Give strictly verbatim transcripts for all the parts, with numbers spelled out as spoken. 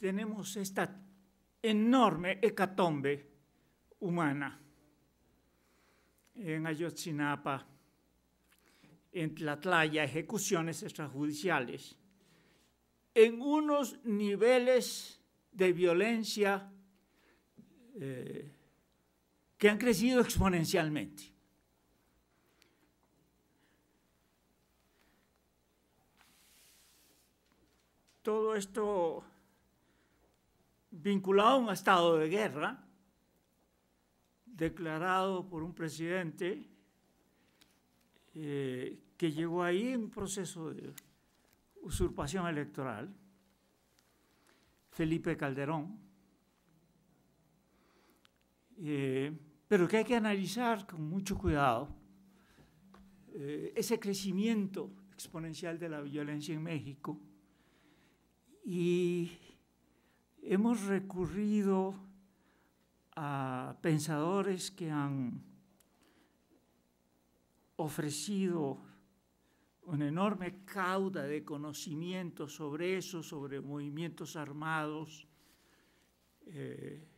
tenemos esta enorme hecatombe humana en Ayotzinapa, en Tlatlaya, ejecuciones extrajudiciales, en unos niveles de violencia eh, que han crecido exponencialmente. Todo esto vinculado a un estado de guerra declarado por un presidente eh, que llegó ahí en un proceso de usurpación electoral, Felipe Calderón, eh, pero que hay que analizar con mucho cuidado eh, ese crecimiento exponencial de la violencia en México. Y hemos recurrido a pensadores que han ofrecido una enorme cauda de conocimiento sobre eso, sobre movimientos armados, eh,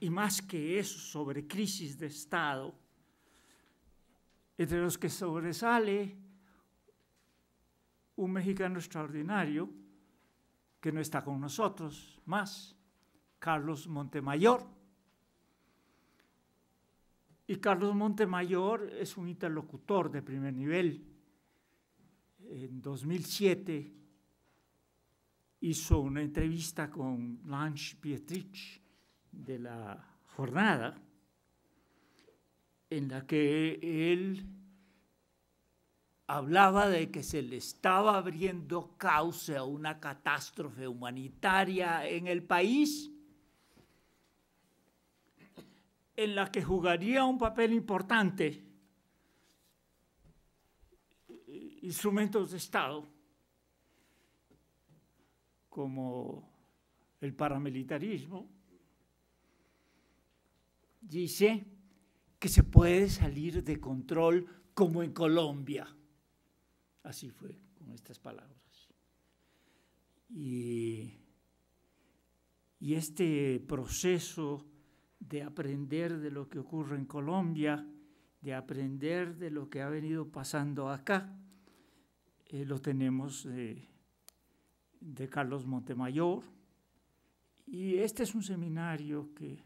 y más que eso, sobre crisis de Estado, entre los que sobresale un mexicano extraordinario, que no está con nosotros más, Carlos Montemayor. Y Carlos Montemayor es un interlocutor de primer nivel. En dos mil siete hizo una entrevista con Blanche Pietrich de La Jornada, en la que él hablaba de que se le estaba abriendo cauce a una catástrofe humanitaria en el país, en la que jugaría un papel importante instrumentos de Estado, como el paramilitarismo. Dice que se puede salir de control como en Colombia. Así fue, con estas palabras. Y, y este proceso de aprender de lo que ocurre en Colombia, de aprender de lo que ha venido pasando acá, eh, lo tenemos de, de Carlos Montemayor. Y este es un seminario que,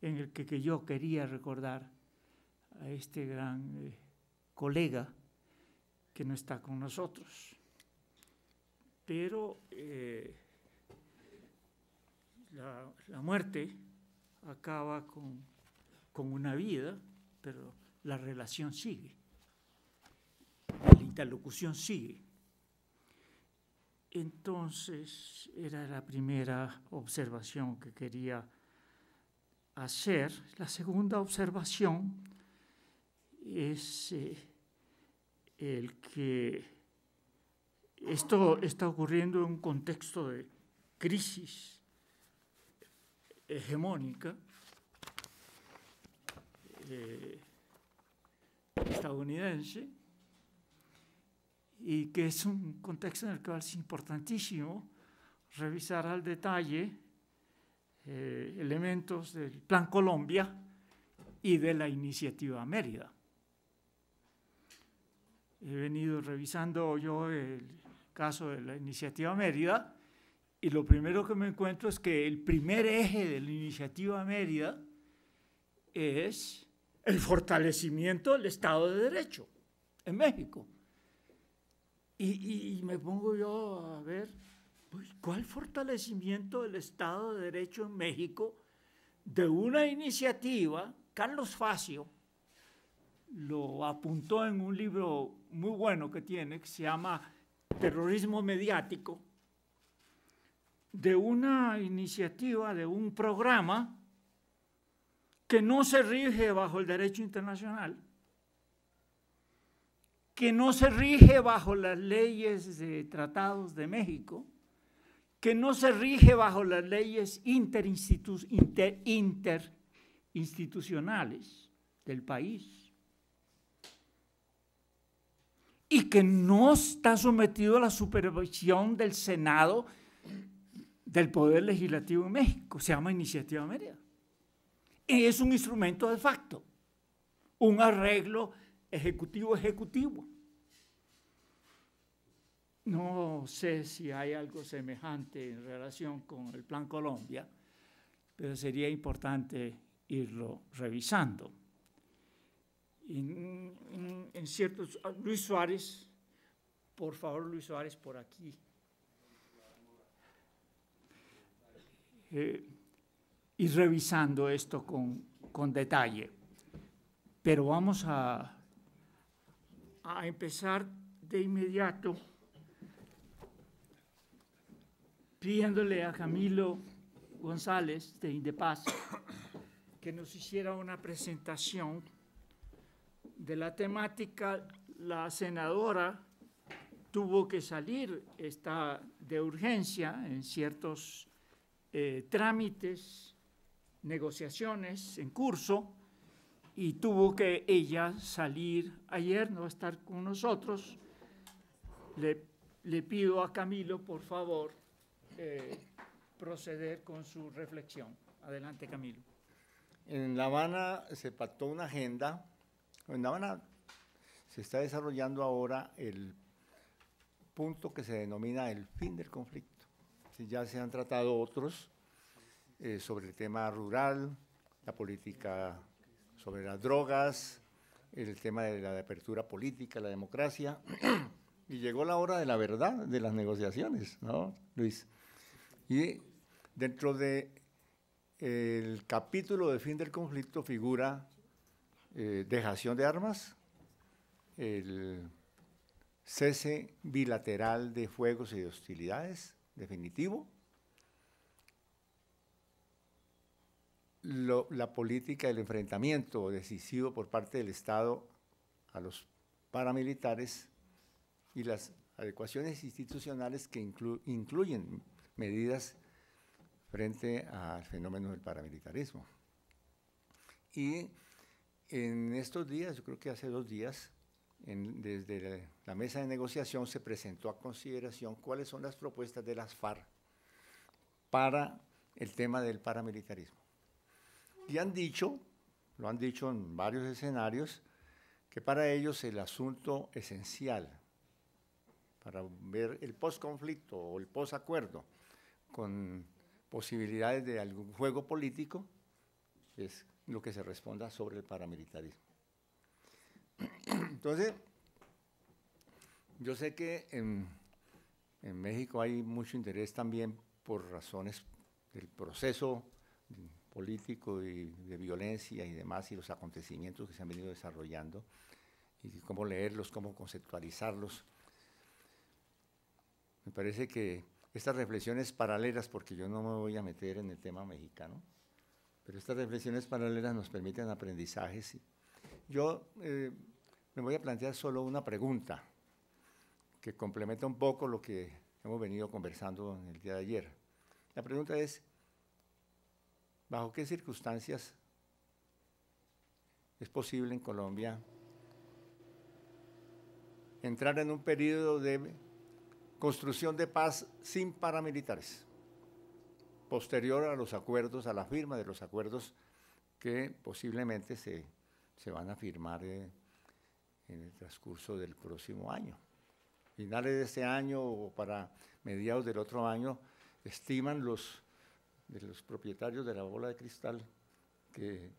en el que, que yo quería recordar a este gran eh, colega, que no está con nosotros, pero eh, la, la muerte acaba con, con una vida, pero la relación sigue, la interlocución sigue. Entonces, era la primera observación que quería hacer. La segunda observación es Eh, el que esto está ocurriendo en un contexto de crisis hegemónica eh, estadounidense, y que es un contexto en el cual es importantísimo revisar al detalle eh, elementos del Plan Colombia y de la Iniciativa Mérida. He venido revisando yo el caso de la Iniciativa Mérida, y lo primero que me encuentro es que el primer eje de la Iniciativa Mérida es el fortalecimiento del Estado de Derecho en México. Y, y, y me pongo yo a ver, pues, ¿cuál fortalecimiento del Estado de Derecho en México de una iniciativa? Carlos Fazio lo apuntó en un libro muy bueno que tiene, que se llama Terrorismo Mediático, de una iniciativa, de un programa que no se rige bajo el derecho internacional, que no se rige bajo las leyes de tratados de México, que no se rige bajo las leyes interinstitu- inter- interinstitucionales del país, y que no está sometido a la supervisión del Senado del Poder Legislativo en México, se llama Iniciativa Mérida. Y es un instrumento de facto, un arreglo ejecutivo-ejecutivo. No sé si hay algo semejante en relación con el Plan Colombia, pero sería importante irlo revisando. En, en, en ciertos, Luis Suárez, por favor, Luis Suárez, por aquí. Eh, y revisando esto con, con detalle. Pero vamos a, a empezar de inmediato pidiéndole a Camilo González de Indepaz que nos hiciera una presentación de la temática. La senadora tuvo que salir, está de urgencia en ciertos eh, trámites, negociaciones en curso, y tuvo que ella salir ayer, no estar con nosotros. Le, le pido a Camilo, por favor, eh, proceder con su reflexión. Adelante, Camilo. En La Habana se pactó una agenda. En La Habana se está desarrollando ahora el punto que se denomina el fin del conflicto. Si ya se han tratado otros eh, sobre el tema rural, la política sobre las drogas, el tema de la apertura política, la democracia, y llegó la hora de la verdad, de las negociaciones, ¿no, Luis? Y dentro del de capítulo de fin del conflicto figura eh, dejación de armas, el cese bilateral de fuegos y de hostilidades, definitivo, Lo, la política del enfrentamiento decisivo por parte del Estado a los paramilitares y las adecuaciones institucionales que inclu, incluyen medidas frente al fenómeno del paramilitarismo. Y en estos días, yo creo que hace dos días, en, desde la, la mesa de negociación se presentó a consideración cuáles son las propuestas de las FARC para el tema del paramilitarismo. Y han dicho, lo han dicho en varios escenarios, que para ellos el asunto esencial para ver el posconflicto o el posacuerdo con posibilidades de algún juego político es lo que se responda sobre el paramilitarismo. Entonces, yo sé que en, en México hay mucho interés también por razones del proceso político y de violencia y demás, y los acontecimientos que se han venido desarrollando, y cómo leerlos, cómo conceptualizarlos. Me parece que estas reflexiones paralelas, porque yo no me voy a meter en el tema mexicano, pero estas reflexiones paralelas nos permiten aprendizajes. Yo eh, me voy a plantear solo una pregunta que complementa un poco lo que hemos venido conversando en el día de ayer. La pregunta es: ¿bajo qué circunstancias es posible en Colombia entrar en un periodo de construcción de paz sin paramilitares, posterior a los acuerdos, a la firma de los acuerdos que posiblemente se, se van a firmar en el transcurso del próximo año? Finales de este año o para mediados del otro año, estiman los... de los propietarios de la bola de cristal, que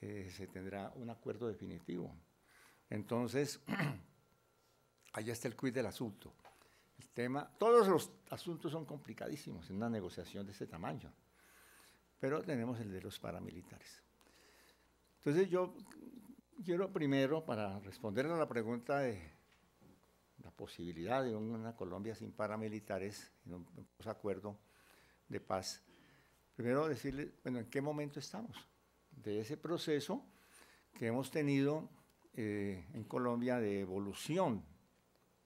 eh, se tendrá un acuerdo definitivo. Entonces, allá está el quid del asunto. El tema, todos los asuntos son complicadísimos en una negociación de este tamaño, pero tenemos el de los paramilitares. Entonces, yo quiero primero, para responder a la pregunta de la posibilidad de una Colombia sin paramilitares, en un acuerdo de paz, primero decirles, bueno, ¿en qué momento estamos? De ese proceso que hemos tenido eh, en Colombia de evolución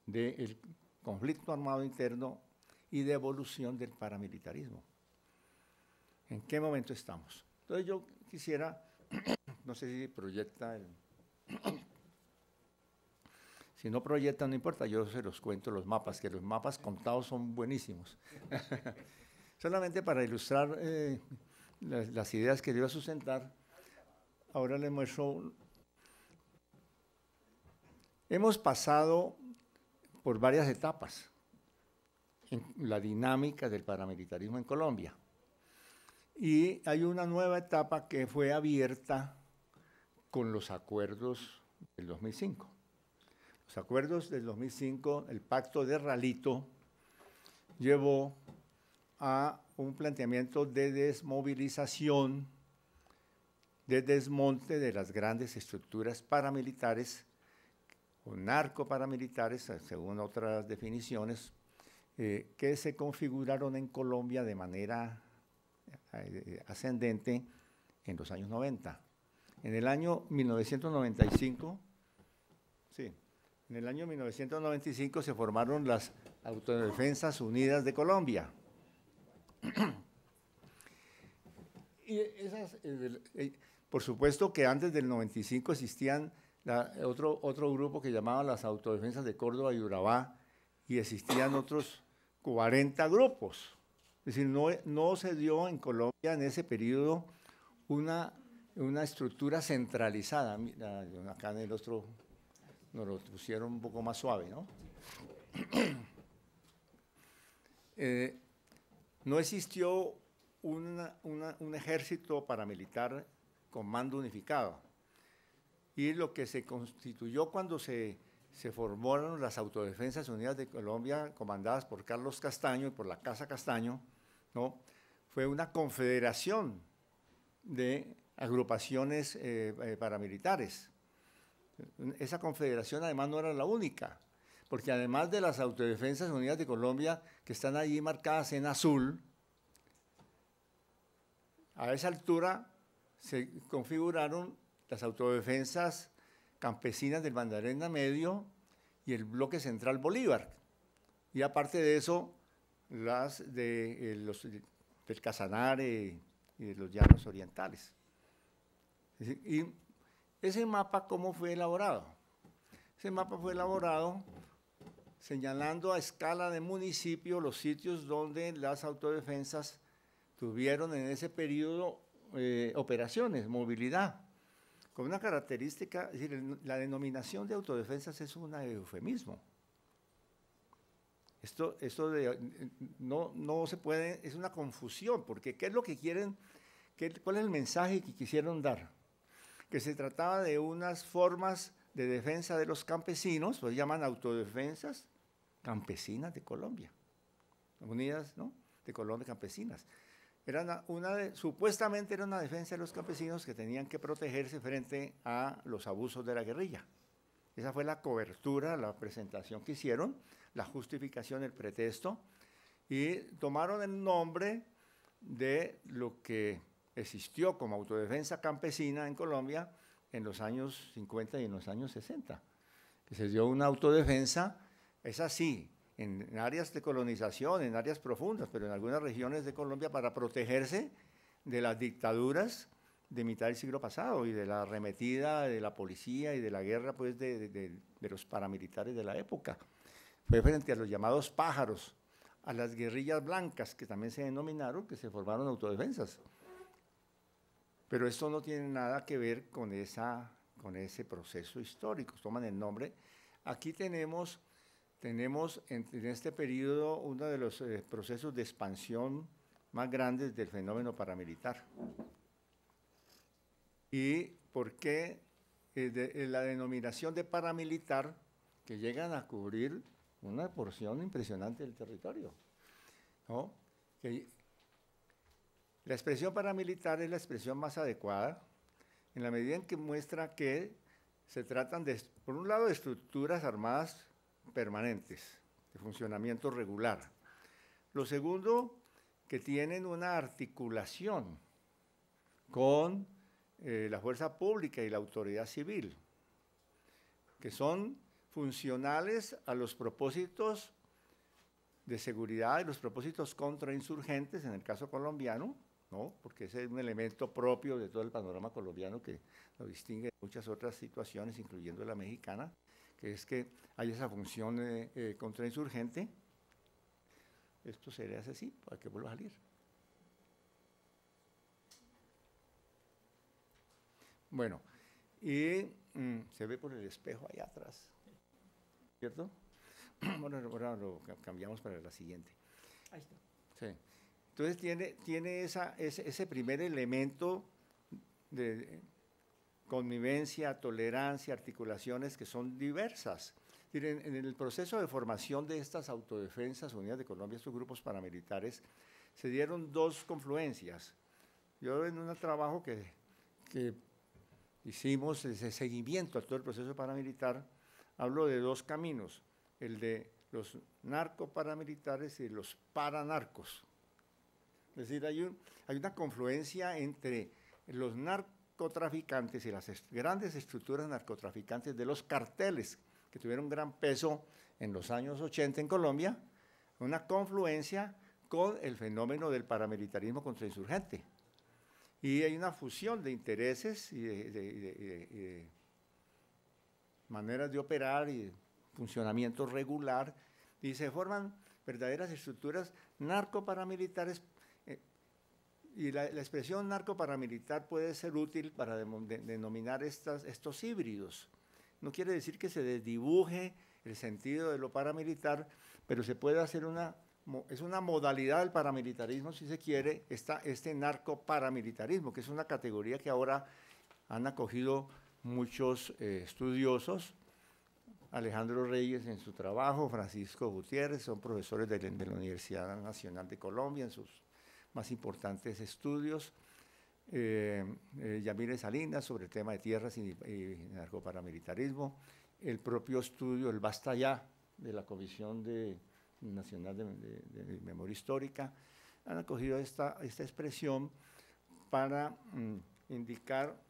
del conflicto armado interno y de evolución del paramilitarismo. ¿En qué momento estamos? Entonces yo quisiera, no sé si proyecta, el, si no proyecta no importa, yo se los cuento los mapas, que los mapas contados son buenísimos. Solamente para ilustrar eh, las, las ideas que iba a sustentar, ahora les muestro. Hemos pasado por varias etapas en la dinámica del paramilitarismo en Colombia. Y hay una nueva etapa que fue abierta con los acuerdos del dos mil cinco. Los acuerdos del dos mil cinco, el Pacto de Ralito, llevó a un planteamiento de desmovilización, de desmonte de las grandes estructuras paramilitares o narcoparamilitares, según otras definiciones, eh, que se configuraron en Colombia de manera eh, ascendente en los años noventa. En el año mil novecientos noventa y cinco, sí, en el año mil novecientos noventa y cinco se formaron las Autodefensas Unidas de Colombia. Y esas, eh, eh, por supuesto que antes del noventa y cinco existían la, otro, otro grupo que llamaban las Autodefensas de Córdoba y Urabá, y existían otros cuarenta grupos. Es decir, no, no se dio en Colombia en ese periodo una... una estructura centralizada. Mira, acá en el otro nos lo pusieron un poco más suave, ¿no? Eh, no existió una, una, un ejército paramilitar con mando unificado. Y lo que se constituyó cuando se, se formaron las Autodefensas Unidas de Colombia, comandadas por Carlos Castaño y por la Casa Castaño, ¿no?, fue una confederación de agrupaciones eh, eh, paramilitares. Esa confederación además no era la única, porque además de las Autodefensas Unidas de Colombia, que están allí marcadas en azul, a esa altura se configuraron las Autodefensas Campesinas del Magdalena Medio y el Bloque Central Bolívar. Y aparte de eso, las de, eh, los, del Casanare y de los Llanos Orientales. Y ese mapa, ¿cómo fue elaborado? Ese mapa fue elaborado señalando a escala de municipio los sitios donde las autodefensas tuvieron en ese periodo eh, operaciones, movilidad, con una característica, es decir, la denominación de autodefensas es un eufemismo. Esto, esto de, no, no se puede, es una confusión, porque ¿qué es lo que quieren? ¿Qué, cuál es el mensaje que quisieron dar? Que se trataba de unas formas de defensa de los campesinos, los llaman Autodefensas Campesinas de Colombia, unidas, ¿no?, de Colombia, campesinas. Era una, una de, supuestamente era una defensa de los campesinos que tenían que protegerse frente a los abusos de la guerrilla. Esa fue la cobertura, la presentación que hicieron, la justificación, el pretexto, y tomaron el nombre de lo que existió como autodefensa campesina en Colombia en los años cincuenta y en los años sesenta, que se dio una autodefensa, es así, en, en áreas de colonización, en áreas profundas, pero en algunas regiones de Colombia para protegerse de las dictaduras de mitad del siglo pasado y de la arremetida de la policía y de la guerra, pues, de, de, de, de los paramilitares de la época. Fue frente a los llamados pájaros, a las guerrillas blancas, que también se denominaron, que se formaron autodefensas. Pero esto no tiene nada que ver con, esa, con ese proceso histórico, toman el nombre. Aquí tenemos, tenemos en, en este periodo uno de los eh, procesos de expansión más grandes del fenómeno paramilitar. ¿Y por qué eh, de, la denominación de paramilitar, que llegan a cubrir una porción impresionante del territorio, ¿no? Que, la expresión paramilitar es la expresión más adecuada en la medida en que muestra que se tratan, de, por un lado, de estructuras armadas permanentes, de funcionamiento regular. Lo segundo, que tienen una articulación con eh, la fuerza pública y la autoridad civil, que son funcionales a los propósitos de seguridad y los propósitos contrainsurgentes, en el caso colombiano, ¿no?, porque ese es un elemento propio de todo el panorama colombiano que lo distingue de muchas otras situaciones, incluyendo la mexicana, que es que hay esa función eh, eh, contrainsurgente. Esto se le hace así para que vuelva a salir. Bueno, y mm, se ve por el espejo allá atrás, ¿cierto? Bueno, ahora lo cambiamos para la siguiente. Ahí está. Sí. Entonces tiene, tiene esa, ese, ese primer elemento de convivencia, tolerancia, articulaciones que son diversas. Miren, en el proceso de formación de estas Autodefensas Unidas de Colombia, estos grupos paramilitares, se dieron dos confluencias. Yo en un trabajo que, que hicimos, ese seguimiento a todo el proceso paramilitar, hablo de dos caminos, el de los narcoparamilitares y los paranarcos. Es decir, hay, un, hay una confluencia entre los narcotraficantes y las est- grandes estructuras narcotraficantes de los carteles, que tuvieron gran peso en los años ochenta en Colombia, una confluencia con el fenómeno del paramilitarismo contrainsurgente. Y hay una fusión de intereses y de, de, de, de, de maneras de operar y de funcionamiento regular, y se forman verdaderas estructuras narcoparamilitares. Eh, y la, la expresión narcoparamilitar puede ser útil para de, de, denominar estas, estos híbridos. No quiere decir que se desdibuje el sentido de lo paramilitar, pero se puede hacer una, es una modalidad del paramilitarismo, si se quiere, esta, este narcoparamilitarismo, que es una categoría que ahora han acogido muchos eh, estudiosos, Alejandro Reyes en su trabajo, Francisco Gutiérrez, son profesores de, de la Universidad Nacional de Colombia en sus más importantes estudios, Eh, eh, Yamile Salinas sobre el tema de tierras y, y narcoparamilitarismo, el propio estudio, el Basta Ya, de la Comisión de, Nacional de, de, de Memoria Histórica, han acogido esta, esta expresión para mm, indicar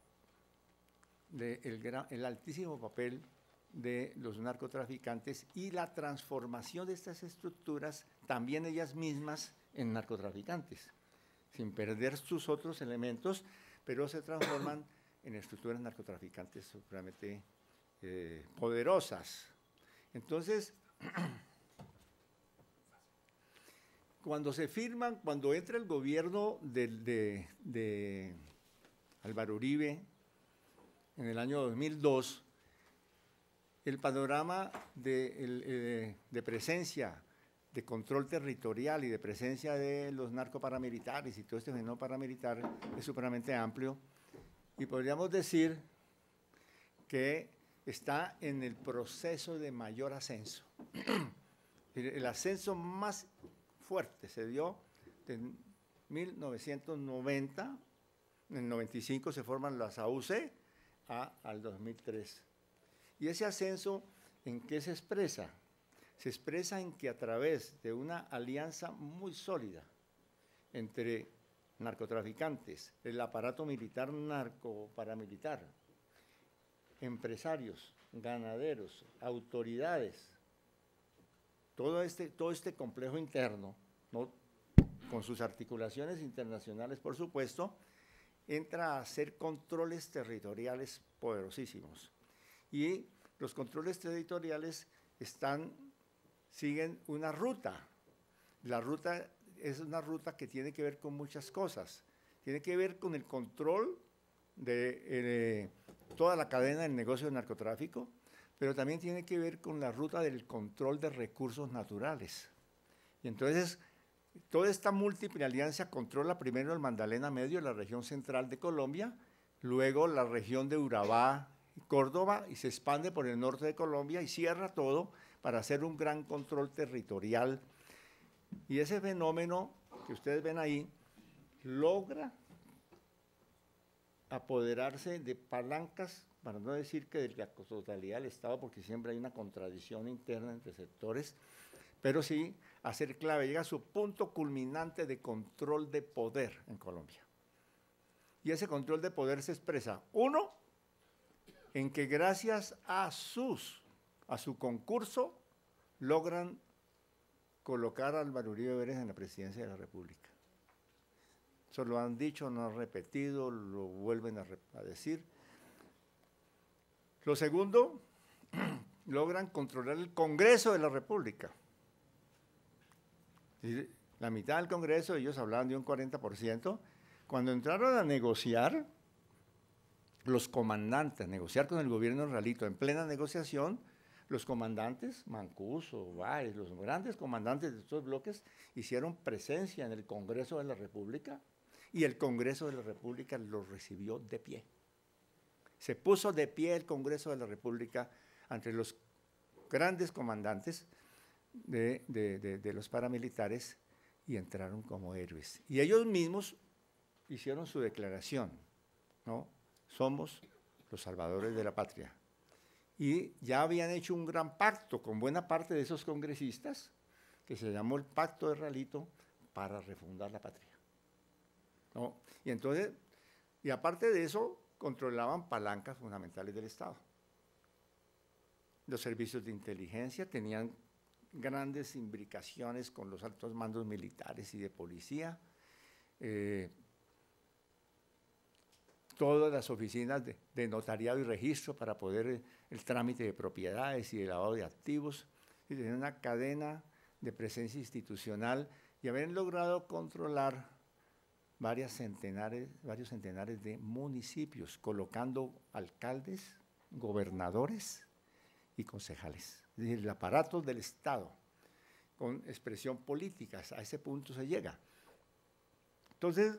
de el, gran, el altísimo papel de los narcotraficantes y la transformación de estas estructuras, también ellas mismas, en narcotraficantes, sin perder sus otros elementos, pero se transforman en estructuras narcotraficantes supremamente eh, poderosas. Entonces, cuando se firman, cuando entra el gobierno de, de, de Álvaro Uribe en el año dos mil dos, el panorama de, el, eh, de presencia de control territorial y de presencia de los narcoparamilitares y todo este fenómeno paramilitar es supremamente amplio, y podríamos decir que está en el proceso de mayor ascenso. El ascenso más fuerte se dio en mil novecientos noventa, en el noventa y cinco se forman las A U C, a, al dos mil tres. ¿Y ese ascenso en qué se expresa? Se expresa en que a través de una alianza muy sólida entre narcotraficantes, el aparato militar narcoparamilitar, empresarios, ganaderos, autoridades, todo este, todo este complejo interno, ¿no?, con sus articulaciones internacionales, por supuesto, entra a hacer controles territoriales poderosísimos. Y los controles territoriales están... siguen una ruta. La ruta es una ruta que tiene que ver con muchas cosas. Tiene que ver con el control de eh, toda la cadena del negocio del narcotráfico, pero también tiene que ver con la ruta del control de recursos naturales. Y entonces, toda esta múltiple alianza controla primero el Magdalena Medio, la región central de Colombia, luego la región de Urabá, Córdoba, y se expande por el norte de Colombia y cierra todo para hacer un gran control territorial. Y ese fenómeno que ustedes ven ahí logra apoderarse de palancas, para no decir que de la totalidad del Estado, porque siempre hay una contradicción interna entre sectores, pero sí hacer clave, llega a su punto culminante de control de poder en Colombia. Y ese control de poder se expresa, uno, en que gracias a sus a su concurso, logran colocar a Álvaro Uribe Vélez en la presidencia de la República. Eso lo han dicho, no han repetido, lo vuelven a, a decir. Lo segundo, logran controlar el Congreso de la República. Y la mitad del Congreso, ellos hablaban de un cuarenta por ciento. Cuando entraron a negociar, los comandantes, negociar con el gobierno Ralito en plena negociación, los comandantes, Mancuso, Valles, los grandes comandantes de estos bloques hicieron presencia en el Congreso de la República y el Congreso de la República los recibió de pie. Se puso de pie el Congreso de la República ante los grandes comandantes de, de, de, de los paramilitares y entraron como héroes. Y ellos mismos hicieron su declaración, ¿no? Somos los salvadores de la patria. Y ya habían hecho un gran pacto con buena parte de esos congresistas, que se llamó el Pacto de Ralito, para refundar la patria, ¿no? Y entonces, y aparte de eso, controlaban palancas fundamentales del Estado. Los servicios de inteligencia tenían grandes imbricaciones con los altos mandos militares y de policía. Eh, todas las oficinas de, de notariado y registro para poder el, el trámite de propiedades y el lavado de activos, y tener una cadena de presencia institucional y haber logrado controlar varias centenares, varios centenares de municipios, colocando alcaldes, gobernadores y concejales, es decir, el aparato del Estado, con expresión política. A ese punto se llega. Entonces,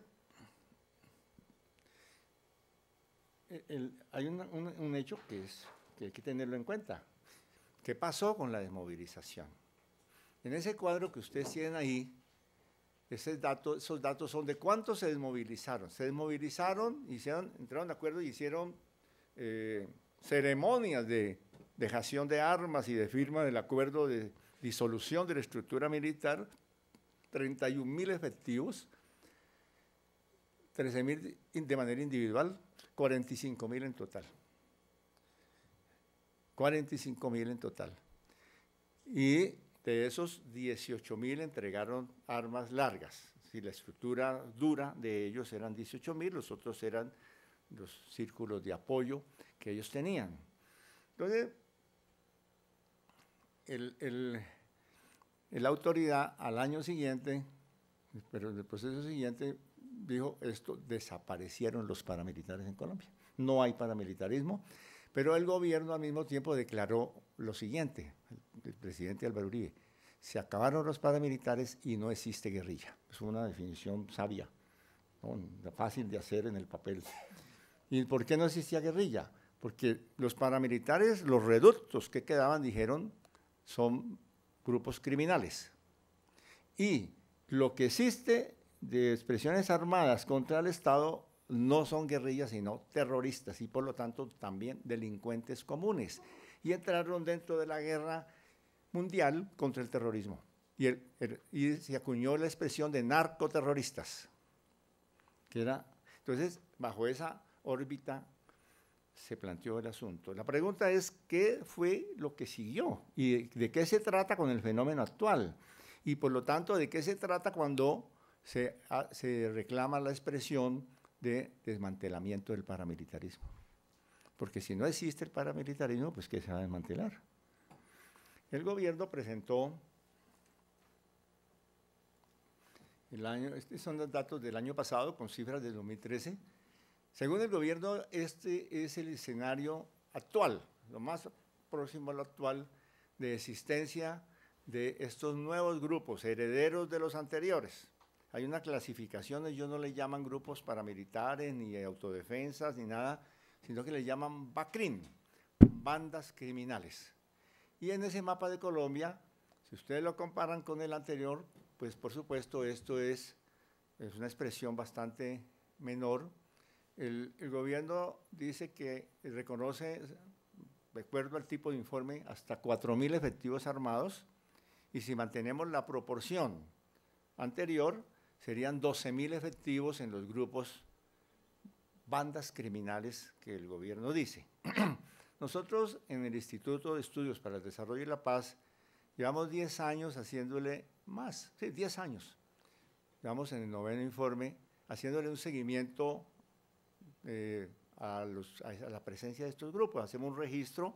El, el, hay un, un, un hecho que, es, que hay que tenerlo en cuenta. ¿Qué pasó con la desmovilización? En ese cuadro que ustedes tienen ahí, ese dato, esos datos son de cuántos se desmovilizaron. Se desmovilizaron, hicieron, entraron de acuerdo y hicieron eh, ceremonias de dejación de armas y de firma del acuerdo de disolución de la estructura militar, treinta y un mil efectivos, trece mil de manera individual, cuarenta y cinco mil en total, cuarenta y cinco mil en total, y de esos dieciocho mil entregaron armas largas. Si la estructura dura de ellos eran dieciocho mil, los otros eran los círculos de apoyo que ellos tenían. Entonces, el, el, la autoridad al año siguiente, pero en el proceso siguiente, dijo esto, desaparecieron los paramilitares en Colombia. No hay paramilitarismo, pero el gobierno al mismo tiempo declaró lo siguiente, el, el presidente Álvaro Uribe, se acabaron los paramilitares y no existe guerrilla. Es una definición sabia, ¿no? Fácil de hacer en el papel. ¿Y por qué no existía guerrilla? Porque los paramilitares, los reductos que quedaban, dijeron, son grupos criminales. Y lo que existe de expresiones armadas contra el Estado no son guerrillas, sino terroristas, y por lo tanto también delincuentes comunes. Y entraron dentro de la guerra mundial contra el terrorismo. Y, el, el, y se acuñó la expresión de narcoterroristas, que era, entonces, bajo esa órbita se planteó el asunto. La pregunta es, ¿qué fue lo que siguió? ¿Y de, de qué se trata con el fenómeno actual? Y por lo tanto, ¿de qué se trata cuando Se, a, se reclama la expresión de desmantelamiento del paramilitarismo? Porque si no existe el paramilitarismo, pues ¿qué se va a desmantelar? El gobierno presentó, el año, estos son los datos del año pasado con cifras del dos mil trece, según el gobierno este es el escenario actual, lo más próximo a lo actual de existencia de estos nuevos grupos, herederos de los anteriores. Hay una clasificación, ellos no le llaman grupos paramilitares, ni autodefensas, ni nada, sino que le llaman BACRIM, bandas criminales. Y en ese mapa de Colombia, si ustedes lo comparan con el anterior, pues por supuesto esto es, es una expresión bastante menor. El, el gobierno dice que reconoce, de acuerdo al tipo de informe, hasta cuatro mil efectivos armados, y si mantenemos la proporción anterior, serían doce mil efectivos en los grupos bandas criminales que el gobierno dice. Nosotros en el Instituto de Estudios para el Desarrollo y la Paz llevamos diez años haciéndole más, sí, diez años. Llevamos en el noveno informe haciéndole un seguimiento eh, a, los, a la presencia de estos grupos. Hacemos un registro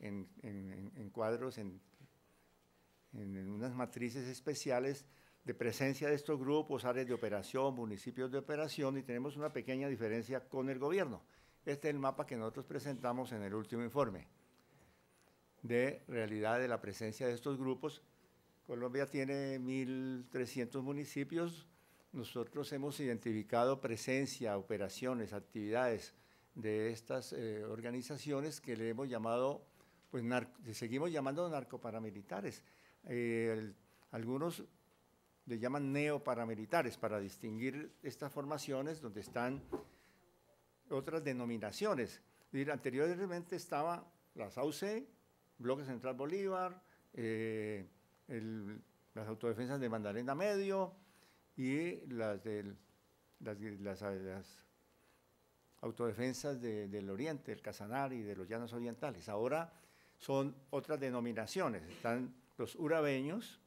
en, en, en cuadros, en, en unas matrices especiales de presencia de estos grupos, áreas de operación, municipios de operación, y tenemos una pequeña diferencia con el gobierno. Este es el mapa que nosotros presentamos en el último informe de realidad de la presencia de estos grupos. Colombia tiene mil trescientos municipios. Nosotros hemos identificado presencia, operaciones, actividades de estas eh, organizaciones que le hemos llamado, pues narco, seguimos llamando narcoparamilitares. Eh, el, algunos le llaman neoparamilitares para distinguir estas formaciones donde están otras denominaciones. Es decir, anteriormente estaba las A U C, Bloque Central Bolívar, eh, el, las autodefensas de Magdalena Medio y las, del, las, las, las autodefensas de, del Oriente, el Casanare y de los Llanos Orientales. Ahora son otras denominaciones, están los Urabeños,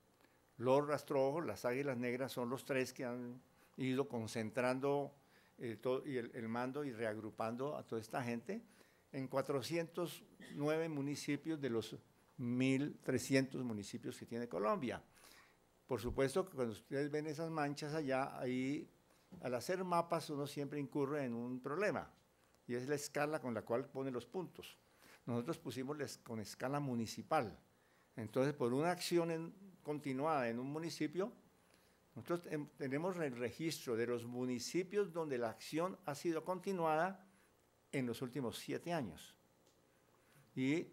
los Rastrojos, las Águilas Negras, son los tres que han ido concentrando eh, todo, y el, el mando y reagrupando a toda esta gente en cuatrocientos nueve municipios de los mil trescientos municipios que tiene Colombia. Por supuesto que cuando ustedes ven esas manchas allá, ahí, al hacer mapas uno siempre incurre en un problema, y es la escala con la cual pone los puntos. Nosotros pusimos les, con escala municipal. Entonces, por una acción en, continuada en un municipio, nosotros en, tenemos el registro de los municipios donde la acción ha sido continuada en los últimos siete años. Y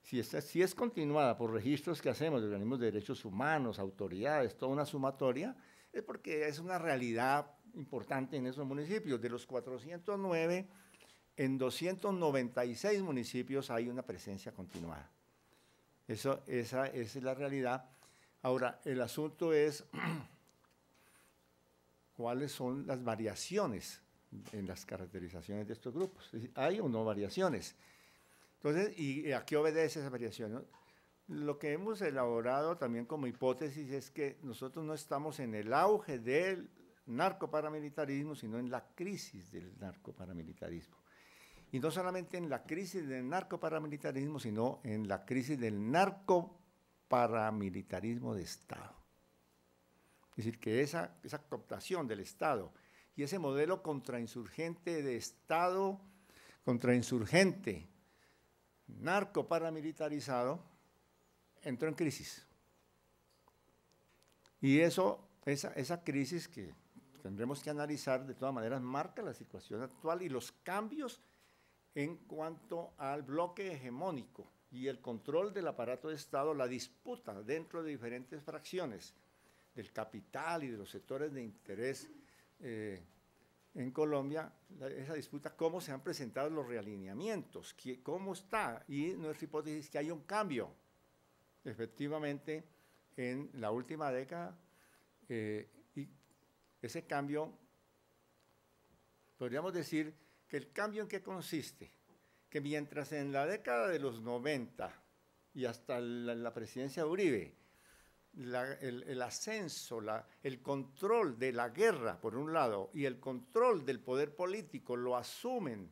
si, esta, si es continuada por registros que hacemos de organismos de derechos humanos, autoridades, toda una sumatoria, es porque es una realidad importante en esos municipios. De los cuatrocientos nueve, en doscientos noventa y seis municipios hay una presencia continuada. Eso, esa, esa es la realidad. Ahora, el asunto es cuáles son las variaciones en las caracterizaciones de estos grupos. ¿Hay o no variaciones? Entonces, ¿y a qué obedece esa variación, no? Lo que hemos elaborado también como hipótesis es que nosotros no estamos en el auge del narcoparamilitarismo, sino en la crisis del narcoparamilitarismo. Y no solamente en la crisis del narcoparamilitarismo, sino en la crisis del narcoparamilitarismo de Estado. Es decir, que esa, esa cooptación del Estado y ese modelo contrainsurgente de Estado, contrainsurgente, narcoparamilitarizado, entró en crisis. Y eso, esa, esa crisis que tendremos que analizar, de todas maneras, marca la situación actual y los cambios en cuanto al bloque hegemónico y el control del aparato de Estado, la disputa dentro de diferentes fracciones del capital y de los sectores de interés eh, en Colombia, la, esa disputa, cómo se han presentado los realineamientos, qué, cómo está, y nuestra hipótesis es que hay un cambio. Efectivamente, en la última década, eh, y ese cambio, podríamos decir que el cambio en qué consiste, que mientras en la década de los noventa y hasta la, la presidencia de Uribe, la, el, el ascenso, la, el control de la guerra, por un lado, y el control del poder político lo asumen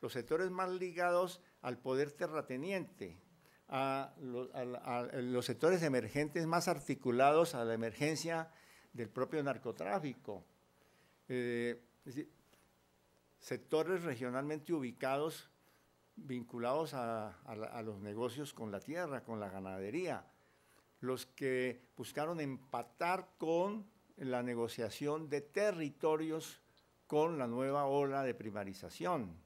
los sectores más ligados al poder terrateniente, A los, a, a los sectores emergentes más articulados a la emergencia del propio narcotráfico. Eh, es decir, sectores regionalmente ubicados, vinculados a, a, la, a los negocios con la tierra, con la ganadería, los que buscaron empatar con la negociación de territorios con la nueva ola de primarización.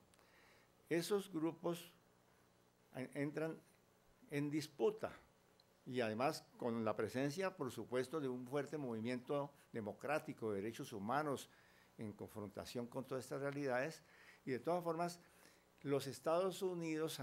Esos grupos entran en disputa y además con la presencia, por supuesto, de un fuerte movimiento democrático de derechos humanos en confrontación con todas estas realidades. Y de todas formas, los Estados Unidos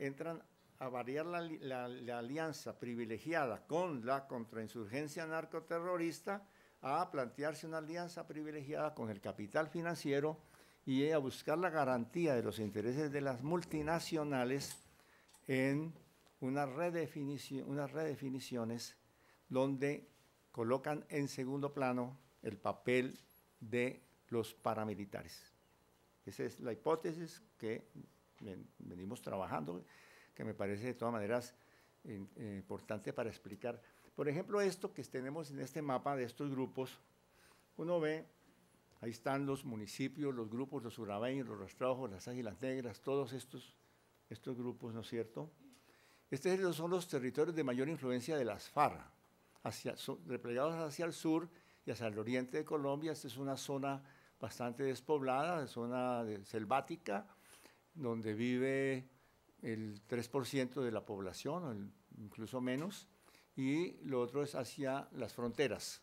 entran a variar la, la, la alianza privilegiada con la contrainsurgencia narcoterrorista, a plantearse una alianza privilegiada con el capital financiero y a buscar la garantía de los intereses de las multinacionales en Una redefinición, unas redefiniciones donde colocan en segundo plano el papel de los paramilitares. Esa es la hipótesis que venimos trabajando, que me parece de todas maneras eh, importante para explicar. Por ejemplo, esto que tenemos en este mapa de estos grupos, uno ve Ahí están los municipios, los grupos, los urabeños, los rastrojos, las águilas negras, todos estos, estos grupos, ¿no es cierto? Estos son los territorios de mayor influencia de las FARC, hacia, replegados hacia el sur y hacia el oriente de Colombia. Esta es una zona bastante despoblada, zona selvática, donde vive el tres por ciento de la población, o el, incluso menos, y lo otro es hacia las fronteras.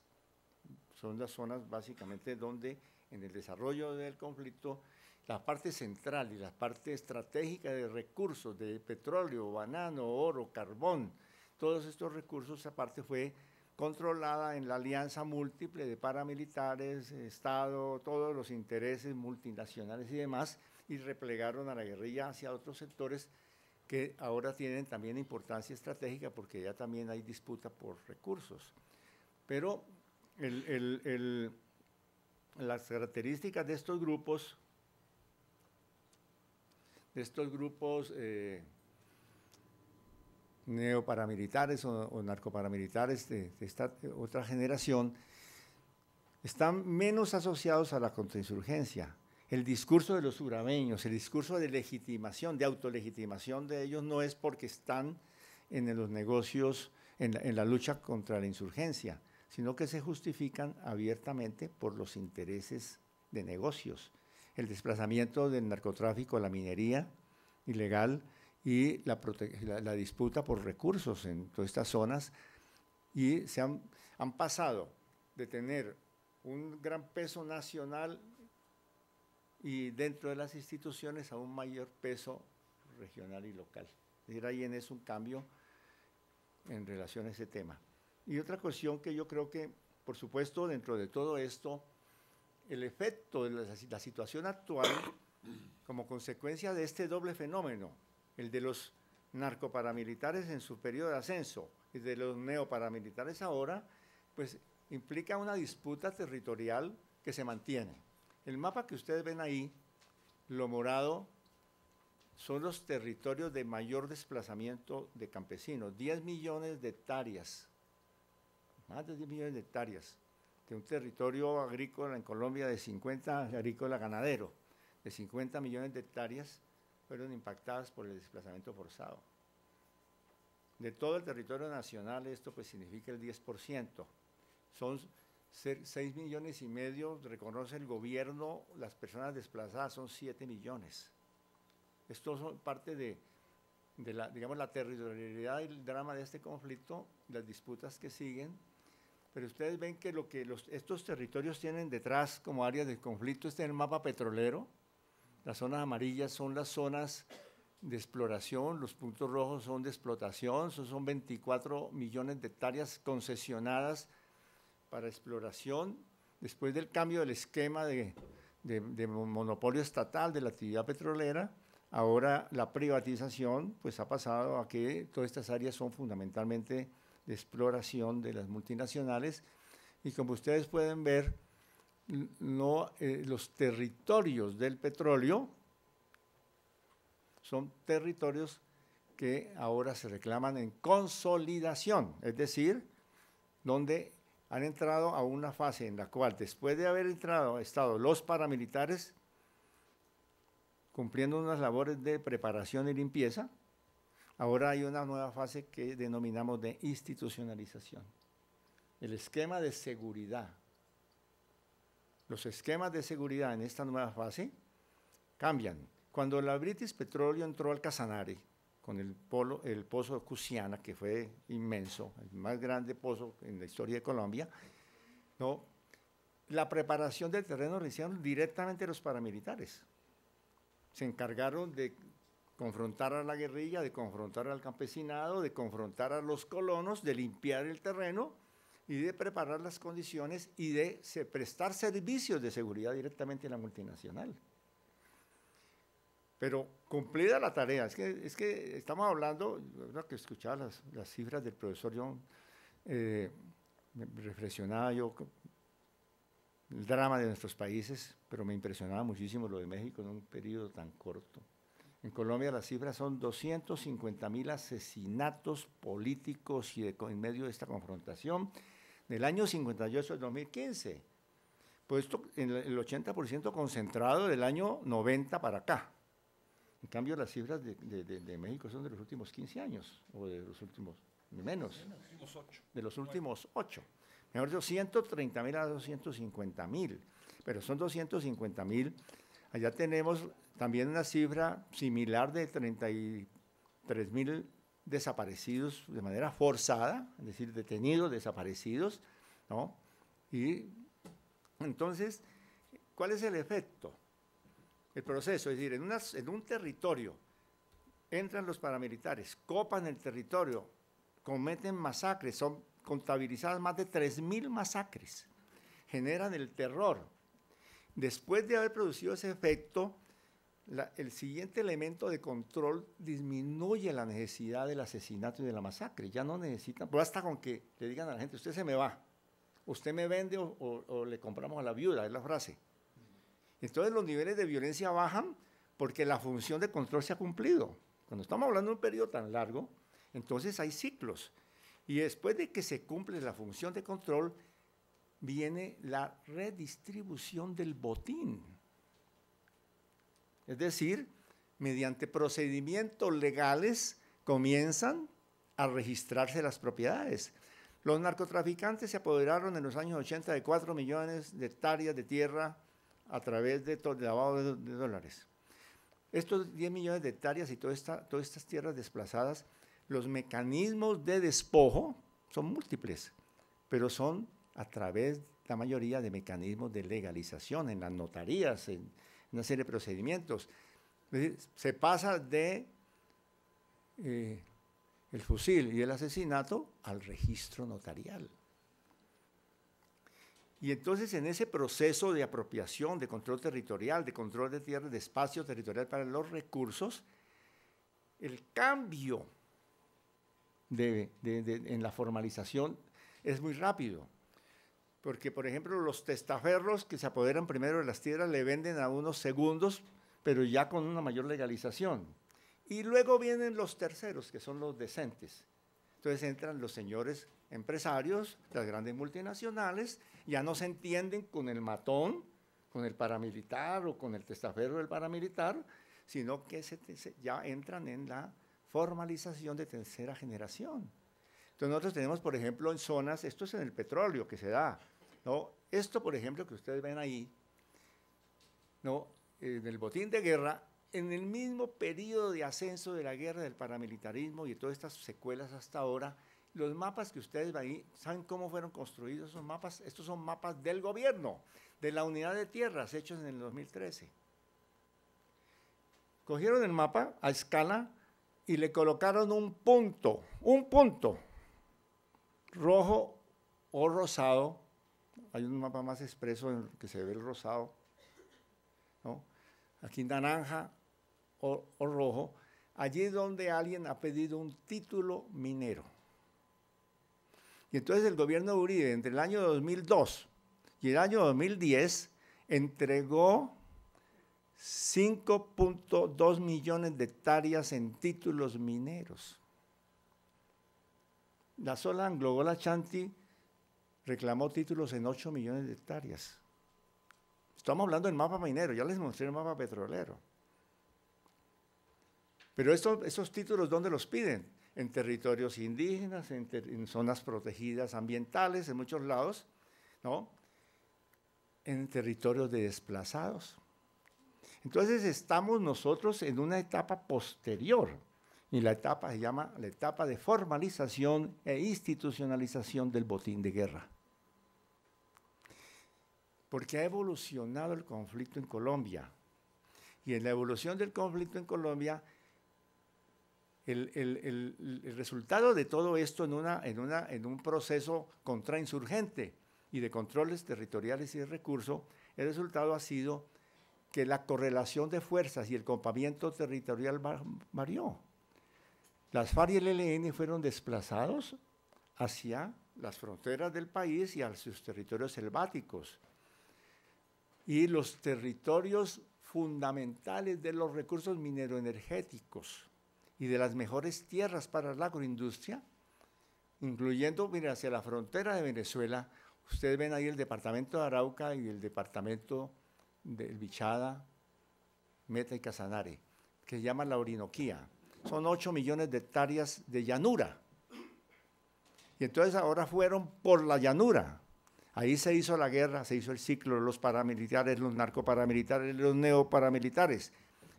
Son las zonas básicamente donde en el desarrollo del conflicto la parte central y la parte estratégica de recursos, de petróleo, banano, oro, carbón, todos estos recursos, esa parte fue controlada en la alianza múltiple de paramilitares, Estado, todos los intereses multinacionales y demás, y replegaron a la guerrilla hacia otros sectores que ahora tienen también importancia estratégica porque ya también hay disputa por recursos. Pero el, el, el, las características de estos grupos, de estos grupos eh, neoparamilitares o, o narcoparamilitares de, de esta otra generación, están menos asociados a la contrainsurgencia. El discurso de los urabeños, el discurso de legitimación, de autolegitimación de ellos no es porque están en los negocios, en la, en la lucha contra la insurgencia, sino que se justifican abiertamente por los intereses de negocios, el desplazamiento del narcotráfico a la minería ilegal y la, la, la disputa por recursos en todas estas zonas, y se han, han pasado de tener un gran peso nacional y dentro de las instituciones a un mayor peso regional y local. Es decir, ahí en eso un cambio en relación a ese tema. Y otra cuestión que yo creo que, por supuesto, dentro de todo esto, el efecto de la, la situación actual como consecuencia de este doble fenómeno, el de los narcoparamilitares en su periodo de ascenso y de los neoparamilitares ahora, pues implica una disputa territorial que se mantiene. El mapa que ustedes ven ahí, lo morado, son los territorios de mayor desplazamiento de campesinos, diez millones de hectáreas. Más de diez millones de hectáreas, de un territorio agrícola en Colombia de cincuenta, agrícola ganadero, de cincuenta millones de hectáreas, fueron impactadas por el desplazamiento forzado. De todo el territorio nacional, esto pues significa el diez por ciento. Son seis millones y medio, reconoce el gobierno, las personas desplazadas son siete millones. Esto son parte de, de la, digamos, la territorialidad y el drama de este conflicto, las disputas que siguen. Pero ustedes ven que lo que los, estos territorios tienen detrás como áreas de conflicto, este es el mapa petrolero, las zonas amarillas son las zonas de exploración, los puntos rojos son de explotación, son veinticuatro millones de hectáreas concesionadas para exploración. Después del cambio del esquema de, de, de monopolio estatal de la actividad petrolera, ahora la privatización pues ha pasado a que todas estas áreas son fundamentalmente de exploración de las multinacionales, y como ustedes pueden ver, no, eh, los territorios del petróleo son territorios que ahora se reclaman en consolidación, es decir, donde han entrado a una fase en la cual, después de haber entrado, estado los paramilitares cumpliendo unas labores de preparación y limpieza, ahora hay una nueva fase que denominamos de institucionalización. El esquema de seguridad. Los esquemas de seguridad en esta nueva fase cambian. Cuando la British Petroleum entró al Casanare con el, polo, el pozo de Cusiana, que fue inmenso, el más grande pozo en la historia de Colombia, ¿no? La preparación del terreno lo hicieron directamente los paramilitares. Se encargaron de confrontar a la guerrilla, de confrontar al campesinado, de confrontar a los colonos, de limpiar el terreno y de preparar las condiciones y de se, prestar servicios de seguridad directamente a la multinacional. Pero cumplida la tarea, es que, es que estamos hablando, yo que escuchaba las, las cifras del profesor John, eh, reflexionaba yo el drama de nuestros países, pero me impresionaba muchísimo lo de México en un periodo tan corto. En Colombia las cifras son doscientos cincuenta mil asesinatos políticos y de, en medio de esta confrontación del año cincuenta y ocho al dos mil quince. puesto en el ochenta por ciento concentrado del año noventa para acá. En cambio, las cifras de, de, de, de México son de los últimos quince años, o de los últimos, menos, de los últimos ocho. Mejor dicho, ciento treinta mil a doscientos cincuenta mil, pero son doscientos cincuenta mil. Allá tenemos también una cifra similar de treinta y tres mil desaparecidos de manera forzada, es decir, detenidos, desaparecidos, ¿no? Y entonces, ¿cuál es el efecto? El proceso, es decir, en, una, en un territorio entran los paramilitares, copan el territorio, cometen masacres, son contabilizadas más de tres mil masacres, generan el terror. Después de haber producido ese efecto, la, el siguiente elemento de control disminuye la necesidad del asesinato y de la masacre. Ya no necesitan, basta con que le digan a la gente, usted se me va, usted me vende o, o, o le compramos a la viuda, es la frase. Entonces los niveles de violencia bajan porque la función de control se ha cumplido. Cuando estamos hablando de un periodo tan largo, entonces hay ciclos. Y después de que se cumple la función de control, viene la redistribución del botín. Es decir, mediante procedimientos legales comienzan a registrarse las propiedades. Los narcotraficantes se apoderaron en los años ochenta de cuatro millones de hectáreas de tierra a través de, de lavado de dólares. Estos diez millones de hectáreas y toda esta, todas estas tierras desplazadas, los mecanismos de despojo son múltiples, pero son a través, la mayoría, de mecanismos de legalización, en las notarías, en una serie de procedimientos. Es decir, se pasa de eh, el fusil y el asesinato al registro notarial. Y entonces en ese proceso de apropiación, de control territorial, de control de tierras, de espacio territorial para los recursos, el cambio de, de, de, en la formalización es muy rápido. Porque, por ejemplo, los testaferros que se apoderan primero de las tierras le venden a unos segundos, pero ya con una mayor legalización. Y luego vienen los terceros, que son los decentes. Entonces entran los señores empresarios, las grandes multinacionales, ya no se entienden con el matón, con el paramilitar o con el testaferro del paramilitar, sino que se, se, ya entran en la formalización de tercera generación. Entonces nosotros tenemos, por ejemplo, en zonas, esto es en el petróleo que se da, ¿no? Esto, por ejemplo, que ustedes ven ahí, ¿no? En el botín de guerra, en el mismo periodo de ascenso de la guerra, del paramilitarismo y de todas estas secuelas hasta ahora, los mapas que ustedes ven ahí, ¿saben cómo fueron construidos esos mapas? Estos son mapas del gobierno, de la unidad de tierras, hechos en el dos mil trece. Cogieron el mapa a escala y le colocaron un punto, un punto, rojo o rosado. Hay un mapa más expreso en el que se ve el rosado, ¿no? Aquí naranja o, o rojo, allí donde alguien ha pedido un título minero. Y entonces el gobierno de Uribe, entre el año dos mil dos y el año dos mil diez, entregó cinco punto dos millones de hectáreas en títulos mineros. La sola Anglo-Gola Chanti reclamó títulos en ocho millones de hectáreas. Estamos hablando del mapa minero, ya les mostré el mapa petrolero. Pero estos, esos títulos, ¿dónde los piden? En territorios indígenas, en, ter en zonas protegidas ambientales, en muchos lados, ¿no? En territorios de desplazados. Entonces estamos nosotros en una etapa posterior, y la etapa se llama la etapa de formalización e institucionalización del botín de guerra. Porque ha evolucionado el conflicto en Colombia, y en la evolución del conflicto en Colombia, El, el, el, el resultado de todo esto en, una, en, una, en un proceso contrainsurgente y de controles territoriales y de recursos, el resultado ha sido que la correlación de fuerzas y el compamiento territorial varió. Las FARC y el E L N fueron desplazados hacia las fronteras del país y a sus territorios selváticos. Y los territorios fundamentales de los recursos mineroenergéticos y de las mejores tierras para la agroindustria, incluyendo, mira, hacia la frontera de Venezuela, Ustedes ven ahí el departamento de Arauca y el departamento del Bichada, Meta y Casanare, que se llama la Orinoquía. Son ocho millones de hectáreas de llanura. Y entonces ahora fueron por la llanura. Ahí se hizo la guerra, se hizo el ciclo de los paramilitares, los narcoparamilitares, los neoparamilitares.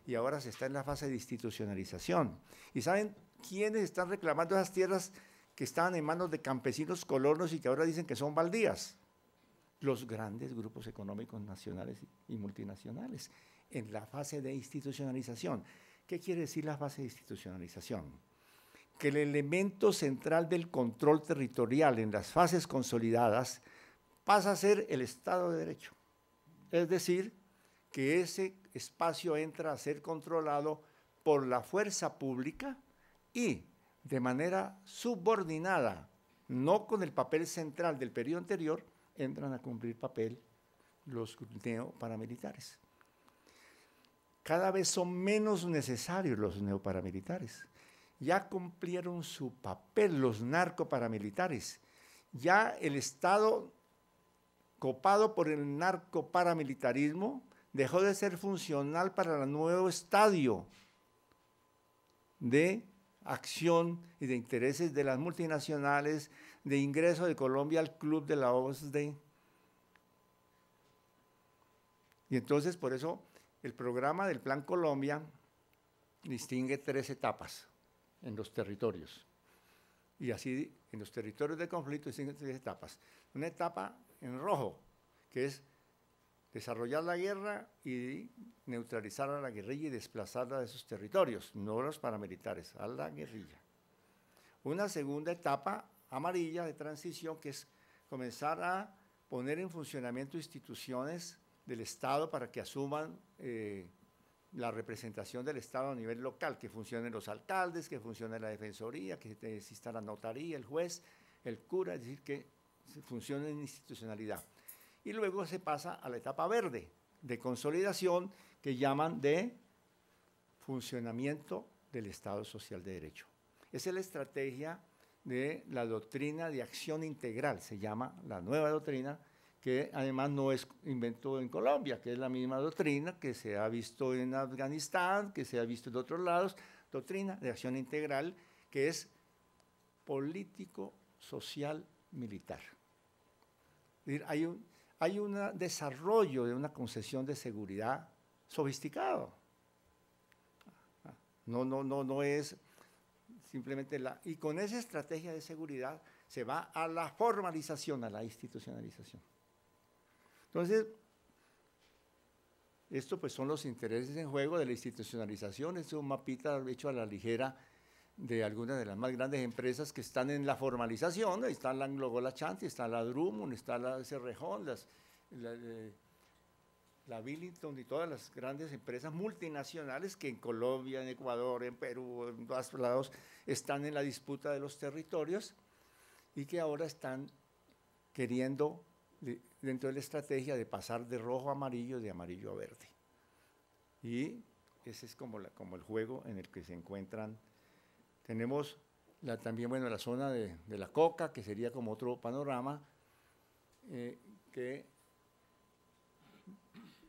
Y ahora se está en la fase de institucionalización. ¿Y saben quiénes están reclamando esas tierras que estaban en manos de campesinos colonos y que ahora dicen que son baldías? Los grandes grupos económicos nacionales y multinacionales, en la fase de institucionalización. ¿Qué quiere decir la fase de institucionalización? Que el elemento central del control territorial en las fases consolidadas pasa a ser el Estado de Derecho. Es decir, que ese espacio entra a ser controlado por la fuerza pública y de manera subordinada, no con el papel central del periodo anterior, entran a cumplir papel los neoparamilitares. Cada vez son menos necesarios los neoparamilitares. Ya cumplieron su papel los narcoparamilitares. Ya el Estado, copado por el narcoparamilitarismo, dejó de ser funcional para el nuevo estadio de acción y de intereses de las multinacionales, de ingreso de Colombia al club de la O S D E. Y entonces, por eso, el programa del Plan Colombia distingue tres etapas en los territorios. Y así, en los territorios de conflicto, distingue tres etapas. Una etapa en rojo, que es desarrollar la guerra y neutralizar a la guerrilla y desplazarla de sus territorios, no a los paramilitares, a la guerrilla. Una segunda etapa amarilla de transición, que es comenzar a poner en funcionamiento instituciones del Estado para que asuman eh, la representación del Estado a nivel local, que funcionen los alcaldes, que funcione la defensoría, que exista la notaría, el juez, el cura, es decir, que funcione en institucionalidad. Y luego se pasa a la etapa verde de consolidación, que llaman de funcionamiento del Estado Social de Derecho. Esa es la estrategia de la doctrina de acción integral, se llama la nueva doctrina, que además no es invento en Colombia, que es la misma doctrina que se ha visto en Afganistán, que se ha visto en otros lados, doctrina de acción integral, que es político, social, militar. Es decir, hay un... hay un desarrollo de una concesión de seguridad sofisticado. No, no, no, no es simplemente la… Y con esa estrategia de seguridad se va a la formalización, a la institucionalización. Entonces, esto pues son los intereses en juego de la institucionalización. Este es un mapita hecho a la ligera de algunas de las más grandes empresas que están en la formalización. Ahí está la Anglo-Gold Ashanti, está la Drummond, está la Cerrejón, las, la, eh, la Billington y todas las grandes empresas multinacionales que en Colombia, en Ecuador, en Perú, en todos lados, están en la disputa de los territorios y que ahora están queriendo, dentro de la estrategia, de pasar de rojo a amarillo, de amarillo a verde. Y ese es como, la, como el juego en el que se encuentran. Tenemos la, también, bueno, la zona de, de la coca, que sería como otro panorama, eh, que,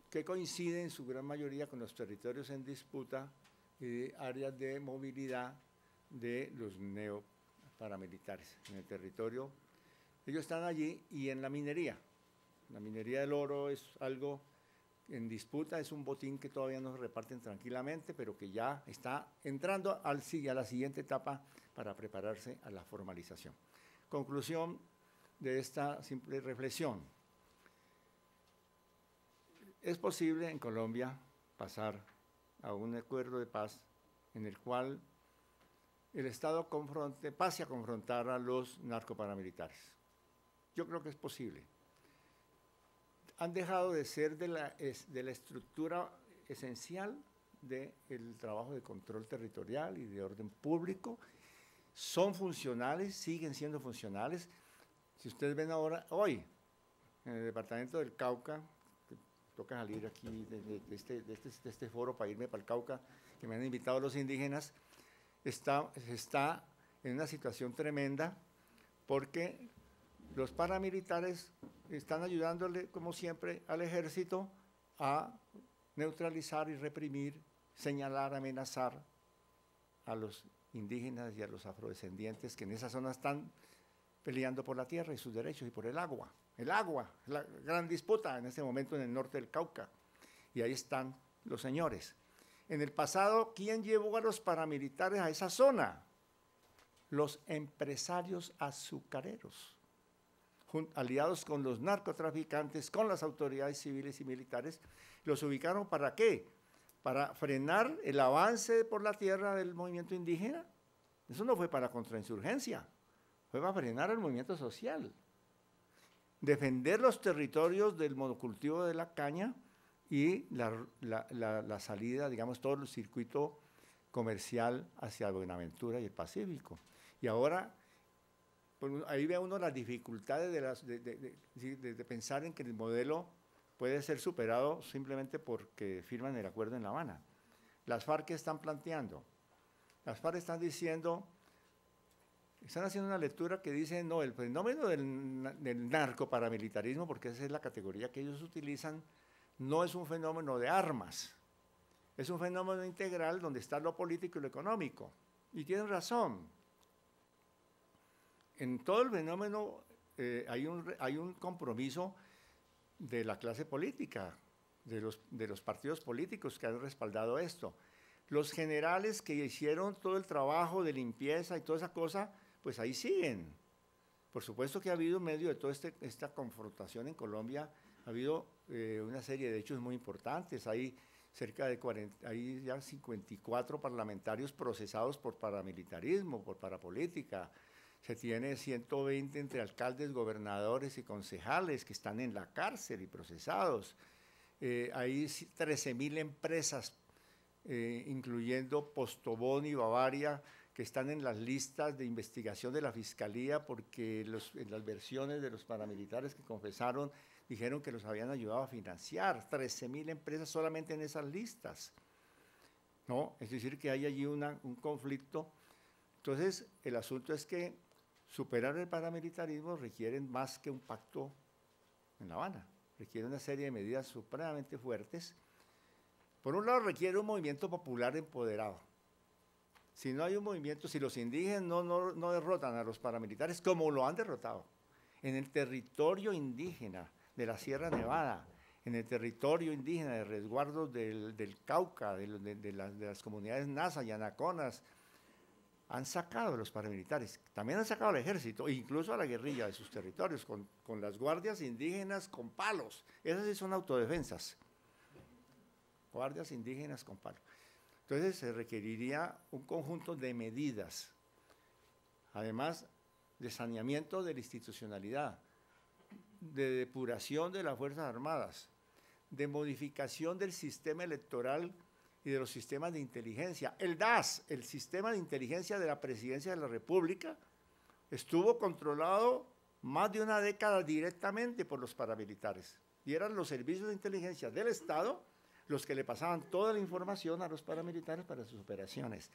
que coincide en su gran mayoría con los territorios en disputa y eh, áreas de movilidad de los neoparamilitares en el territorio. Ellos están allí y en la minería. La minería del oro es algo en disputa, es un botín que todavía no se reparten tranquilamente, pero que ya está entrando al, a la siguiente etapa para prepararse a la formalización. Conclusión de esta simple reflexión. Es posible en Colombia pasar a un acuerdo de paz en el cual el Estado confronte, pase a confrontar a los narcoparamilitares. Yo creo que es posible. Han dejado de ser de la, es, de la estructura esencial del trabajo de control territorial y de orden público. Son funcionales, siguen siendo funcionales. Si ustedes ven ahora, hoy, en el departamento del Cauca, que toca salir aquí de, de, de, este, de, este, de este foro para irme para el Cauca, que me han invitado los indígenas, está, está en una situación tremenda porque Los paramilitares están ayudándole, como siempre, al ejército a neutralizar y reprimir, señalar, amenazar a los indígenas y a los afrodescendientes que en esa zona están peleando por la tierra y sus derechos y por el agua. El agua, la gran disputa en este momento en el norte del Cauca. Y ahí están los señores. En el pasado, ¿quién llevó a los paramilitares a esa zona? Los empresarios azucareros, aliados con los narcotraficantes, con las autoridades civiles y militares. ¿Los ubicaron para qué? ¿Para frenar el avance por la tierra del movimiento indígena? Eso no fue para contrainsurgencia, fue para frenar el movimiento social. Defender los territorios del monocultivo de la caña y la, la, la, la salida, digamos, todo el circuito comercial hacia Buenaventura y el Pacífico. Y ahora, pues, ahí ve uno las dificultades de, las, de, de, de, de, de pensar en que el modelo puede ser superado simplemente porque firman el acuerdo en La Habana. Las FARC están planteando, las FARC están diciendo, están haciendo una lectura que dice, no, el fenómeno del, del narco paramilitarismo, porque esa es la categoría que ellos utilizan, no es un fenómeno de armas, es un fenómeno integral donde está lo político y lo económico. Y tienen razón. En todo el fenómeno eh, hay, un, hay un compromiso de la clase política, de los, de los partidos políticos que han respaldado esto. Los generales que hicieron todo el trabajo de limpieza y toda esa cosa, pues ahí siguen. Por supuesto que ha habido, en medio de toda este, esta confrontación en Colombia, ha habido eh, una serie de hechos muy importantes. Hay cerca de cuarenta, hay ya cincuenta y cuatro parlamentarios procesados por paramilitarismo, por parapolítica. Se tiene ciento veinte entre alcaldes, gobernadores y concejales que están en la cárcel y procesados. Eh, hay trece mil empresas, eh, incluyendo Postobón y Bavaria, que están en las listas de investigación de la Fiscalía porque los, en las versiones de los paramilitares que confesaron dijeron que los habían ayudado a financiar. trece mil empresas solamente en esas listas, ¿no? Es decir, que hay allí una, un conflicto. Entonces, el asunto es que superar el paramilitarismo requiere más que un pacto en La Habana, requiere una serie de medidas supremamente fuertes. Por un lado, requiere un movimiento popular empoderado. Si no hay un movimiento, si los indígenas no, no, no derrotan a los paramilitares, como lo han derrotado, en el territorio indígena de la Sierra Nevada, en el territorio indígena de resguardos del, del Cauca, de, de, de, la, de las comunidades Nasa y Anaconas, han sacado a los paramilitares, también han sacado al ejército, incluso a la guerrilla de sus territorios, con, con las guardias indígenas con palos. Esas sí son autodefensas, guardias indígenas con palos. Entonces se requeriría un conjunto de medidas, además de saneamiento de la institucionalidad, de depuración de las Fuerzas Armadas, de modificación del sistema electoral y de los sistemas de inteligencia. El D A S, el sistema de inteligencia de la Presidencia de la República, estuvo controlado más de una década directamente por los paramilitares, y eran los servicios de inteligencia del Estado los que le pasaban toda la información a los paramilitares para sus operaciones.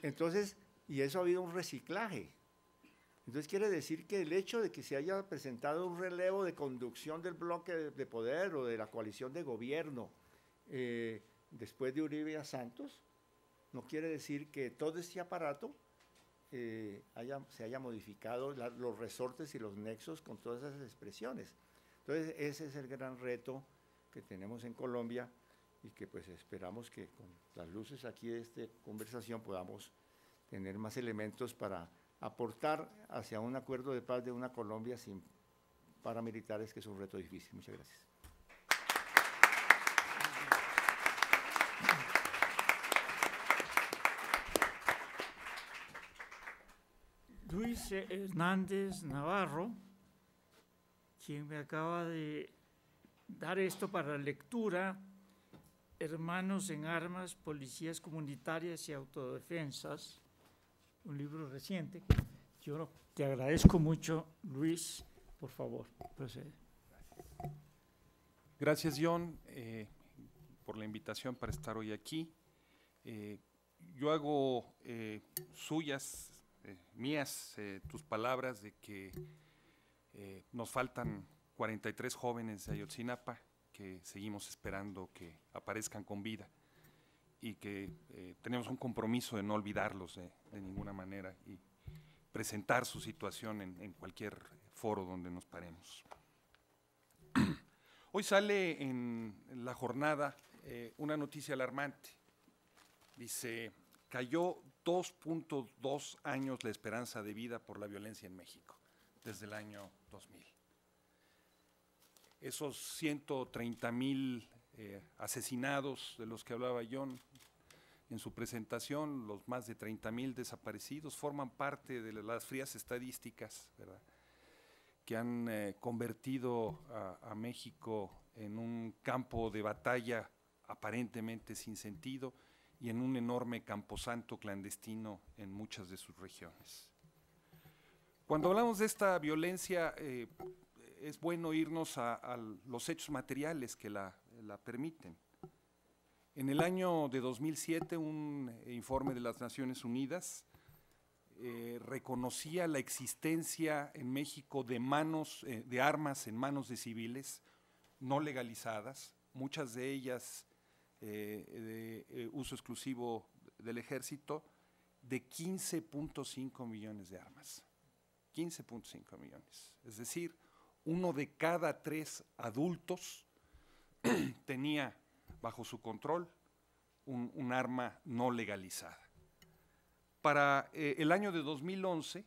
Entonces, y eso ha habido un reciclaje. Entonces quiere decir que el hecho de que se haya presentado un relevo de conducción del bloque de, de poder o de la coalición de gobierno, Eh, después de Uribe a Santos, no quiere decir que todo este aparato eh, haya, se haya modificado la, los resortes y los nexos con todas esas expresiones. Entonces ese es el gran reto que tenemos en Colombia y que pues esperamos que con las luces aquí de esta conversación podamos tener más elementos para aportar hacia un acuerdo de paz de una Colombia sin paramilitares, que es un reto difícil. Muchas gracias. Luis Hernández Navarro, quien me acaba de dar esto para lectura, Hermanos en Armas, Policías Comunitarias y Autodefensas, un libro reciente. Yo te agradezco mucho, Luis, por favor, procede. Gracias, John, eh, por la invitación para estar hoy aquí. Eh, yo hago eh, suyas eh, mías eh, tus palabras de que eh, nos faltan cuarenta y tres jóvenes de Ayotzinapa que seguimos esperando que aparezcan con vida y que eh, tenemos un compromiso de no olvidarlos de, de ninguna manera y presentar su situación en, en cualquier foro donde nos paremos. Hoy sale en la jornada eh, una noticia alarmante. Dice, cayó dos punto dos años la esperanza de vida por la violencia en México desde el año dos mil. Esos ciento treinta mil eh, asesinados de los que hablaba John en su presentación, los más de treinta mil desaparecidos, forman parte de las frías estadísticas, ¿verdad?, que han eh, convertido a, a México en un campo de batalla aparentemente sin sentido y en un enorme camposanto clandestino en muchas de sus regiones. Cuando hablamos de esta violencia, eh, es bueno irnos a, a los hechos materiales que la, la permiten. En el año de dos mil siete, un informe de las Naciones Unidas eh, reconocía la existencia en México de, manos, eh, de armas en manos de civiles no legalizadas, muchas de ellas eh, de eh, uso exclusivo del ejército, de quince punto cinco millones de armas, quince punto cinco millones, es decir, uno de cada tres adultos tenía bajo su control un, un arma no legalizada. Para eh, el año de dos mil once,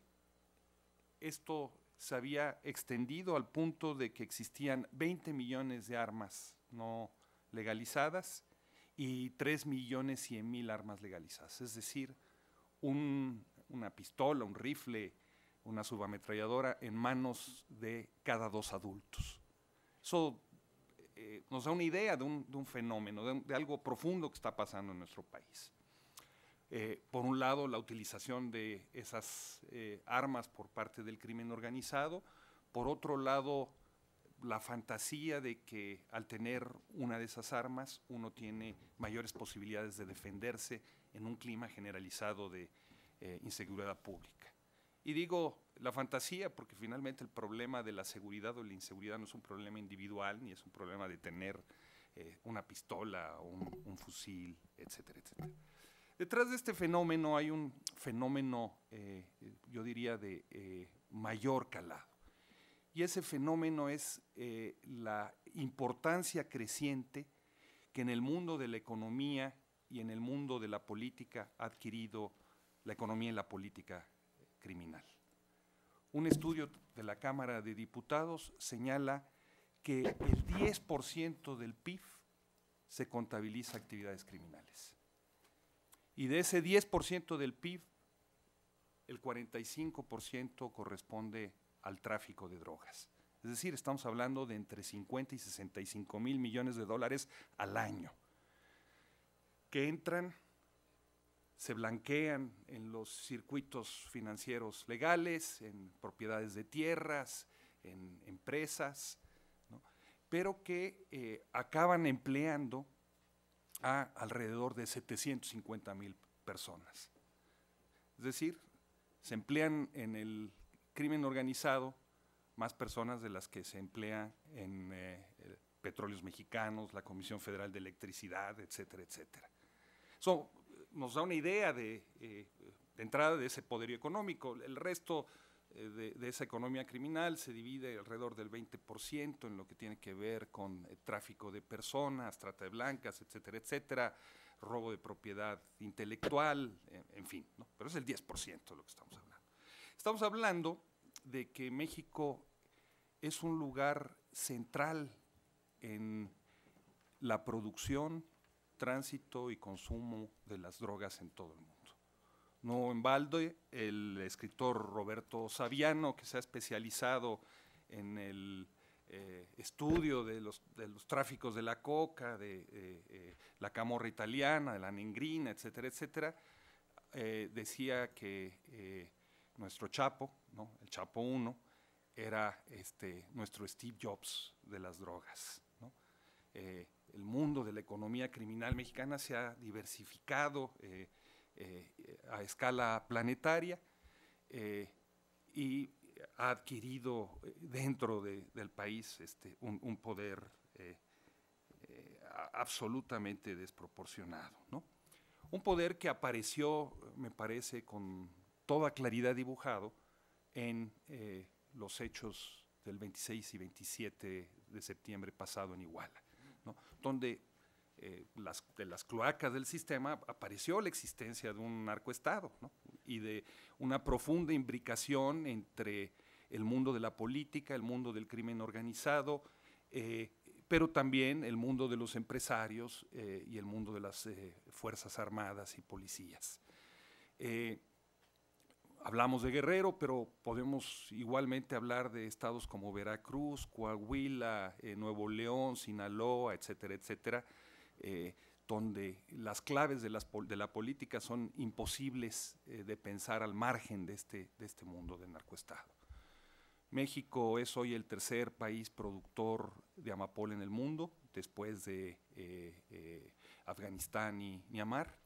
esto se había extendido al punto de que existían veinte millones de armas no legalizadas y tres millones cien mil armas legalizadas, es decir, un, una pistola, un rifle, una subametralladora en manos de cada dos adultos. Eso eh, nos da una idea de un, de un fenómeno, de, de algo profundo que está pasando en nuestro país. Eh, por un lado, la utilización de esas eh, armas por parte del crimen organizado, por otro lado, la fantasía de que al tener una de esas armas, uno tiene mayores posibilidades de defenderse en un clima generalizado de eh, inseguridad pública. Y digo la fantasía porque finalmente el problema de la seguridad o la inseguridad no es un problema individual, ni es un problema de tener eh, una pistola o un, un fusil, etcétera, etcétera. Detrás de este fenómeno hay un fenómeno, eh, yo diría, de eh, mayor calado. Y ese fenómeno es eh, la importancia creciente que en el mundo de la economía y en el mundo de la política ha adquirido la economía y la política criminal. Un estudio de la Cámara de Diputados señala que el diez por ciento del P I B se contabiliza a actividades criminales. Y de ese diez por ciento del P I B, el cuarenta y cinco por ciento corresponde al tráfico de drogas. Es decir, estamos hablando de entre cincuenta y sesenta y cinco mil millones de dólares al año que entran, se blanquean en los circuitos financieros legales, en propiedades de tierras, en empresas, ¿no?, pero que eh, acaban empleando a alrededor de setecientos cincuenta mil personas. Es decir, se emplean en el crimen organizado más personas de las que se emplean en eh, Petróleos Mexicanos, la Comisión Federal de Electricidad, etcétera, etcétera. So, nos da una idea de, eh, de entrada de ese poderío económico. El resto eh, de, de esa economía criminal se divide alrededor del veinte por ciento en lo que tiene que ver con eh, tráfico de personas, trata de blancas, etcétera, etcétera, robo de propiedad intelectual, en, en fin, ¿no? Pero es el diez por ciento de lo que estamos hablando. Estamos hablando de que México es un lugar central en la producción, tránsito y consumo de las drogas en todo el mundo. No en balde, el escritor Roberto Saviano, que se ha especializado en el eh, estudio de los, de los tráficos de la coca, de eh, eh, la camorra italiana, de la negrina, etcétera, etcétera, eh, decía que eh, nuestro Chapo, ¿no?, el Chapo uno, era este, nuestro Steve Jobs de las drogas, ¿no? Eh, El mundo de la economía criminal mexicana se ha diversificado eh, eh, a escala planetaria eh, y ha adquirido dentro de, del país este, un, un poder eh, eh, absolutamente desproporcionado, ¿no? Un poder que apareció, me parece, con toda claridad dibujado en eh, los hechos del veintiséis y veintisiete de septiembre pasado en Iguala, ¿no? Donde eh, las, de las cloacas del sistema apareció la existencia de un narcoestado, ¿no? Y de una profunda imbricación entre el mundo de la política, el mundo del crimen organizado, eh, pero también el mundo de los empresarios eh, y el mundo de las eh, fuerzas armadas y policías. Eh, hablamos de Guerrero, pero podemos igualmente hablar de estados como Veracruz, Coahuila, eh, Nuevo León, Sinaloa, etcétera, etcétera, eh, donde las claves de, las, de la política son imposibles eh, de pensar al margen de este, de este mundo del narcoestado. México es hoy el tercer país productor de amapola en el mundo, después de eh, eh, Afganistán y Myanmar.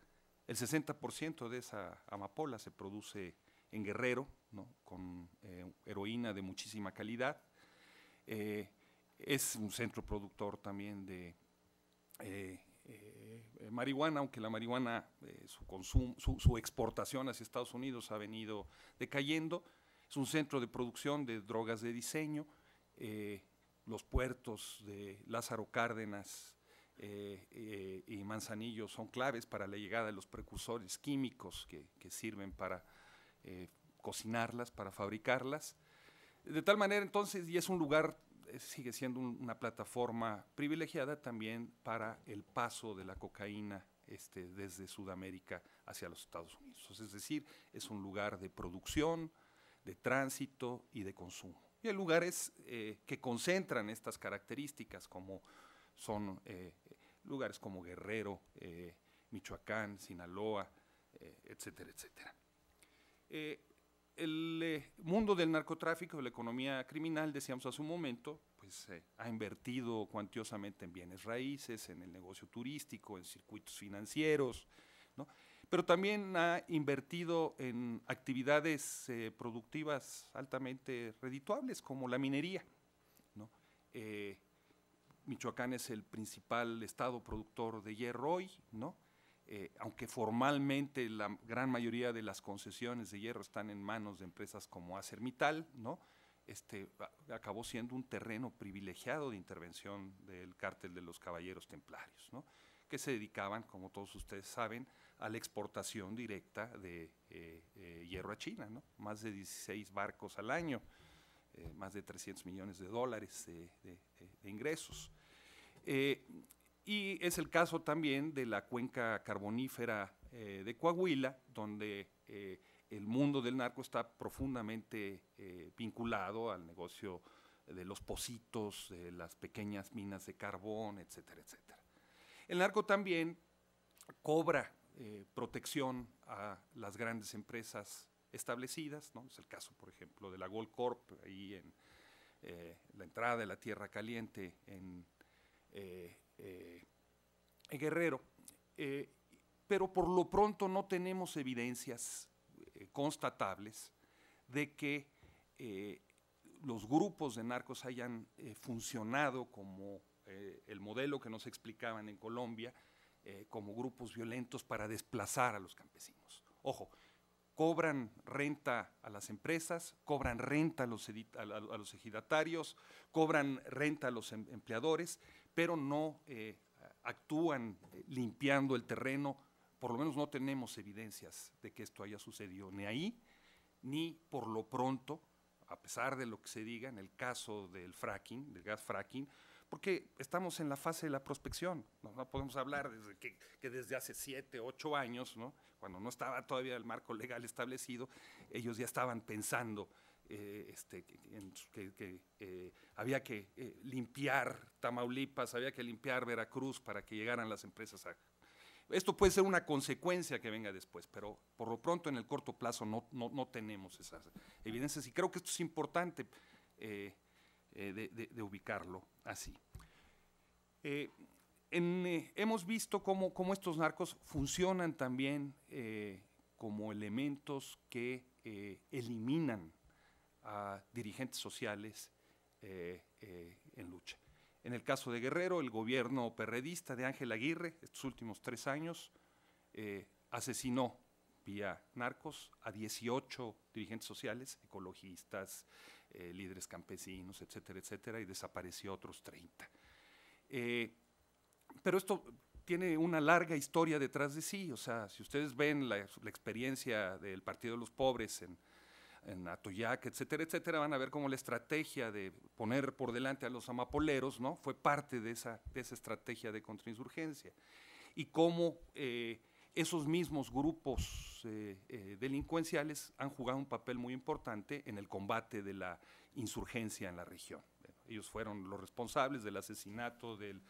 El sesenta por ciento de esa amapola se produce en Guerrero, ¿no? Con eh, heroína de muchísima calidad. Eh, es un centro productor también de eh, eh, marihuana, aunque la marihuana, eh, su, consumo, su, su exportación hacia Estados Unidos ha venido decayendo. Es un centro de producción de drogas de diseño. Eh, los puertos de Lázaro Cárdenas eh, eh, y Manzanillo son claves para la llegada de los precursores químicos que, que sirven para eh, cocinarlas, para fabricarlas. De tal manera, entonces, y es un lugar, eh, sigue siendo un, una plataforma privilegiada también para el paso de la cocaína este, desde Sudamérica hacia los Estados Unidos. Es decir, es un lugar de producción, de tránsito y de consumo. Y hay lugares eh, que concentran estas características, como son eh, lugares como Guerrero, eh, Michoacán, Sinaloa, eh, etcétera, etcétera. Eh, el eh, mundo del narcotráfico, de la economía criminal, decíamos hace un momento, pues eh, ha invertido cuantiosamente en bienes raíces, en el negocio turístico, en circuitos financieros, ¿no? Pero también ha invertido en actividades eh, productivas altamente redituables, como la minería, ¿no? Eh, Michoacán es el principal estado productor de hierro hoy, ¿no? Eh, aunque formalmente la gran mayoría de las concesiones de hierro están en manos de empresas como ArcelorMittal, ¿no? Este, acabó siendo un terreno privilegiado de intervención del cártel de los Caballeros Templarios, ¿no? Que se dedicaban, como todos ustedes saben, a la exportación directa de eh, eh, hierro a China, ¿no? Más de dieciséis barcos al año, eh, más de trescientos millones de dólares eh, de, de, de ingresos. Eh, y es el caso también de la cuenca carbonífera eh, de Coahuila, donde eh, el mundo del narco está profundamente eh, vinculado al negocio de los pocitos, de las pequeñas minas de carbón, etcétera, etcétera. El narco también cobra eh, protección a las grandes empresas establecidas, ¿no? Es el caso, por ejemplo, de la Goldcorp, ahí en eh, la entrada de la Tierra Caliente en, eh, eh, en Guerrero. Eh, pero por lo pronto no tenemos evidencias eh, constatables de que eh, los grupos de narcos hayan eh, funcionado como Eh, el modelo que nos explicaban en Colombia, eh, como grupos violentos para desplazar a los campesinos. Ojo, cobran renta a las empresas, cobran renta a los, a, a los ejidatarios, cobran renta a los em empleadores, pero no eh, actúan eh, limpiando el terreno. Por lo menos no tenemos evidencias de que esto haya sucedido ni ahí, ni por lo pronto, a pesar de lo que se diga en el caso del fracking, del gas fracking, porque estamos en la fase de la prospección, no, no podemos hablar desde que, que desde hace siete, ocho años, ¿no? Cuando no estaba todavía el marco legal establecido, ellos ya estaban pensando eh, este, en, que, que eh, había que eh, limpiar Tamaulipas, había que limpiar Veracruz para que llegaran las empresas a… Esto puede ser una consecuencia que venga después, pero por lo pronto en el corto plazo no, no, no tenemos esas evidencias, y creo que esto es importante eh, eh, de, de, de ubicarlo así. Eh, en, eh, hemos visto cómo, cómo estos narcos funcionan también eh, como elementos que eh, eliminan a dirigentes sociales eh, eh, en lucha. En el caso de Guerrero, el gobierno perredista de Ángel Aguirre, estos últimos tres años, eh, asesinó vía narcos a dieciocho dirigentes sociales, ecologistas, eh, líderes campesinos, etcétera, etcétera, y desapareció otros treinta. Eh, pero esto tiene una larga historia detrás de sí, o sea, si ustedes ven la, la experiencia del Partido de los Pobres en, en Atoyac, etcétera, etcétera, van a ver cómo la estrategia de poner por delante a los amapoleros, ¿no?, fue parte de esa, de esa estrategia de contrainsurgencia, y cómo eh, esos mismos grupos eh, eh, delincuenciales han jugado un papel muy importante en el combate de la insurgencia en la región. Bueno, ellos fueron los responsables del asesinato del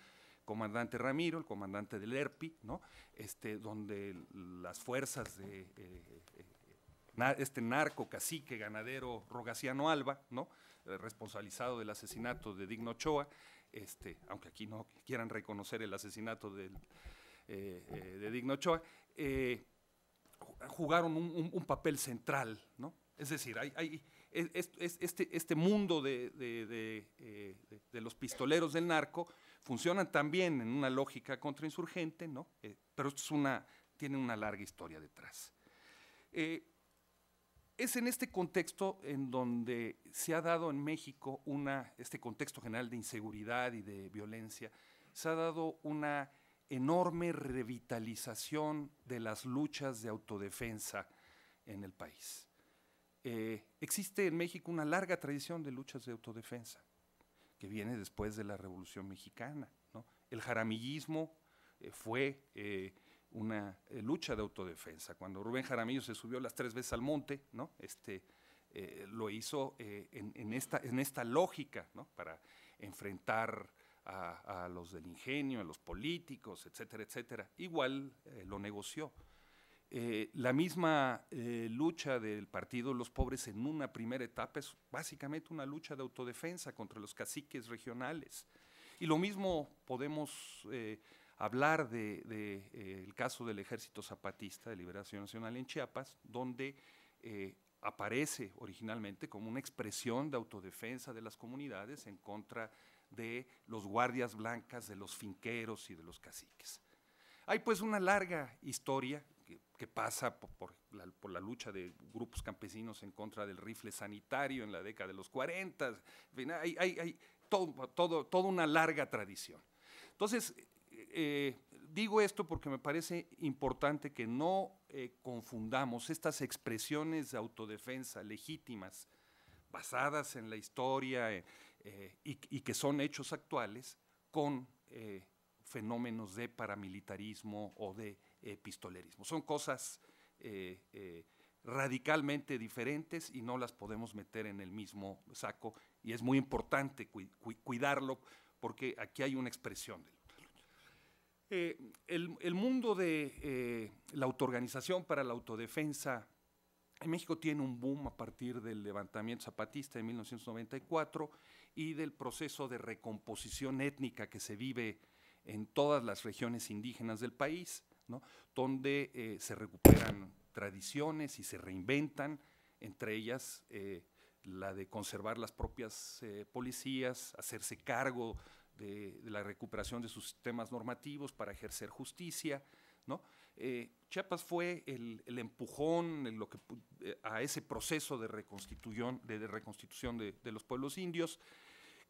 comandante Ramiro, el comandante del E R P I, ¿no?, este, donde las fuerzas de eh, eh, este narco cacique ganadero Rogaciano Alba, ¿no?, responsabilizado del asesinato de Digno Ochoa, este, aunque aquí no quieran reconocer el asesinato del, eh, eh, de Digno Ochoa, eh, jugaron un, un, un papel central, ¿no? Es decir, hay, hay, es, es, este, este mundo de, de, de, eh, de, de los pistoleros del narco funcionan también en una lógica contrainsurgente, ¿no? Eh, pero esto es una, tiene una larga historia detrás. Eh, Es en este contexto en donde se ha dado en México, una, este contexto general de inseguridad y de violencia, se ha dado una enorme revitalización de las luchas de autodefensa en el país. Eh, existe en México una larga tradición de luchas de autodefensa, que viene después de la Revolución Mexicana, ¿no? El jaramillismo eh, fue… Eh, una eh, lucha de autodefensa. Cuando Rubén Jaramillo se subió las tres veces al monte, ¿no?, este, eh, lo hizo eh, en, en, esta, en esta lógica, ¿no?, para enfrentar a, a los del ingenio, a los políticos, etcétera, etcétera. Igual eh, lo negoció. Eh, la misma eh, lucha del Partido de los Pobres en una primera etapa es básicamente una lucha de autodefensa contra los caciques regionales. Y lo mismo podemos… Eh, hablar del de, de, eh, caso del Ejército Zapatista de Liberación Nacional en Chiapas, donde eh, aparece originalmente como una expresión de autodefensa de las comunidades en contra de los guardias blancas, de los finqueros y de los caciques. Hay pues una larga historia que, que pasa por, por, la, por la lucha de grupos campesinos en contra del rifle sanitario en la década de los cuarenta, en fin, hay, hay, hay todo, todo, toda una larga tradición. Entonces, Eh, digo esto porque me parece importante que no eh, confundamos estas expresiones de autodefensa legítimas, basadas en la historia eh, eh, y, y que son hechos actuales, con eh, fenómenos de paramilitarismo o de eh, pistolerismo. Son cosas eh, eh, radicalmente diferentes y no las podemos meter en el mismo saco, y es muy importante cu cu cuidarlo porque aquí hay una expresión de… Eh, el, el mundo de eh, la autoorganización para la autodefensa en México tiene un boom a partir del levantamiento zapatista de mil novecientos noventa y cuatro y del proceso de recomposición étnica que se vive en todas las regiones indígenas del país, ¿no?, donde eh, se recuperan tradiciones y se reinventan, entre ellas eh, la de conservar las propias eh, policías, hacerse cargo De, de la recuperación de sus sistemas normativos para ejercer justicia, ¿no? Eh, Chiapas fue el, el empujón en lo que, eh, a ese proceso de reconstitución de, de, reconstitución de, de los pueblos indios,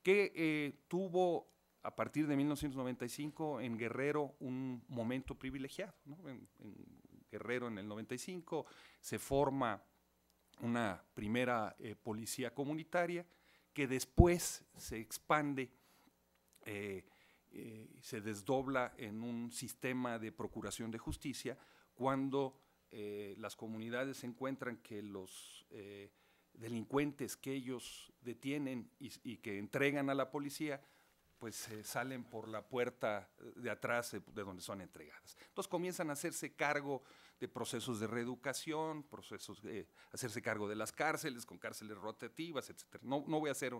que eh, tuvo a partir de mil novecientos noventa y cinco en Guerrero un momento privilegiado, ¿no? En, en Guerrero en el noventa y cinco se forma una primera eh, policía comunitaria que después se expande. Eh, eh, se desdobla en un sistema de procuración de justicia cuando eh, las comunidades encuentran que los eh, delincuentes que ellos detienen y, y que entregan a la policía, pues eh, salen por la puerta de atrás eh, de donde son entregadas. Entonces comienzan a hacerse cargo de procesos de reeducación, procesos de eh, hacerse cargo de las cárceles, con cárceles rotativas, etcétera. No, no voy a hacer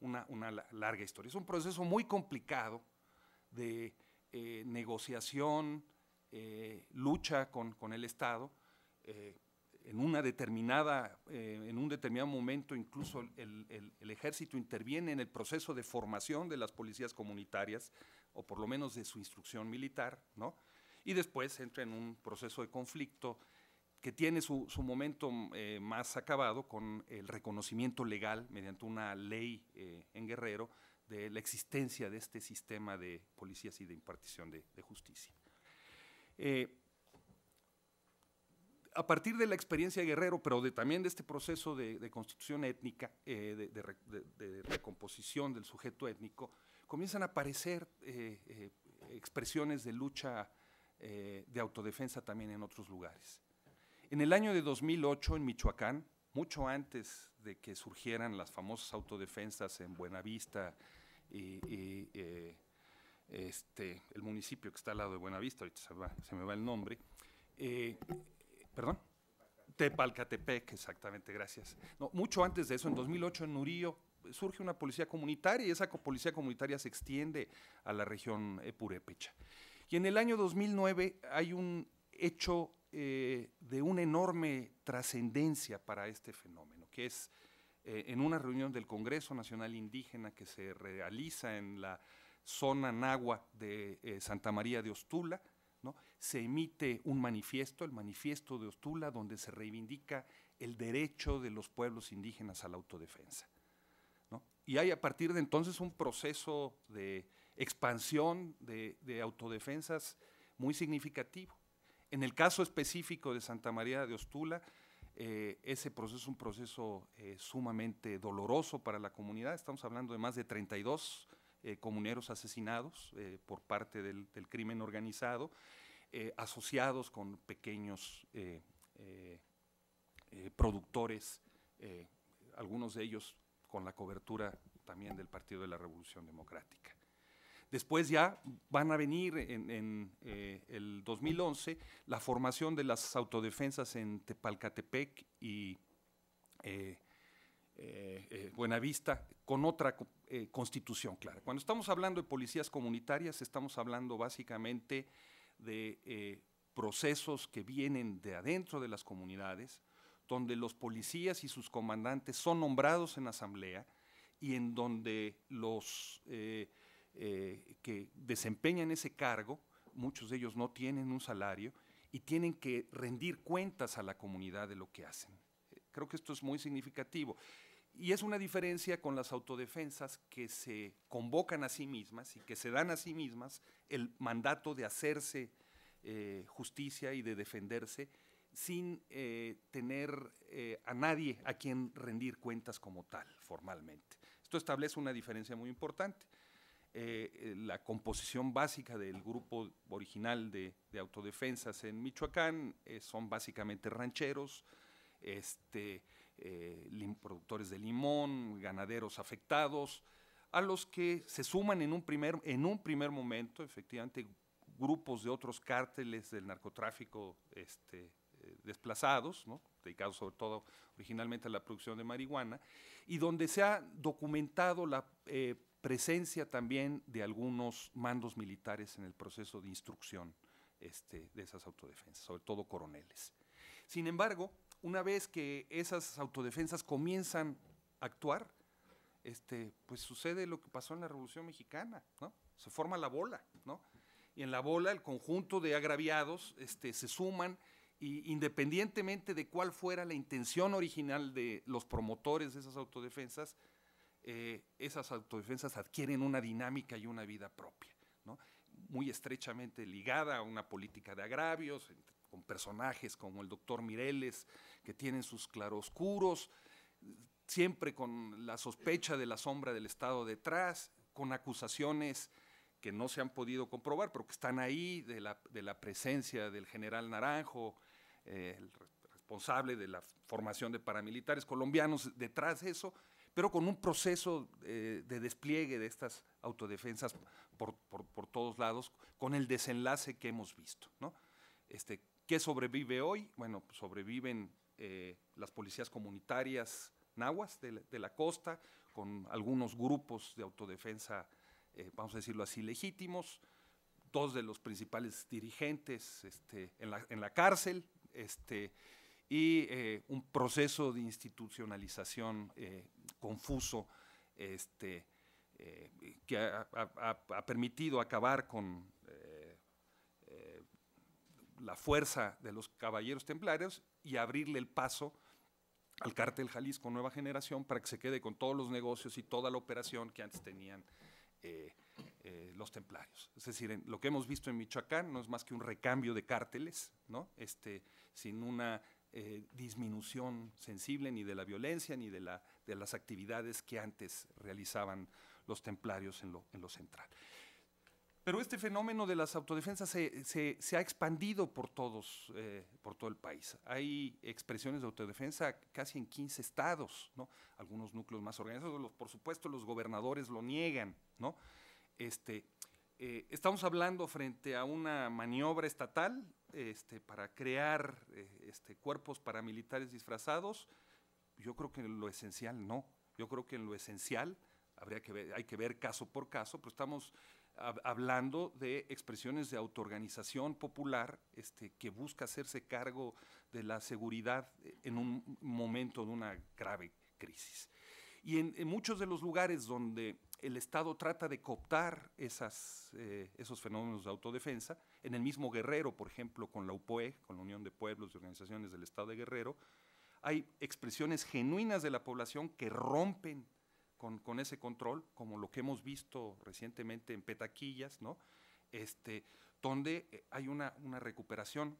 una, una larga historia. Es un proceso muy complicado de eh, negociación, eh, lucha con, con el Estado, eh, en, una determinada, eh, en un determinado momento incluso el, el, el ejército interviene en el proceso de formación de las policías comunitarias, o por lo menos de su instrucción militar, ¿no? Y después entra en un proceso de conflicto que tiene su, su momento eh, más acabado con el reconocimiento legal mediante una ley eh, en Guerrero de la existencia de este sistema de policías y de impartición de, de justicia. Eh, a partir de la experiencia de Guerrero, pero de, también de este proceso de, de constitución étnica, eh, de, de, de, de recomposición del sujeto étnico, comienzan a aparecer eh, eh, expresiones de lucha eh, de autodefensa también en otros lugares. En el año de dos mil ocho en Michoacán, mucho antes de que surgieran las famosas autodefensas en Buenavista y, y eh, este, el municipio que está al lado de Buenavista, ahorita se, va, se me va el nombre, eh, perdón, Tepalcatepec, exactamente, gracias. No, mucho antes de eso, en dos mil ocho en Nurío, surge una policía comunitaria y esa policía comunitaria se extiende a la región purépecha. Y en el año dos mil nueve hay un hecho Eh, de una enorme trascendencia para este fenómeno, que es eh, en una reunión del Congreso Nacional Indígena que se realiza en la zona nahua de eh, Santa María de Ostula, ¿no? Se emite un manifiesto, el manifiesto de Ostula, donde se reivindica el derecho de los pueblos indígenas a la autodefensa, ¿no? Y hay a partir de entonces un proceso de expansión de, de autodefensas muy significativo. En el caso específico de Santa María de Ostula, eh, ese proceso es un proceso eh, sumamente doloroso para la comunidad. Estamos hablando de más de treinta y dos eh, comuneros asesinados eh, por parte del, del crimen organizado, eh, asociados con pequeños eh, eh, eh, productores, eh, algunos de ellos con la cobertura también del Partido de la Revolución Democrática. Después ya van a venir en, en eh, el dos mil once la formación de las autodefensas en Tepalcatepec y eh, eh, eh, Buenavista con otra eh, constitución clara. Cuando estamos hablando de policías comunitarias, estamos hablando básicamente de eh, procesos que vienen de adentro de las comunidades, donde los policías y sus comandantes son nombrados en asamblea y en donde los… Eh, Eh, que desempeñan ese cargo, muchos de ellos no tienen un salario y tienen que rendir cuentas a la comunidad de lo que hacen. Eh, creo que esto es muy significativo y es una diferencia con las autodefensas que se convocan a sí mismas y que se dan a sí mismas el mandato de hacerse eh, justicia y de defenderse sin eh, tener eh, a nadie a quien rendir cuentas como tal, formalmente. Esto establece una diferencia muy importante. Eh, eh, la composición básica del grupo original de, de autodefensas en Michoacán eh, son básicamente rancheros, este, eh, lim, productores de limón, ganaderos afectados, a los que se suman en un primer, en un primer momento, efectivamente, grupos de otros cárteles del narcotráfico este, eh, desplazados, ¿no? Dedicados sobre todo originalmente a la producción de marihuana, y donde se ha documentado la eh, presencia también de algunos mandos militares en el proceso de instrucción este, de esas autodefensas, sobre todo coroneles. Sin embargo, una vez que esas autodefensas comienzan a actuar, este, pues sucede lo que pasó en la Revolución Mexicana, ¿no? Se forma la bola, ¿no? Y en la bola el conjunto de agraviados este, se suman, y independientemente de cuál fuera la intención original de los promotores de esas autodefensas, Eh, esas autodefensas adquieren una dinámica y una vida propia, ¿no? Muy estrechamente ligada a una política de agravios, con personajes como el doctor Mireles, que tienen sus claroscuros, siempre con la sospecha de la sombra del Estado detrás, con acusaciones que no se han podido comprobar, pero que están ahí, de la, de la presencia del general Naranjo, eh, el responsable de la formación de paramilitares colombianos, detrás de eso, pero con un proceso eh, de despliegue de estas autodefensas por, por, por todos lados, con el desenlace que hemos visto, ¿no? Este, ¿qué sobrevive hoy? Bueno, sobreviven eh, las policías comunitarias nahuas de la, de la costa, con algunos grupos de autodefensa, eh, vamos a decirlo así, legítimos, dos de los principales dirigentes este, en, la, en la cárcel, este, y eh, un proceso de institucionalización eh, confuso este, eh, que ha, ha, ha permitido acabar con eh, eh, la fuerza de los Caballeros Templarios y abrirle el paso al Cártel Jalisco Nueva Generación para que se quede con todos los negocios y toda la operación que antes tenían eh, eh, los templarios. Es decir, en, lo que hemos visto en Michoacán no es más que un recambio de cárteles, ¿no? Este, sin una eh, disminución sensible ni de la violencia ni de, la, de las actividades que antes realizaban los templarios en lo, en lo central. Pero este fenómeno de las autodefensas se, se, se ha expandido por, todos, eh, por todo el país. Hay expresiones de autodefensa casi en quince estados, ¿no? Algunos núcleos más organizados, los, por supuesto los gobernadores lo niegan, ¿no? Este, eh, estamos hablando frente a una maniobra estatal este, para crear eh, este, cuerpos paramilitares disfrazados. Yo creo que en lo esencial no, yo creo que en lo esencial habría que ver, hay que ver caso por caso, pero estamos hablando de expresiones de autoorganización popular este, que busca hacerse cargo de la seguridad en un momento de una grave crisis. Y en, en muchos de los lugares donde el Estado trata de cooptar esas, eh, esos fenómenos de autodefensa, en el mismo Guerrero, por ejemplo, con la U P O E, con la Unión de Pueblos y Organizaciones del Estado de Guerrero, hay expresiones genuinas de la población que rompen Con, con ese control, como lo que hemos visto recientemente en Petaquillas, ¿no? Este, donde hay una, una recuperación.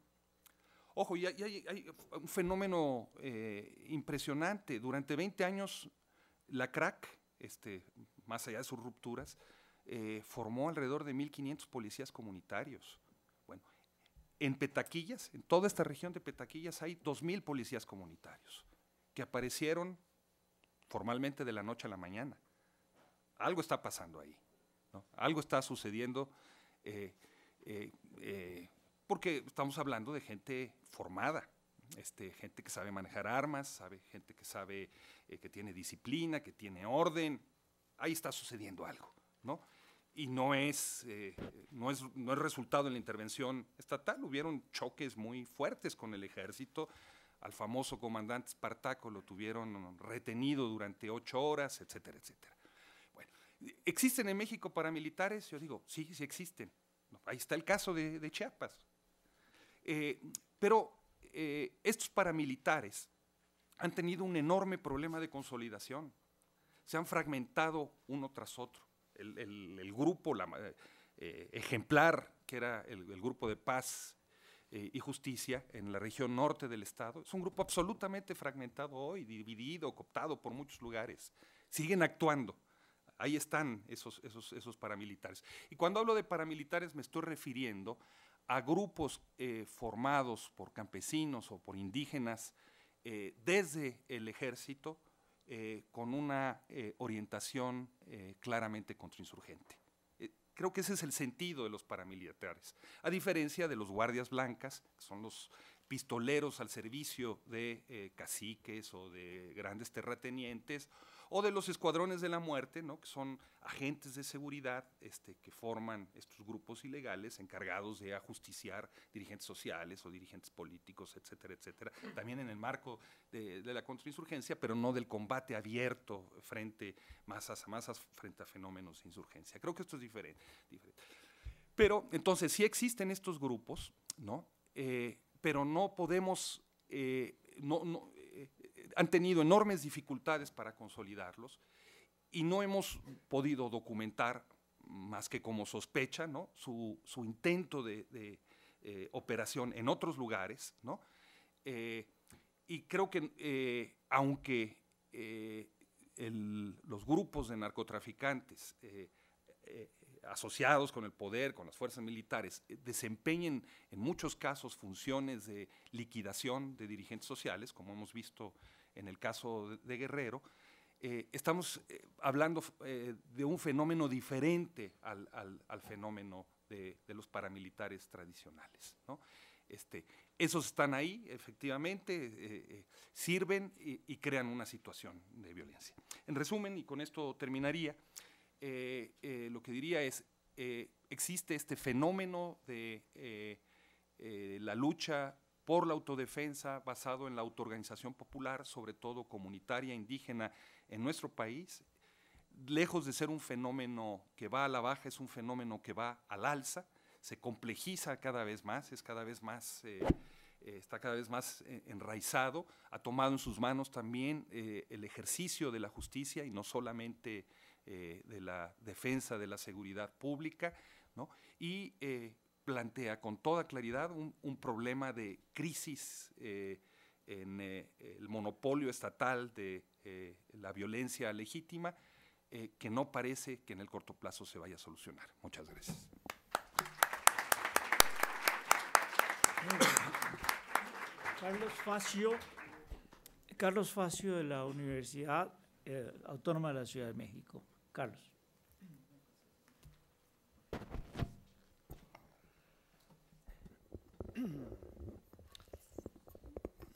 Ojo, y hay, hay, hay un fenómeno eh, impresionante. Durante veinte años, la C R A C, este, más allá de sus rupturas, eh, formó alrededor de mil quinientos policías comunitarios. Bueno, en Petaquillas, en toda esta región de Petaquillas, hay dos mil policías comunitarios que aparecieron formalmente de la noche a la mañana. Algo está pasando ahí, ¿no? Algo está sucediendo eh, eh, eh, porque estamos hablando de gente formada, este, gente que sabe manejar armas, sabe, gente que sabe eh, que tiene disciplina, que tiene orden. Ahí está sucediendo algo, ¿no? Y no es, eh, no es, no es resultado de la intervención estatal. Hubieron choques muy fuertes con el ejército. Al famoso comandante Espartaco lo tuvieron retenido durante ocho horas, etcétera, etcétera. Bueno, ¿existen en México paramilitares? Yo digo, sí, sí existen. No, ahí está el caso de, de Chiapas. Eh, pero eh, estos paramilitares han tenido un enorme problema de consolidación. Se han fragmentado uno tras otro. El, el, el grupo la, eh, ejemplar, que era el, el grupo de paz y justicia en la región norte del estado, es un grupo absolutamente fragmentado hoy, dividido, cooptado por muchos lugares. Siguen actuando, ahí están esos, esos, esos paramilitares. Y cuando hablo de paramilitares me estoy refiriendo a grupos eh, formados por campesinos o por indígenas eh, desde el ejército eh, con una eh, orientación eh, claramente contrainsurgente. Creo que ese es el sentido de los paramilitares, a diferencia de los guardias blancas, que son los pistoleros al servicio de eh, caciques o de grandes terratenientes, o de los escuadrones de la muerte, ¿no? Que son agentes de seguridad este, que forman estos grupos ilegales encargados de ajusticiar dirigentes sociales o dirigentes políticos, etcétera, etcétera, también en el marco de, de la contrainsurgencia, pero no del combate abierto frente masas a masas, frente a fenómenos de insurgencia. Creo que esto es diferente. diferente. Pero entonces sí existen estos grupos, ¿no? Eh, pero no podemos, eh, no, no, eh, han tenido enormes dificultades para consolidarlos y no hemos podido documentar, más que como sospecha, ¿no? su, su intento de, de eh, operación en otros lugares, ¿no? Eh, y creo que eh, aunque eh, el, los grupos de narcotraficantes eh, eh, asociados con el poder, con las fuerzas militares, desempeñen en muchos casos funciones de liquidación de dirigentes sociales, como hemos visto en el caso de Guerrero, eh, estamos eh, hablando eh, de un fenómeno diferente al, al, al fenómeno de, de los paramilitares tradicionales, ¿no? Este, esos están ahí, efectivamente, eh, eh, sirven y, y crean una situación de violencia. En resumen, y con esto terminaría, Eh, eh, lo que diría es, eh, existe este fenómeno de eh, eh, la lucha por la autodefensa basado en la autoorganización popular, sobre todo comunitaria, indígena, en nuestro país, lejos de ser un fenómeno que va a la baja, es un fenómeno que va al alza, se complejiza cada vez más, es cada vez más, eh, eh, está cada vez más eh, enraizado, ha tomado en sus manos también eh, el ejercicio de la justicia y no solamente eh, de la defensa de la seguridad pública, ¿no? Y eh, plantea con toda claridad un, un problema de crisis eh, en eh, el monopolio estatal de eh, la violencia legítima eh, que no parece que en el corto plazo se vaya a solucionar. Muchas gracias. Carlos Fazio, Carlos Fazio de la Universidad eh, Autónoma de la Ciudad de México. Carlos.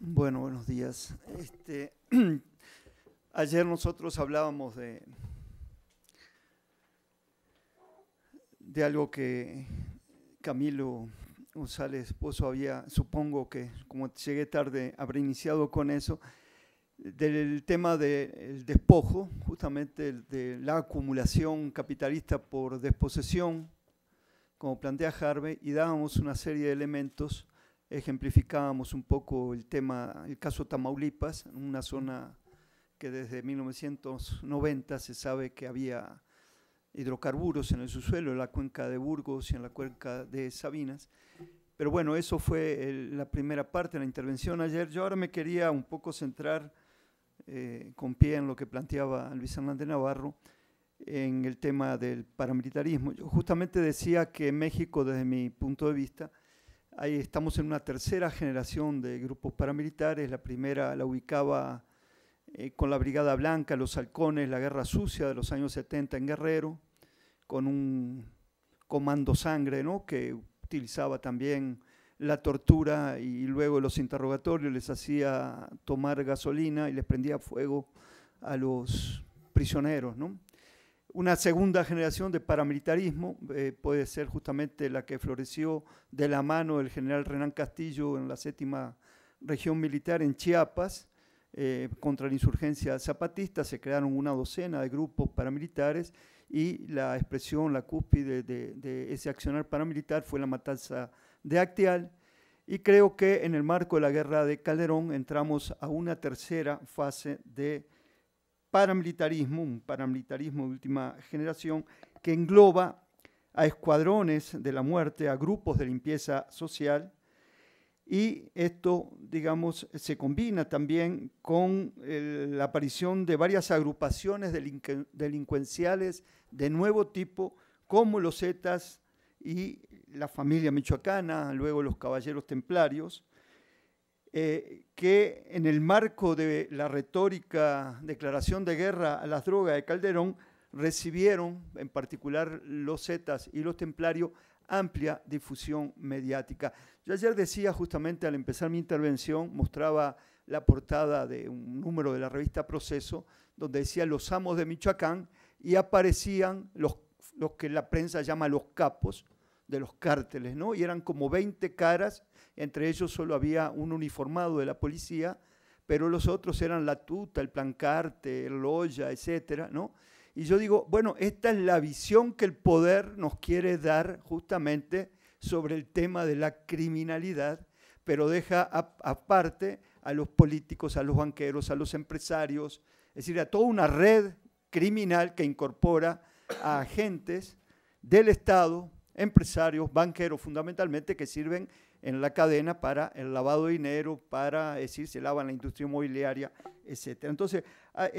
Bueno, buenos días. Este, ayer nosotros hablábamos de, de algo que Camilo González Pozo había, supongo que como llegué tarde, habré iniciado con eso, del tema del despojo, justamente de la acumulación capitalista por desposesión, como plantea Harvey, y dábamos una serie de elementos, ejemplificábamos un poco el tema, el caso Tamaulipas, una zona que desde mil novecientos noventa se sabe que había hidrocarburos en el subsuelo, en la cuenca de Burgos y en la cuenca de Sabinas. Pero bueno, eso fue el, la primera parte de la intervención ayer. Yo ahora me quería un poco centrar eh, con pie en lo que planteaba Luis Hernández Navarro, en el tema del paramilitarismo. Yo justamente decía que en México, desde mi punto de vista, ahí estamos en una tercera generación de grupos paramilitares. La primera la ubicaba eh, con la Brigada Blanca, los halcones, la guerra sucia de los años setenta en Guerrero, con un comando sangre, ¿no?, que utilizaba también la tortura y luego los interrogatorios, les hacía tomar gasolina y les prendía fuego a los prisioneros, ¿no? Una segunda generación de paramilitarismo eh, puede ser justamente la que floreció de la mano del general Renán Castillo en la séptima región militar en Chiapas, eh, contra la insurgencia zapatista. Se crearon una docena de grupos paramilitares y la expresión, la cúspide de, de, de ese accionar paramilitar fue la matanza de Acteal. Y creo que en el marco de la guerra de Calderón entramos a una tercera fase de paramilitarismo, un paramilitarismo de última generación que engloba a escuadrones de la muerte, a grupos de limpieza social, y esto, digamos, se combina también con eh, la aparición de varias agrupaciones delincu delincuenciales de nuevo tipo, como los Zetas y la familia michoacana, luego los Caballeros Templarios, Eh, que en el marco de la retórica declaración de guerra a las drogas de Calderón recibieron, en particular los Zetas y los Templarios, amplia difusión mediática. Yo ayer decía, justamente al empezar mi intervención, mostraba la portada de un número de la revista Proceso, donde decía los amos de Michoacán, y aparecían los, los que la prensa llama los capos de los cárteles, ¿no? Y eran como veinte caras, entre ellos solo había un uniformado de la policía, pero los otros eran la tuta, el plancarte, el loya, etcétera, ¿no? Y yo digo, bueno, esta es la visión que el poder nos quiere dar justamente sobre el tema de la criminalidad, pero deja aparte a los políticos, a los banqueros, a los empresarios, es decir, a toda una red criminal que incorpora a agentes del Estado, empresarios, banqueros fundamentalmente, que sirven en la cadena para el lavado de dinero, para, es decir, se lavan la industria inmobiliaria, etcétera. Entonces,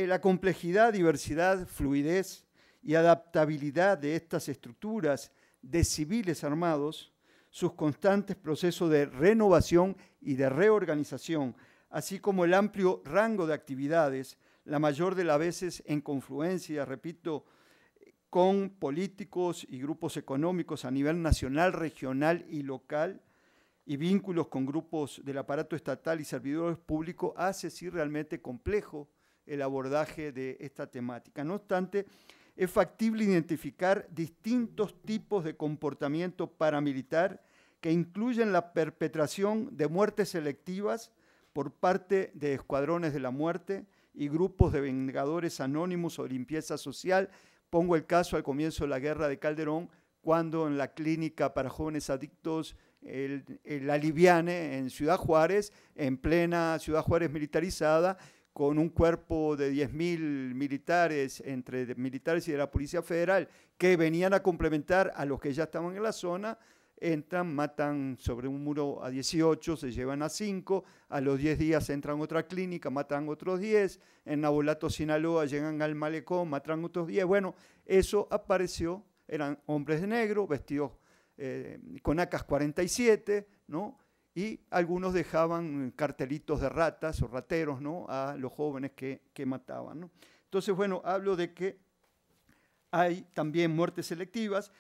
la complejidad, diversidad, fluidez y adaptabilidad de estas estructuras de civiles armados, sus constantes procesos de renovación y de reorganización, así como el amplio rango de actividades, la mayor de las veces en confluencia, repito, con políticos y grupos económicos a nivel nacional, regional y local, y vínculos con grupos del aparato estatal y servidores públicos, hace sí realmente complejo el abordaje de esta temática. No obstante, es factible identificar distintos tipos de comportamiento paramilitar que incluyen la perpetración de muertes selectivas por parte de escuadrones de la muerte y grupos de vengadores anónimos o limpieza social. Pongo el caso al comienzo de la guerra de Calderón, cuando en la clínica para jóvenes adictos, el, el Aliviane, en Ciudad Juárez, en plena Ciudad Juárez militarizada, con un cuerpo de diez mil militares, entre militares y de la Policía Federal, que venían a complementar a los que ya estaban en la zona, entran, matan sobre un muro a dieciocho, se llevan a cinco, a los diez días entran a otra clínica, matan otros diez, en Nabolato, Sinaloa, llegan al malecón, matan otros diez. Bueno, eso apareció, eran hombres de negro, vestidos eh, con A Ks cuarenta y siete, ¿no? Y algunos dejaban cartelitos de ratas o rateros, ¿no?, a los jóvenes que, que mataban, ¿no? Entonces, bueno, hablo de que hay también muertes selectivas,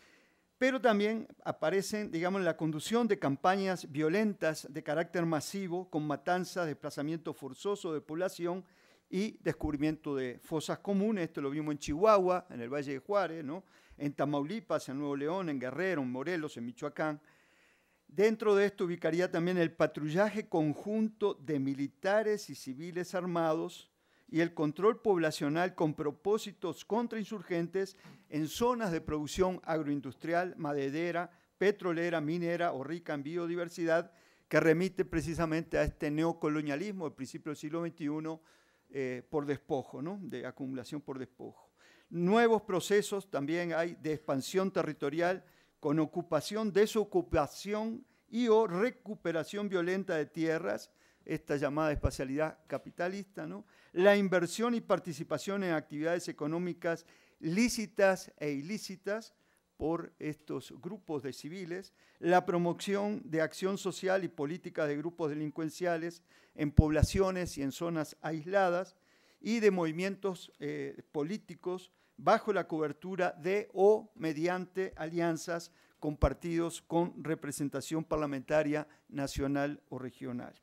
pero también aparecen, digamos, la conducción de campañas violentas de carácter masivo con matanzas, desplazamiento forzoso de población y descubrimiento de fosas comunes. Esto lo vimos en Chihuahua, en el Valle de Juárez, ¿no?, en Tamaulipas, en Nuevo León, en Guerrero, en Morelos, en Michoacán. Dentro de esto ubicaría también el patrullaje conjunto de militares y civiles armados y el control poblacional con propósitos contrainsurgentes en zonas de producción agroindustrial, maderera, petrolera, minera o rica en biodiversidad, que remite precisamente a este neocolonialismo del principio del siglo veintiuno eh, por despojo, ¿no?, de acumulación por despojo. Nuevos procesos también hay de expansión territorial con ocupación, desocupación y o recuperación violenta de tierras, esta llamada espacialidad capitalista, ¿no?, la inversión y participación en actividades económicas lícitas e ilícitas por estos grupos de civiles, la promoción de acción social y política de grupos delincuenciales en poblaciones y en zonas aisladas y de movimientos eh, políticos bajo la cobertura de o mediante alianzas con partidos con representación parlamentaria nacional o regional.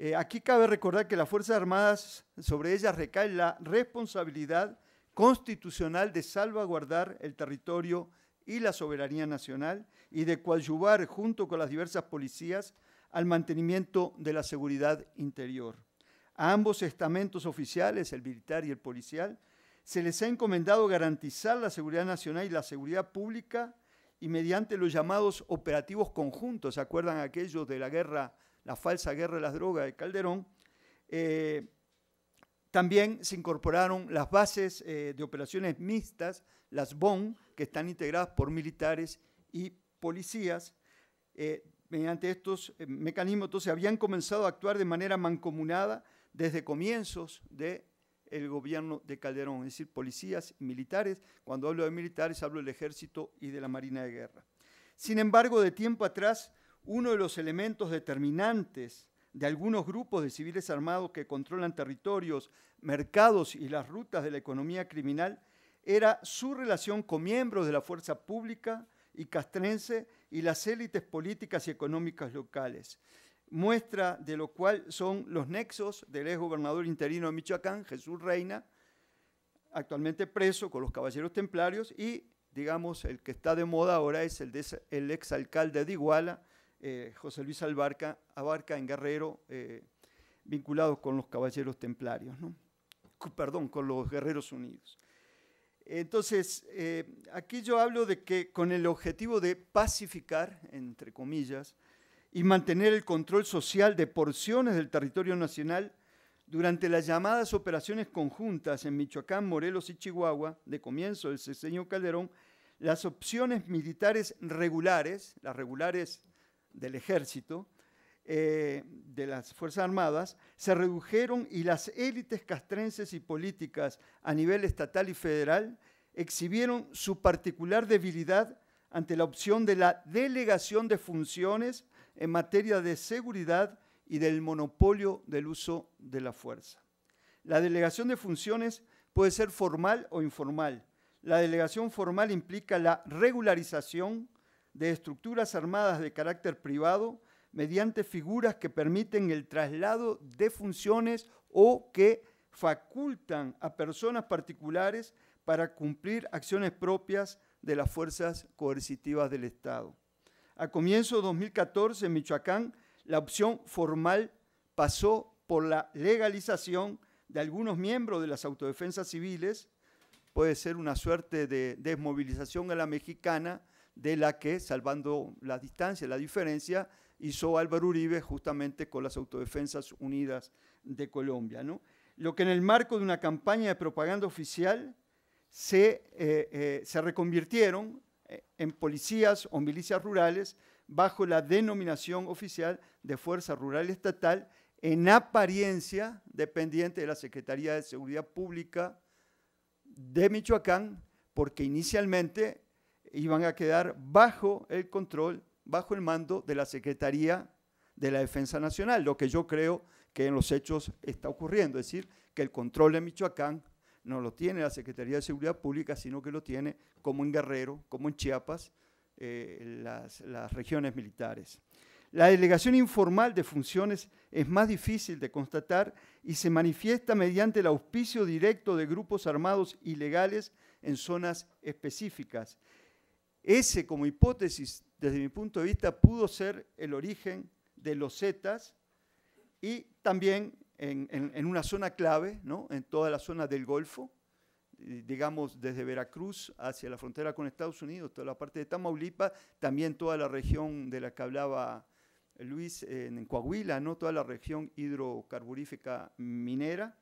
Eh, aquí cabe recordar que las Fuerzas Armadas, sobre ellas recae la responsabilidad constitucional de salvaguardar el territorio y la soberanía nacional y de coadyuvar junto con las diversas policías al mantenimiento de la seguridad interior. A ambos estamentos oficiales, el militar y el policial, se les ha encomendado garantizar la seguridad nacional y la seguridad pública y mediante los llamados operativos conjuntos, ¿se acuerdan aquellos de la guerra, la falsa guerra de las drogas de Calderón? Eh, también se incorporaron las bases eh, de operaciones mixtas, las B O M, que están integradas por militares y policías. Eh, mediante estos eh, mecanismos, entonces, habían comenzado a actuar de manera mancomunada desde comienzos de el gobierno de Calderón, es decir, policías y militares. Cuando hablo de militares, hablo del ejército y de la marina de guerra. Sin embargo, de tiempo atrás, uno de los elementos determinantes de algunos grupos de civiles armados que controlan territorios, mercados y las rutas de la economía criminal era su relación con miembros de la fuerza pública y castrense y las élites políticas y económicas locales. Muestra de lo cual son los nexos del ex gobernador interino de Michoacán, Jesús Reina, actualmente preso con los Caballeros Templarios, y, digamos, el que está de moda ahora es el, de, el ex alcalde de Iguala, eh, José Luis Abarca, Abarca en Guerrero, eh, vinculado con los Caballeros Templarios, ¿no? Perdón, con los Guerreros Unidos. Entonces, eh, aquí yo hablo de que con el objetivo de pacificar, entre comillas, y mantener el control social de porciones del territorio nacional durante las llamadas operaciones conjuntas en Michoacán, Morelos y Chihuahua, de comienzo del sexenio Calderón, las opciones militares regulares, las regulares del ejército, eh, de las Fuerzas Armadas, se redujeron y las élites castrenses y políticas a nivel estatal y federal exhibieron su particular debilidad ante la opción de la delegación de funciones en materia de seguridad y del monopolio del uso de la fuerza. La delegación de funciones puede ser formal o informal. La delegación formal implica la regularización de estructuras armadas de carácter privado mediante figuras que permiten el traslado de funciones o que facultan a personas particulares para cumplir acciones propias de las fuerzas coercitivas del Estado. A comienzos de dos mil catorce, en Michoacán, la opción formal pasó por la legalización de algunos miembros de las autodefensas civiles. Puede ser una suerte de desmovilización a la mexicana, de la que, salvando las distancias, la diferencia, hizo Álvaro Uribe justamente con las Autodefensas Unidas de Colombia, ¿no? Lo que en el marco de una campaña de propaganda oficial se, eh, eh, se reconvirtieron en policías o milicias rurales bajo la denominación oficial de Fuerza Rural Estatal, en apariencia dependiente de la Secretaría de Seguridad Pública de Michoacán, porque inicialmente iban a quedar bajo el control, bajo el mando de la Secretaría de la Defensa Nacional, lo que yo creo que en los hechos está ocurriendo, es decir, que el control de Michoacán no lo tiene la Secretaría de Seguridad Pública, sino que lo tiene, como en Guerrero, como en Chiapas, eh, las, las regiones militares. La delegación informal de funciones es más difícil de constatar y se manifiesta mediante el auspicio directo de grupos armados ilegales en zonas específicas. Ese, como hipótesis, desde mi punto de vista, pudo ser el origen de los Zetas y también en, en, en una zona clave, ¿no?, en toda la zona del Golfo, digamos desde Veracruz hacia la frontera con Estados Unidos, toda la parte de Tamaulipas, también toda la región de la que hablaba Luis en Coahuila, ¿no?, toda la región hidrocarburífica minera,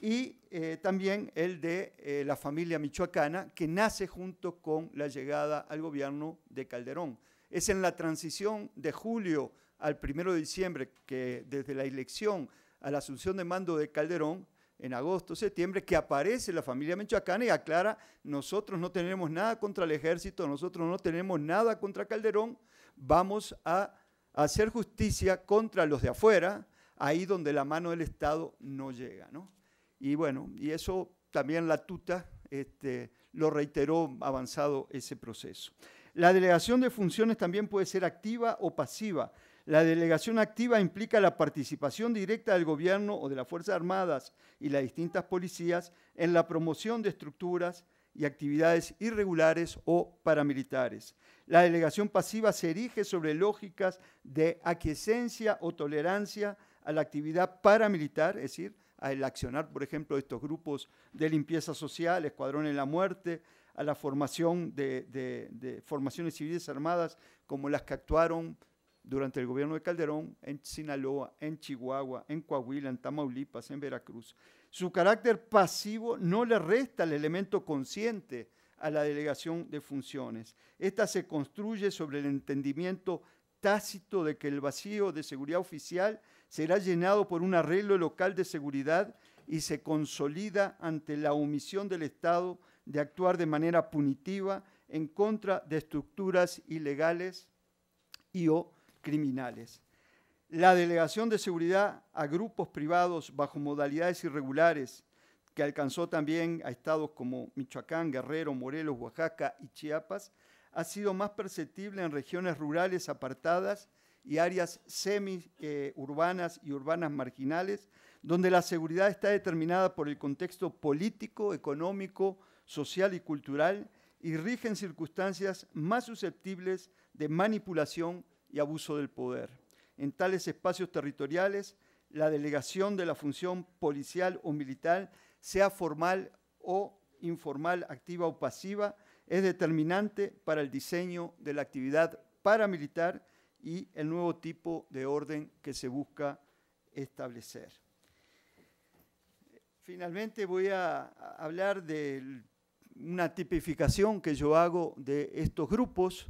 y eh, también el de eh, la familia michoacana, que nace junto con la llegada al gobierno de Calderón. Es en la transición de julio al primero de diciembre, que desde la elección a la asunción de mando de Calderón, en agosto, septiembre, que aparece la familia michoacana y aclara: nosotros no tenemos nada contra el ejército, nosotros no tenemos nada contra Calderón, vamos a hacer justicia contra los de afuera, ahí donde la mano del Estado no llega, ¿no? Y bueno, y eso también la tuta este, lo reiteró avanzado ese proceso. La delegación de funciones también puede ser activa o pasiva. La delegación activa implica la participación directa del gobierno o de las Fuerzas Armadas y las distintas policías en la promoción de estructuras y actividades irregulares o paramilitares. La delegación pasiva se erige sobre lógicas de aquiescencia o tolerancia a la actividad paramilitar, es decir, al accionar, por ejemplo, estos grupos de limpieza social, Escuadrón en la Muerte, a la formación de, de, de formaciones civiles armadas como las que actuaron durante el gobierno de Calderón en Sinaloa, en Chihuahua, en Coahuila, en Tamaulipas, en Veracruz. Su carácter pasivo no le resta el elemento consciente a la delegación de funciones. Esta se construye sobre el entendimiento tácito de que el vacío de seguridad oficial será llenado por un arreglo local de seguridad y se consolida ante la omisión del Estado de actuar de manera punitiva en contra de estructuras ilegales y o criminales. La delegación de seguridad a grupos privados bajo modalidades irregulares, que alcanzó también a estados como Michoacán, Guerrero, Morelos, Oaxaca y Chiapas, ha sido más perceptible en regiones rurales apartadas y áreas semi-urbanas eh, y urbanas marginales, donde la seguridad está determinada por el contexto político, económico, social y cultural, y rigen circunstancias más susceptibles de manipulación y abuso del poder. En tales espacios territoriales, la delegación de la función policial o militar, sea formal o informal, activa o pasiva, es determinante para el diseño de la actividad paramilitar y el nuevo tipo de orden que se busca establecer. Finalmente voy a hablar de una tipificación que yo hago de estos grupos.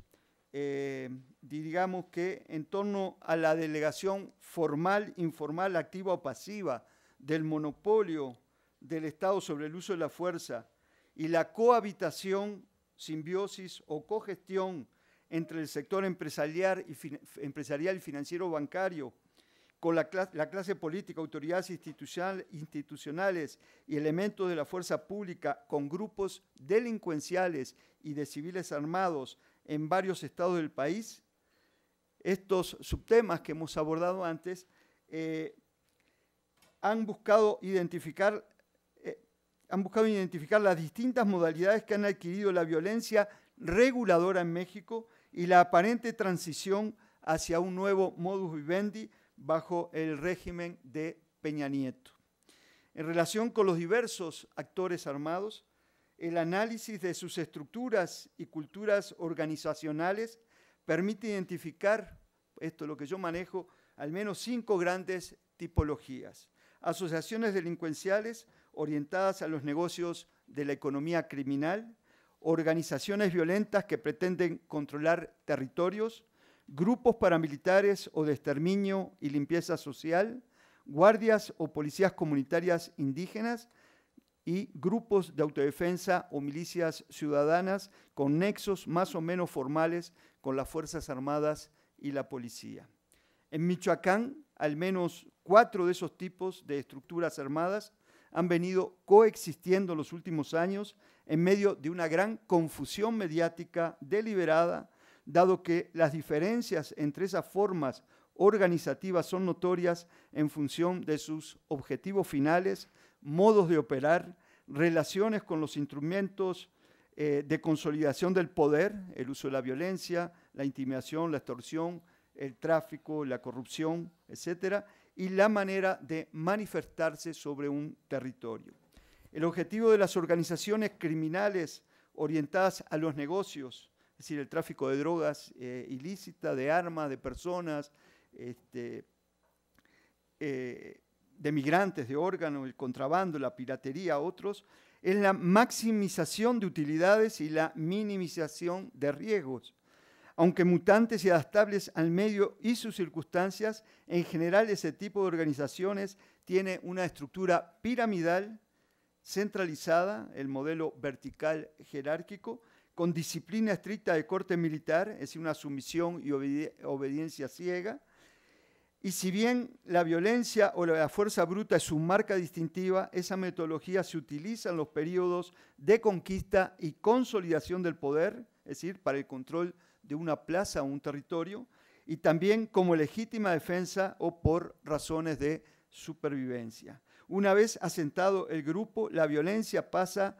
Eh, digamos que en torno a la delegación formal, informal, activa o pasiva del monopolio del Estado sobre el uso de la fuerza y la cohabitación, simbiosis o cogestión entre el sector empresarial y, fin empresarial y financiero bancario, con la, cl la clase política, autoridades institucional institucionales y elementos de la fuerza pública, con grupos delincuenciales y de civiles armados en varios estados del país. Estos subtemas que hemos abordado antes eh, han buscado identificar han buscado identificar las distintas modalidades que han adquirido la violencia reguladora en México y la aparente transición hacia un nuevo modus vivendi bajo el régimen de Peña Nieto. En relación con los diversos actores armados, el análisis de sus estructuras y culturas organizacionales permite identificar, esto es lo que yo manejo, al menos cinco grandes tipologías. Asociaciones delincuenciales orientadas a los negocios de la economía criminal, organizaciones violentas que pretenden controlar territorios, grupos paramilitares o de exterminio y limpieza social, guardias o policías comunitarias indígenas y grupos de autodefensa o milicias ciudadanas con nexos más o menos formales con las Fuerzas Armadas y la policía. En Michoacán, al menos cuatro de esos tipos de estructuras armadas han venido coexistiendo en los últimos años en medio de una gran confusión mediática deliberada, dado que las diferencias entre esas formas organizativas son notorias en función de sus objetivos finales, modos de operar, relaciones con los instrumentos eh, de consolidación del poder, el uso de la violencia, la intimidación, la extorsión, el tráfico, la corrupción, etcétera, y la manera de manifestarse sobre un territorio. El objetivo de las organizaciones criminales orientadas a los negocios, es decir, el tráfico de drogas eh, ilícita, de armas, de personas, este, eh, de migrantes, de órganos, el contrabando, la piratería, otros, es la maximización de utilidades y la minimización de riesgos. Aunque mutantes y adaptables al medio y sus circunstancias, en general ese tipo de organizaciones tiene una estructura piramidal, centralizada, el modelo vertical jerárquico, con disciplina estricta de corte militar, es decir, una sumisión y obedi- obediencia ciega. Y si bien la violencia o la fuerza bruta es su marca distintiva, esa metodología se utiliza en los periodos de conquista y consolidación del poder, es decir, para el control de una plaza o un territorio, y también como legítima defensa o por razones de supervivencia. Una vez asentado el grupo, la violencia pasa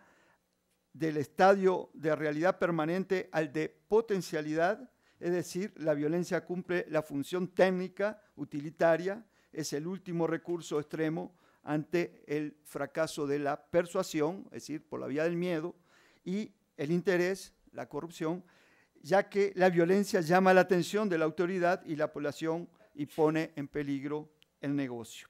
del estadio de realidad permanente al de potencialidad, es decir, la violencia cumple la función técnica utilitaria, es el último recurso extremo ante el fracaso de la persuasión, es decir, por la vía del miedo, y el interés, la corrupción, ya que la violencia llama la atención de la autoridad y la población y pone en peligro el negocio.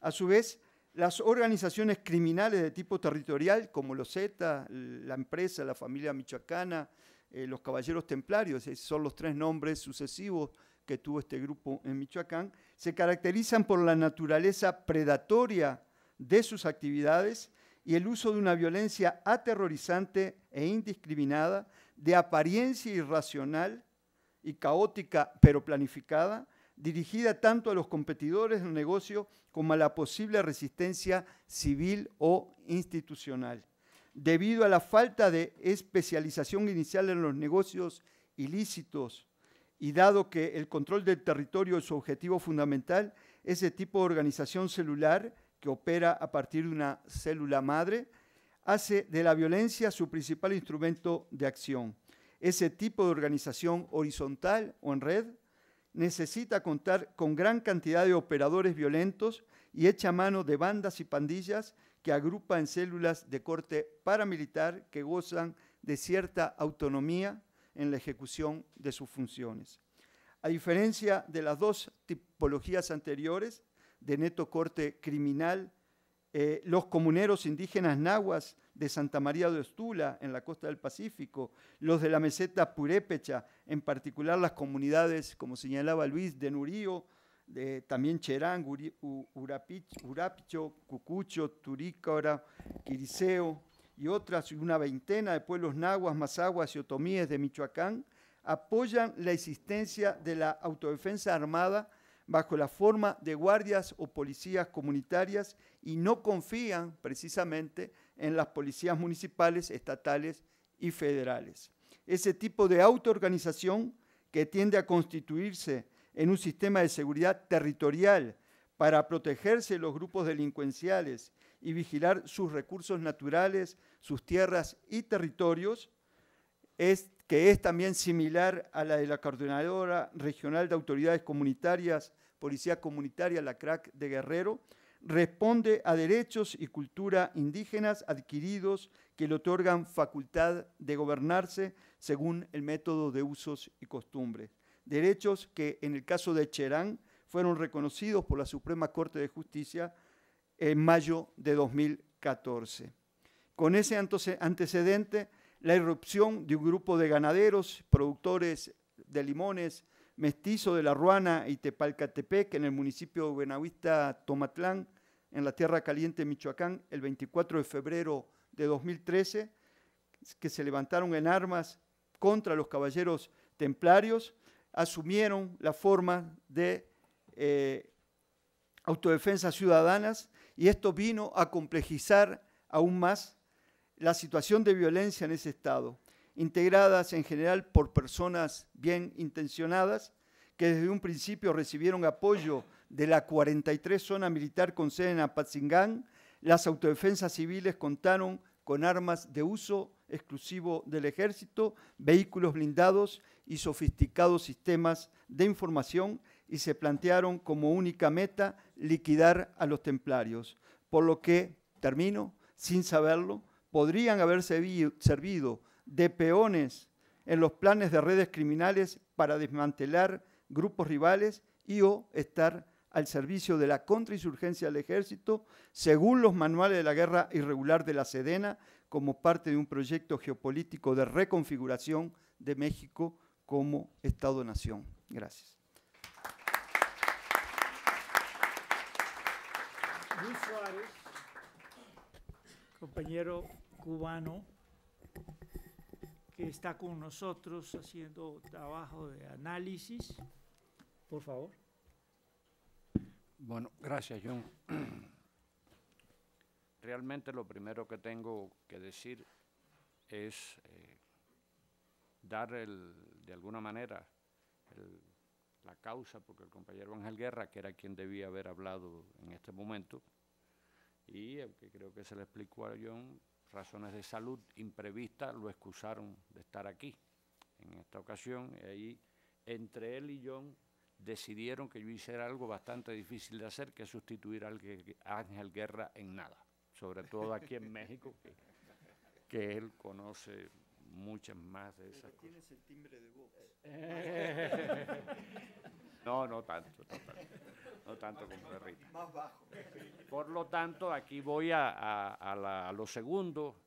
A su vez, las organizaciones criminales de tipo territorial, como los Zetas, la empresa, la familia michoacana, eh, los Caballeros Templarios, son los tres nombres sucesivos que tuvo este grupo en Michoacán, se caracterizan por la naturaleza predatoria de sus actividades y el uso de una violencia aterrorizante e indiscriminada, de apariencia irracional y caótica pero planificada, dirigida tanto a los competidores del negocio como a la posible resistencia civil o institucional. Debido a la falta de especialización inicial en los negocios ilícitos y dado que el control del territorio es su objetivo fundamental, ese tipo de organización celular que opera a partir de una célula madre, hace de la violencia su principal instrumento de acción. Ese tipo de organización horizontal o en red necesita contar con gran cantidad de operadores violentos y echa mano de bandas y pandillas que agrupa en células de corte paramilitar que gozan de cierta autonomía en la ejecución de sus funciones. A diferencia de las dos tipologías anteriores, de neto corte criminal, Eh, los comuneros indígenas nahuas de Santa María de Ostula, en la costa del Pacífico, los de la meseta purépecha, en particular las comunidades, como señalaba Luis, de Nurío, de, también Cherán, Uri, U, Urapich, Urapicho, Cucucho, Turícora, Quiriseo y otras, una veintena de pueblos nahuas, mazahuas y otomíes de Michoacán, apoyan la existencia de la autodefensa armada bajo la forma de guardias o policías comunitarias y no confían precisamente en las policías municipales, estatales y federales. Ese tipo de autoorganización que tiende a constituirse en un sistema de seguridad territorial para protegerse de los grupos delincuenciales y vigilar sus recursos naturales, sus tierras y territorios, es que es también similar a la de la Coordinadora Regional de Autoridades Comunitarias, Policía Comunitaria, la C R A C de Guerrero, responde a derechos y cultura indígenas adquiridos que le otorgan facultad de gobernarse según el método de usos y costumbres. Derechos que, en el caso de Cherán, fueron reconocidos por la Suprema Corte de Justicia en mayo de dos mil catorce. Con ese antecedente, la irrupción de un grupo de ganaderos, productores de limones, mestizo de La Ruana y Tepalcatepec, en el municipio de Buenavista, Tomatlán, en la Tierra Caliente, Michoacán, el veinticuatro de febrero de dos mil trece, que se levantaron en armas contra los Caballeros Templarios, asumieron la forma de eh, autodefensas ciudadanas, y esto vino a complejizar aún más la situación de violencia en ese estado, integradas en general por personas bien intencionadas que desde un principio recibieron apoyo de la cuarenta y tres zona militar con sede en Apatzingán. Las autodefensas civiles contaron con armas de uso exclusivo del ejército, vehículos blindados y sofisticados sistemas de información, y se plantearon como única meta liquidar a los templarios, por lo que, termino, sin saberlo, podrían haber servido de peones en los planes de redes criminales para desmantelar grupos rivales y o estar al servicio de la contrainsurgencia del ejército, según los manuales de la guerra irregular de la SEDENA, como parte de un proyecto geopolítico de reconfiguración de México como Estado-Nación. Gracias. Luis Suárez, compañero cubano, que está con nosotros haciendo trabajo de análisis. Por favor. Bueno, gracias, John. Realmente lo primero que tengo que decir es eh, dar el, de alguna manera el, la causa, porque el compañero Ángel Guerra, que era quien debía haber hablado en este momento, y el que creo que se le explicó a John, razones de salud imprevistas lo excusaron de estar aquí en esta ocasión, y ahí entre él y John decidieron que yo hiciera algo bastante difícil de hacer, que es sustituir a Ángel Guerra en nada, sobre todo aquí en México, que, que él conoce muchas más de esas Pero tienes cosas. El timbre de voz. No, no tanto, no tanto. No tanto como Perrita. Más bajo. Por lo tanto, aquí voy a, a, a, la, a lo segundo,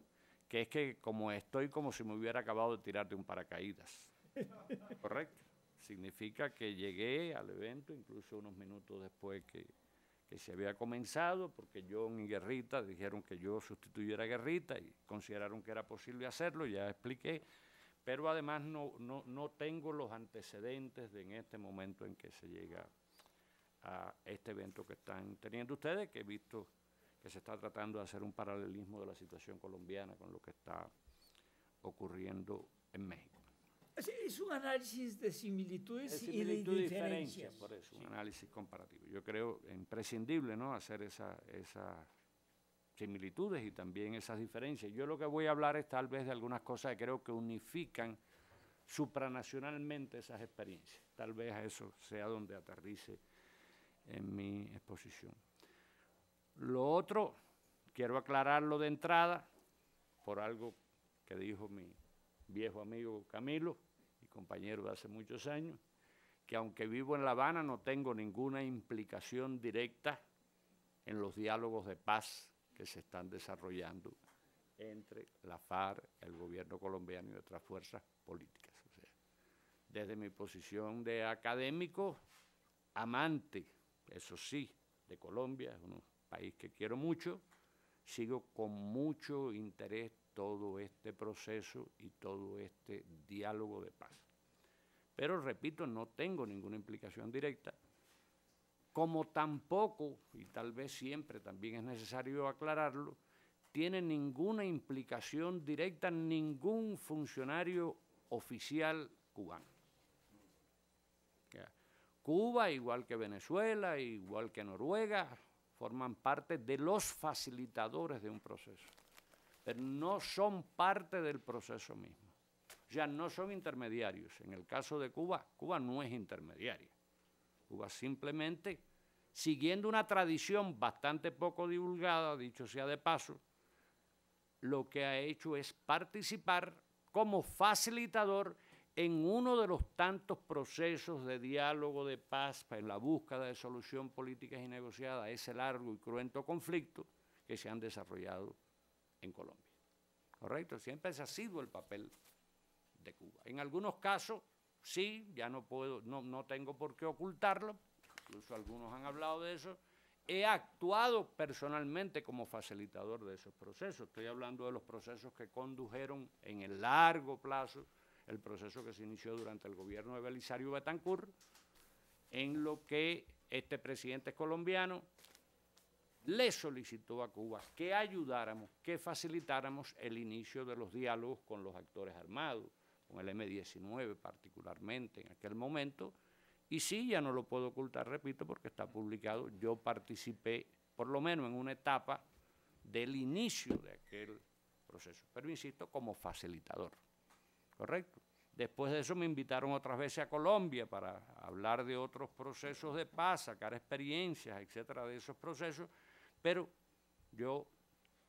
que es que como estoy como si me hubiera acabado de tirar de un paracaídas. ¿Correcto? Significa que llegué al evento incluso unos minutos después que, que se había comenzado, porque John y Guerrita dijeron que yo sustituyera a Guerrita y consideraron que era posible hacerlo, ya expliqué, pero además no, no, no tengo los antecedentes de en este momento en que se llega a este evento que están teniendo ustedes, que he visto que se está tratando de hacer un paralelismo de la situación colombiana con lo que está ocurriendo en México. Es un análisis de similitudes, de similitud y de diferencias. Por eso, un sí. análisis comparativo. Yo creo imprescindible, ¿no?, hacer esa, esas similitudes y también esas diferencias. Yo lo que voy a hablar es tal vez de algunas cosas que creo que unifican supranacionalmente esas experiencias. Tal vez a eso sea donde aterrice en mi exposición. Lo otro, quiero aclararlo de entrada por algo que dijo mi viejo amigo Camilo, mi compañero de hace muchos años, que aunque vivo en La Habana no tengo ninguna implicación directa en los diálogos de paz que se están desarrollando entre la FARC, el gobierno colombiano y otras fuerzas políticas. O sea, desde mi posición de académico, amante, eso sí, de Colombia, es un país que quiero mucho, sigo con mucho interés todo este proceso y todo este diálogo de paz. Pero, repito, no tengo ninguna implicación directa, como tampoco, y tal vez siempre también es necesario aclararlo, tiene ninguna implicación directa ningún funcionario oficial cubano. Cuba, igual que Venezuela, igual que Noruega, forman parte de los facilitadores de un proceso, pero no son parte del proceso mismo. Ya no son intermediarios. En el caso de Cuba, Cuba no es intermediaria. Cuba simplemente, siguiendo una tradición bastante poco divulgada, dicho sea de paso, lo que ha hecho es participar como facilitador en uno de los tantos procesos de diálogo, de paz, en la búsqueda de solución política y negociada a ese largo y cruento conflicto que se han desarrollado en Colombia. ¿Correcto? Siempre ese ha sido el papel de Cuba. En algunos casos, sí, ya no puedo, no, no tengo por qué ocultarlo, incluso algunos han hablado de eso, he actuado personalmente como facilitador de esos procesos. Estoy hablando de los procesos que condujeron en el largo plazo el proceso que se inició durante el gobierno de Belisario Betancur, en lo que este presidente colombiano le solicitó a Cuba que ayudáramos, que facilitáramos el inicio de los diálogos con los actores armados, con el eme diecinueve particularmente en aquel momento, y sí, ya no lo puedo ocultar, repito, porque está publicado, yo participé por lo menos en una etapa del inicio de aquel proceso, pero insisto, como facilitador, ¿correcto? Después de eso me invitaron otras veces a Colombia para hablar de otros procesos de paz, sacar experiencias, etcétera, de esos procesos, pero yo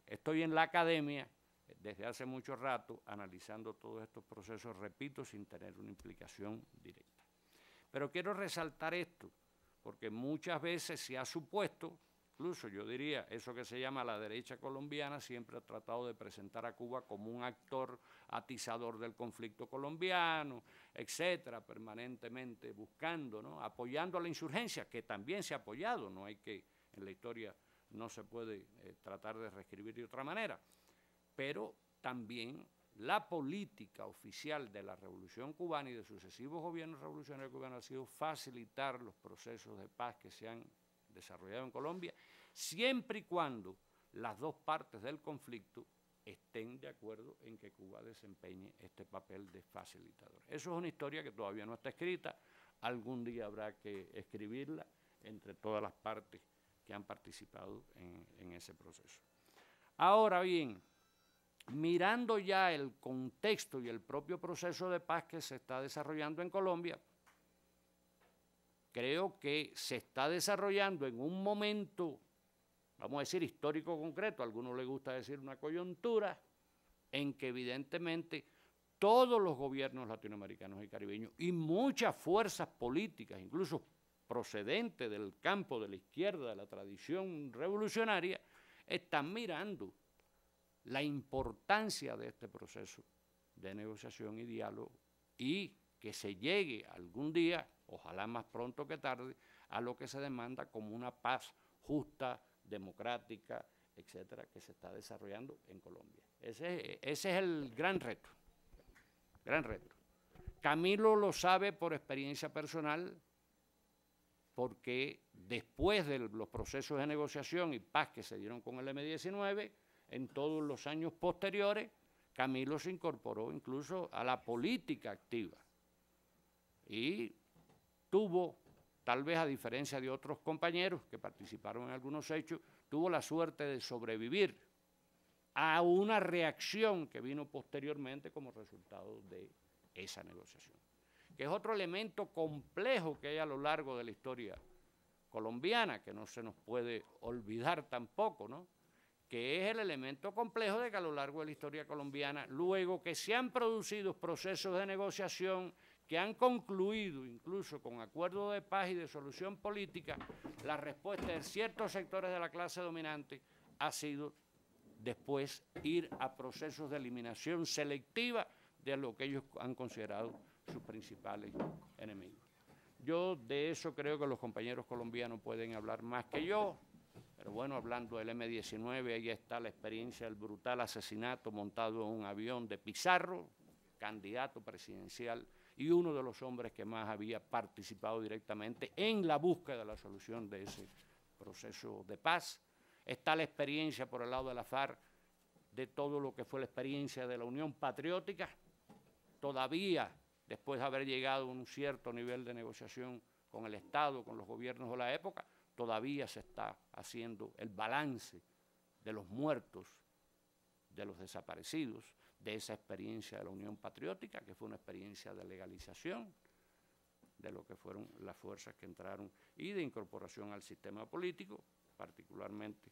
estoy en la academia desde hace mucho rato analizando todos estos procesos, repito, sin tener una implicación directa. Pero quiero resaltar esto, porque muchas veces se ha supuesto, incluso yo diría, eso que se llama la derecha colombiana siempre ha tratado de presentar a Cuba como un actor atizador del conflicto colombiano, etcétera, permanentemente buscando, ¿no?, apoyando a la insurgencia, que también se ha apoyado, no hay que, en la historia no se puede eh, tratar de reescribir de otra manera, pero también la política oficial de la Revolución Cubana y de sucesivos gobiernos revolucionarios cubanos ha sido facilitar los procesos de paz que se han desarrollado en Colombia, siempre y cuando las dos partes del conflicto estén de acuerdo en que Cuba desempeñe este papel de facilitador. Eso es una historia que todavía no está escrita, algún día habrá que escribirla entre todas las partes que han participado en, en ese proceso. Ahora bien, mirando ya el contexto y el propio proceso de paz que se está desarrollando en Colombia, creo que se está desarrollando en un momento, vamos a decir histórico concreto, a algunos les gusta decir una coyuntura, en que evidentemente todos los gobiernos latinoamericanos y caribeños y muchas fuerzas políticas, incluso procedentes del campo de la izquierda, de la tradición revolucionaria, están mirando la importancia de este proceso de negociación y diálogo y que se llegue algún día, ojalá más pronto que tarde, a lo que se demanda como una paz justa, democrática, etcétera, que se está desarrollando en Colombia. Ese, ese es el gran reto, gran reto. Camilo lo sabe por experiencia personal, porque después de los procesos de negociación y paz que se dieron con el eme diecinueve, en todos los años posteriores, Camilo se incorporó incluso a la política activa y tuvo, tal vez a diferencia de otros compañeros que participaron en algunos hechos, tuvo la suerte de sobrevivir a una reacción que vino posteriormente como resultado de esa negociación, que es otro elemento complejo que hay a lo largo de la historia colombiana, que no se nos puede olvidar tampoco, ¿no?, que es el elemento complejo de que a lo largo de la historia colombiana, luego que se han producido procesos de negociación que han concluido incluso con acuerdos de paz y de solución política, la respuesta de ciertos sectores de la clase dominante ha sido después ir a procesos de eliminación selectiva de lo que ellos han considerado sus principales enemigos. Yo de eso creo que los compañeros colombianos pueden hablar más que yo, pero bueno, hablando del eme diecinueve, ahí está la experiencia del brutal asesinato montado en un avión de Pizarro, candidato presidencial y uno de los hombres que más había participado directamente en la búsqueda de la solución de ese proceso de paz. Está la experiencia por el lado de la FARC de todo lo que fue la experiencia de la Unión Patriótica, todavía después de haber llegado a un cierto nivel de negociación con el Estado, con los gobiernos de la época, todavía se está haciendo el balance de los muertos, de los desaparecidos, de esa experiencia de la Unión Patriótica, que fue una experiencia de legalización de lo que fueron las fuerzas que entraron y de incorporación al sistema político, particularmente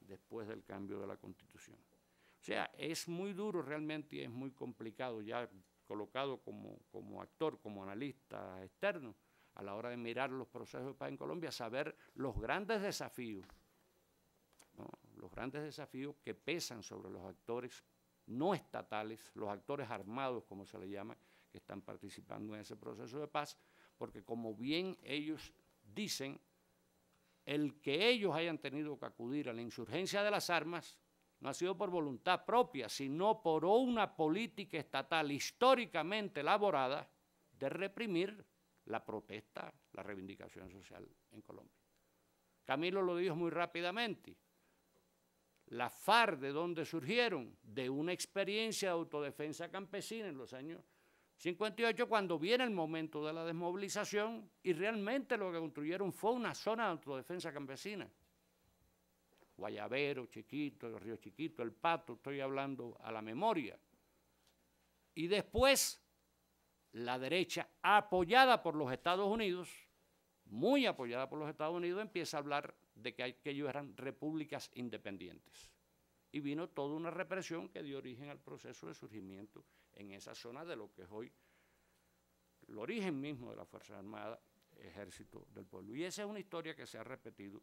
después del cambio de la Constitución. O sea, es muy duro realmente y es muy complicado, ya colocado como, como actor, como analista externo, a la hora de mirar los procesos de paz en Colombia, saber los grandes desafíos, ¿no? Los grandes desafíos que pesan sobre los actores no estatales, los actores armados, como se le llama, que están participando en ese proceso de paz, porque como bien ellos dicen, el que ellos hayan tenido que acudir a la insurgencia de las armas no ha sido por voluntad propia, sino por una política estatal históricamente elaborada de reprimir la protesta, la reivindicación social en Colombia. Camilo lo dijo muy rápidamente. Las FARC, ¿de dónde surgieron? De una experiencia de autodefensa campesina en los años cincuenta y ocho, cuando viene el momento de la desmovilización, y realmente lo que construyeron fue una zona de autodefensa campesina. Guayabero, Chiquito, Río Chiquito, El Pato, estoy hablando a la memoria. Y después, la derecha, apoyada por los Estados Unidos, muy apoyada por los Estados Unidos, empieza a hablar de que aquellos eran repúblicas independientes. Y vino toda una represión que dio origen al proceso de surgimiento en esa zona de lo que es hoy el origen mismo de la Fuerza Armada, Ejército del Pueblo. Y esa es una historia que se ha repetido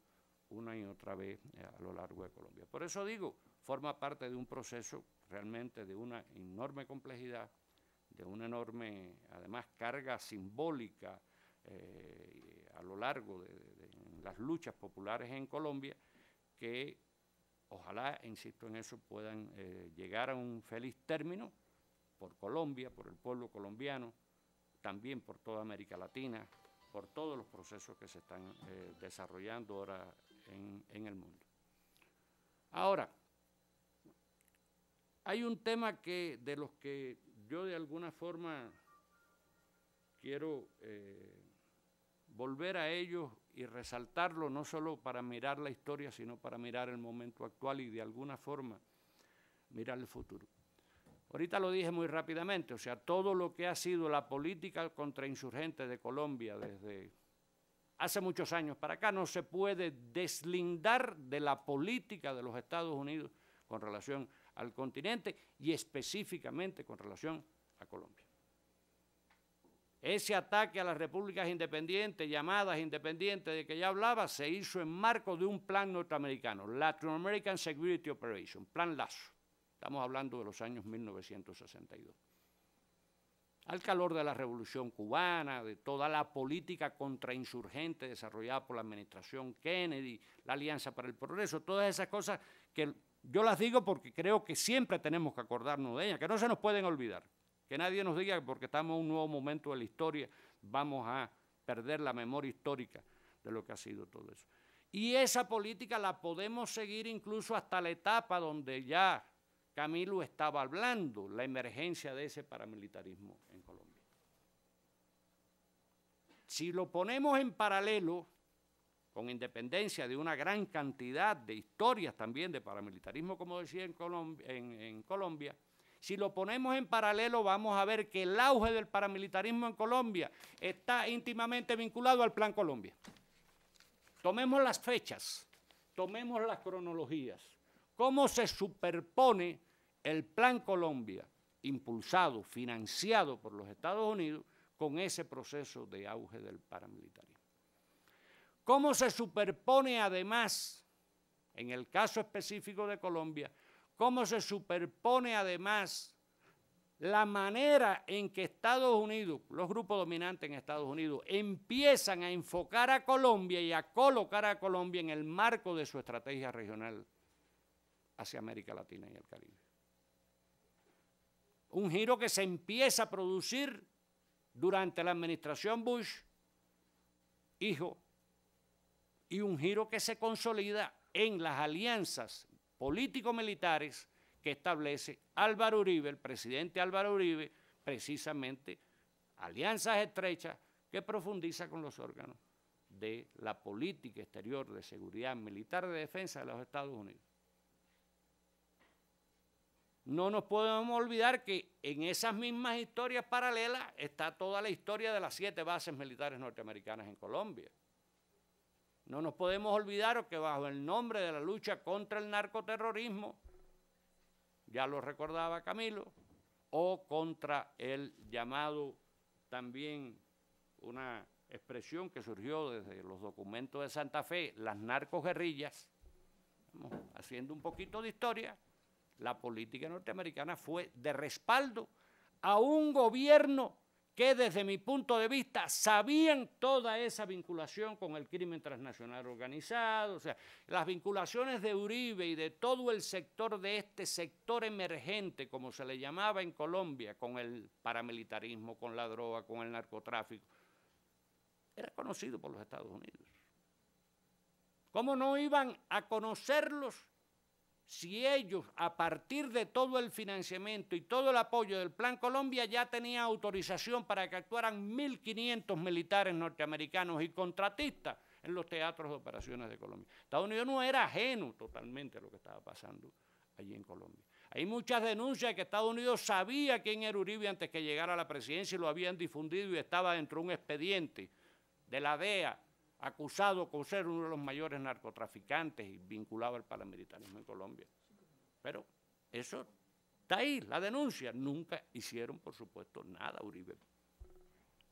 una y otra vez a lo largo de Colombia. Por eso digo, forma parte de un proceso realmente de una enorme complejidad, de una enorme, además, carga simbólica eh, a lo largo de, de, de las luchas populares en Colombia, que ojalá, insisto en eso, puedan eh, llegar a un feliz término por Colombia, por el pueblo colombiano, también por toda América Latina, por todos los procesos que se están eh, desarrollando ahora en, en el mundo. Ahora, hay un tema que, de los que yo de alguna forma quiero eh, volver a ellos y resaltarlo, no solo para mirar la historia, sino para mirar el momento actual y de alguna forma mirar el futuro. Ahorita lo dije muy rápidamente, o sea, todo lo que ha sido la política contrainsurgente de Colombia desde hace muchos años para acá no se puede deslindar de la política de los Estados Unidos con relación al continente y específicamente con relación a Colombia. Ese ataque a las repúblicas independientes, llamadas independientes de que ya hablaba, se hizo en marco de un plan norteamericano, Latin American Security Operation, Plan Lazo. Estamos hablando de los años mil novecientos sesenta y dos. Al calor de la Revolución Cubana, de toda la política contrainsurgente desarrollada por la administración Kennedy, la Alianza para el Progreso, todas esas cosas que yo las digo porque creo que siempre tenemos que acordarnos de ellas, que no se nos pueden olvidar, que nadie nos diga que porque estamos en un nuevo momento de la historia vamos a perder la memoria histórica de lo que ha sido todo eso. Y esa política la podemos seguir incluso hasta la etapa donde ya Camilo estaba hablando, la emergencia de ese paramilitarismo en Colombia. Si lo ponemos en paralelo, con independencia de una gran cantidad de historias también de paramilitarismo, como decía en Colombia, en, en Colombia, si lo ponemos en paralelo vamos a ver que el auge del paramilitarismo en Colombia está íntimamente vinculado al Plan Colombia. Tomemos las fechas, tomemos las cronologías. ¿Cómo se superpone el Plan Colombia, impulsado, financiado por los Estados Unidos, con ese proceso de auge del paramilitarismo? ¿Cómo se superpone además, en el caso específico de Colombia, cómo se superpone además la manera en que Estados Unidos, los grupos dominantes en Estados Unidos, empiezan a enfocar a Colombia y a colocar a Colombia en el marco de su estrategia regional hacia América Latina y el Caribe? Un giro que se empieza a producir durante la administración Bush, hijo, y un giro que se consolida en las alianzas político-militares que establece Álvaro Uribe, el presidente Álvaro Uribe, precisamente alianzas estrechas que profundiza con los órganos de la política exterior de seguridad militar de defensa de los Estados Unidos. No nos podemos olvidar que en esas mismas historias paralelas está toda la historia de las siete bases militares norteamericanas en Colombia. No nos podemos olvidar que bajo el nombre de la lucha contra el narcoterrorismo, ya lo recordaba Camilo, o contra el llamado, también una expresión que surgió desde los documentos de Santa Fe, las narcoguerrillas. Vamos, haciendo un poquito de historia, la política norteamericana fue de respaldo a un gobierno que desde mi punto de vista sabían toda esa vinculación con el crimen transnacional organizado. O sea, las vinculaciones de Uribe y de todo el sector, de este sector emergente, como se le llamaba en Colombia, con el paramilitarismo, con la droga, con el narcotráfico, era conocido por los Estados Unidos. ¿Cómo no iban a conocerlos si ellos, a partir de todo el financiamiento y todo el apoyo del Plan Colombia, ya tenían autorización para que actuaran mil quinientos militares norteamericanos y contratistas en los teatros de operaciones de Colombia? Estados Unidos no era ajeno totalmente a lo que estaba pasando allí en Colombia. Hay muchas denuncias de que Estados Unidos sabía quién era Uribe antes que llegara a la presidencia y lo habían difundido, y estaba dentro de un expediente de la D E A, acusado por ser uno de los mayores narcotraficantes y vinculado al paramilitarismo en Colombia. Pero eso está ahí, la denuncia. Nunca hicieron, por supuesto, nada Uribe.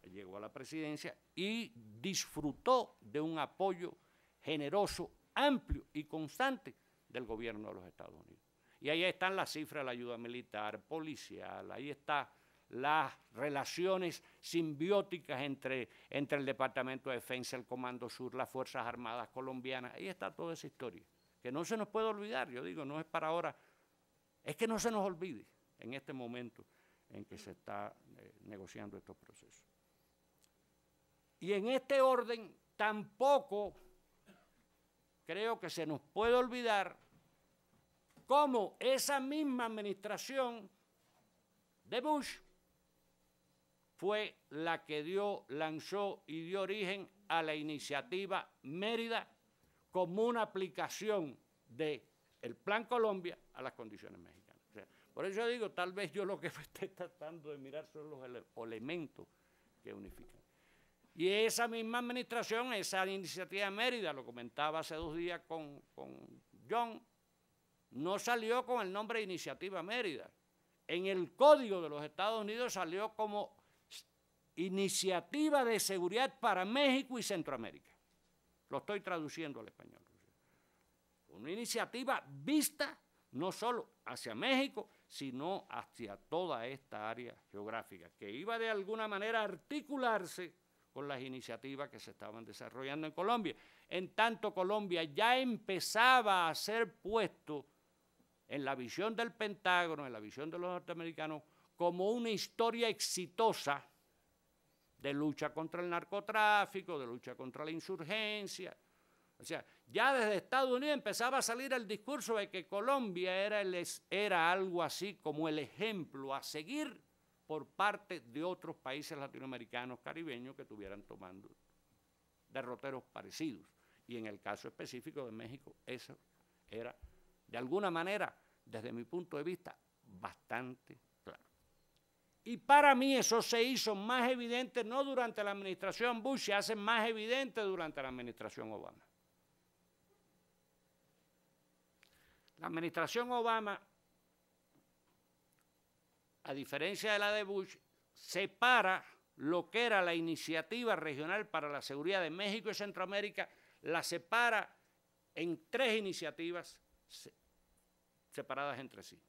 Llegó a la presidencia y disfrutó de un apoyo generoso, amplio y constante del gobierno de los Estados Unidos. Y ahí están las cifras de la ayuda militar, policial, ahí está las relaciones simbióticas entre, entre el Departamento de Defensa, el Comando Sur, las Fuerzas Armadas colombianas. Ahí está toda esa historia, que no se nos puede olvidar. Yo digo, no es para ahora, es que no se nos olvide en este momento en que se está eh, negociando estos procesos. Y en este orden tampoco creo que se nos puede olvidar cómo esa misma administración de Bush fue la que dio, lanzó y dio origen a la iniciativa Mérida como una aplicación del Plan Colombia a las condiciones mexicanas. O sea, por eso digo, tal vez yo lo que estoy tratando de mirar son los ele elementos que unifican. Y esa misma administración, esa iniciativa Mérida, lo comentaba hace dos días con, con John, no salió con el nombre de Iniciativa Mérida. En el Código de los Estados Unidos salió como Iniciativa de Seguridad para México y Centroamérica. Lo estoy traduciendo al español. Una iniciativa vista no solo hacia México, sino hacia toda esta área geográfica, que iba de alguna manera a articularse con las iniciativas que se estaban desarrollando en Colombia. En tanto, Colombia ya empezaba a ser puesto en la visión del Pentágono, en la visión de los norteamericanos, como una historia exitosa de lucha contra el narcotráfico, de lucha contra la insurgencia. O sea, ya desde Estados Unidos empezaba a salir el discurso de que Colombia era, el, era algo así como el ejemplo a seguir por parte de otros países latinoamericanos, caribeños, que estuvieran tomando derroteros parecidos. Y en el caso específico de México, eso era, de alguna manera, desde mi punto de vista, bastante claro. Y para mí eso se hizo más evidente no durante la administración Bush, se hace más evidente durante la administración Obama. La administración Obama, a diferencia de la de Bush, separa lo que era la Iniciativa Regional para la Seguridad de México y Centroamérica, la separa en tres iniciativas separadas entre sí.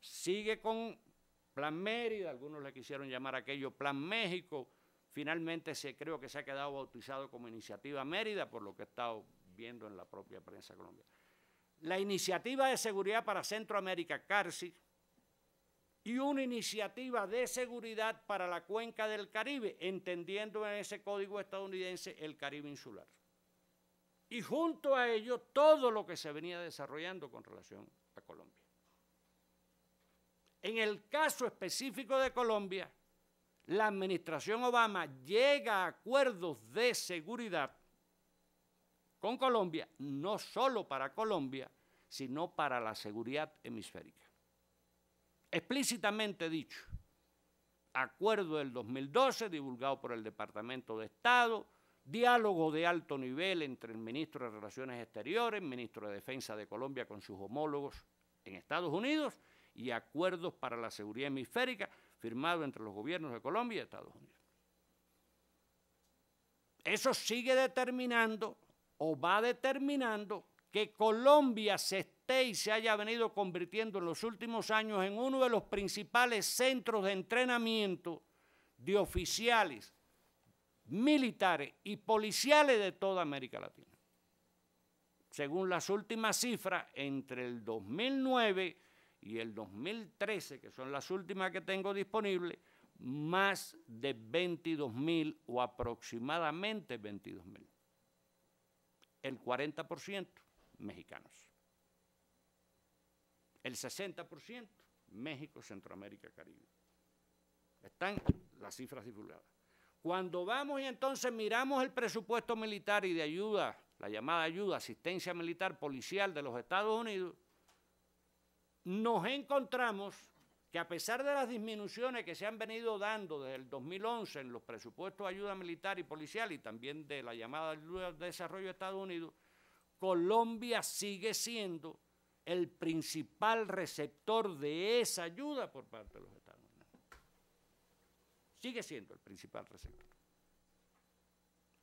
Sigue con Plan Mérida, algunos le quisieron llamar aquello Plan México, finalmente se, creo que se ha quedado bautizado como Iniciativa Mérida, por lo que he estado viendo en la propia prensa colombiana. La Iniciativa de Seguridad para Centroamérica, CARSI, y una iniciativa de seguridad para la Cuenca del Caribe, entendiendo en ese código estadounidense el Caribe insular. Y junto a ello, todo lo que se venía desarrollando con relación a Colombia. En el caso específico de Colombia, la administración Obama llega a acuerdos de seguridad con Colombia, no solo para Colombia, sino para la seguridad hemisférica. explícitamente dicho, acuerdo del dos mil doce divulgado por el Departamento de Estado, diálogo de alto nivel entre el ministro de Relaciones Exteriores, el ministro de Defensa de Colombia con sus homólogos en Estados Unidos y acuerdos para la seguridad hemisférica firmado entre los gobiernos de Colombia y Estados Unidos. Eso sigue determinando o va determinando que Colombia se esté y se haya venido convirtiendo en los últimos años en uno de los principales centros de entrenamiento de oficiales militares y policiales de toda América Latina. Según las últimas cifras, entre el dos mil nueve y el dos mil trece, que son las últimas que tengo disponibles, más de veintidós mil o aproximadamente veintidós mil, el cuarenta por ciento mexicanos, el sesenta por ciento México, Centroamérica, Caribe. Están las cifras divulgadas. Cuando vamos y entonces miramos el presupuesto militar y de ayuda, la llamada ayuda, asistencia militar policial de los Estados Unidos, nos encontramos que a pesar de las disminuciones que se han venido dando desde el dos mil once en los presupuestos de ayuda militar y policial y también de la llamada ayuda de desarrollo de Estados Unidos, Colombia sigue siendo el principal receptor de esa ayuda por parte de los Estados Unidos. Sigue siendo el principal receptor.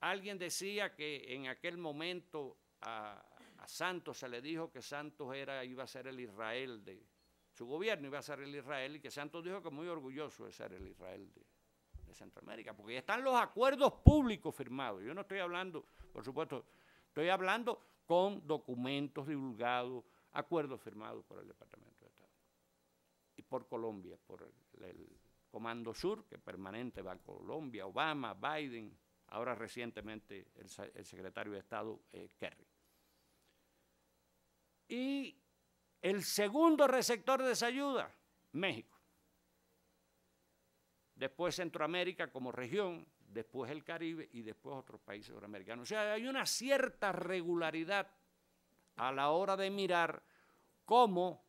Alguien decía que en aquel momento a, a Santos se le dijo que Santos era, iba a ser el Israel de... su gobierno iba a ser el Israel, y que Santos dijo que muy orgulloso de ser el Israel de, de Centroamérica, porque ya están los acuerdos públicos firmados. Yo no estoy hablando, por supuesto, estoy hablando con documentos divulgados, acuerdos firmados por el Departamento de Estado y por Colombia, por el, el Comando Sur, que permanente va a Colombia, Obama, Biden, ahora recientemente el, el secretario de Estado, eh, Kerry. Y el segundo receptor de esa ayuda, México. Después Centroamérica como región, después el Caribe y después otros países suramericanos. O sea, hay una cierta regularidad a la hora de mirar cómo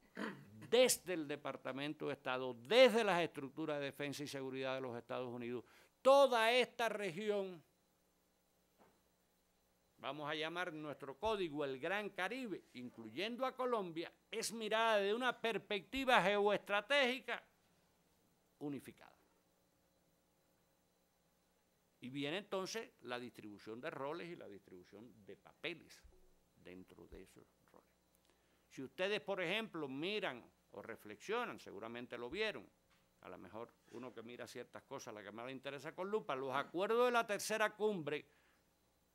desde el Departamento de Estado, desde las estructuras de defensa y seguridad de los Estados Unidos, toda esta región, vamos a llamar nuestro código el Gran Caribe, incluyendo a Colombia, es mirada de una perspectiva geoestratégica unificada. Y viene entonces la distribución de roles y la distribución de papeles dentro de esos roles. Si ustedes, por ejemplo, miran o reflexionan, seguramente lo vieron, a lo mejor uno que mira ciertas cosas, la que más le interesa con lupa, los acuerdos de la tercera cumbre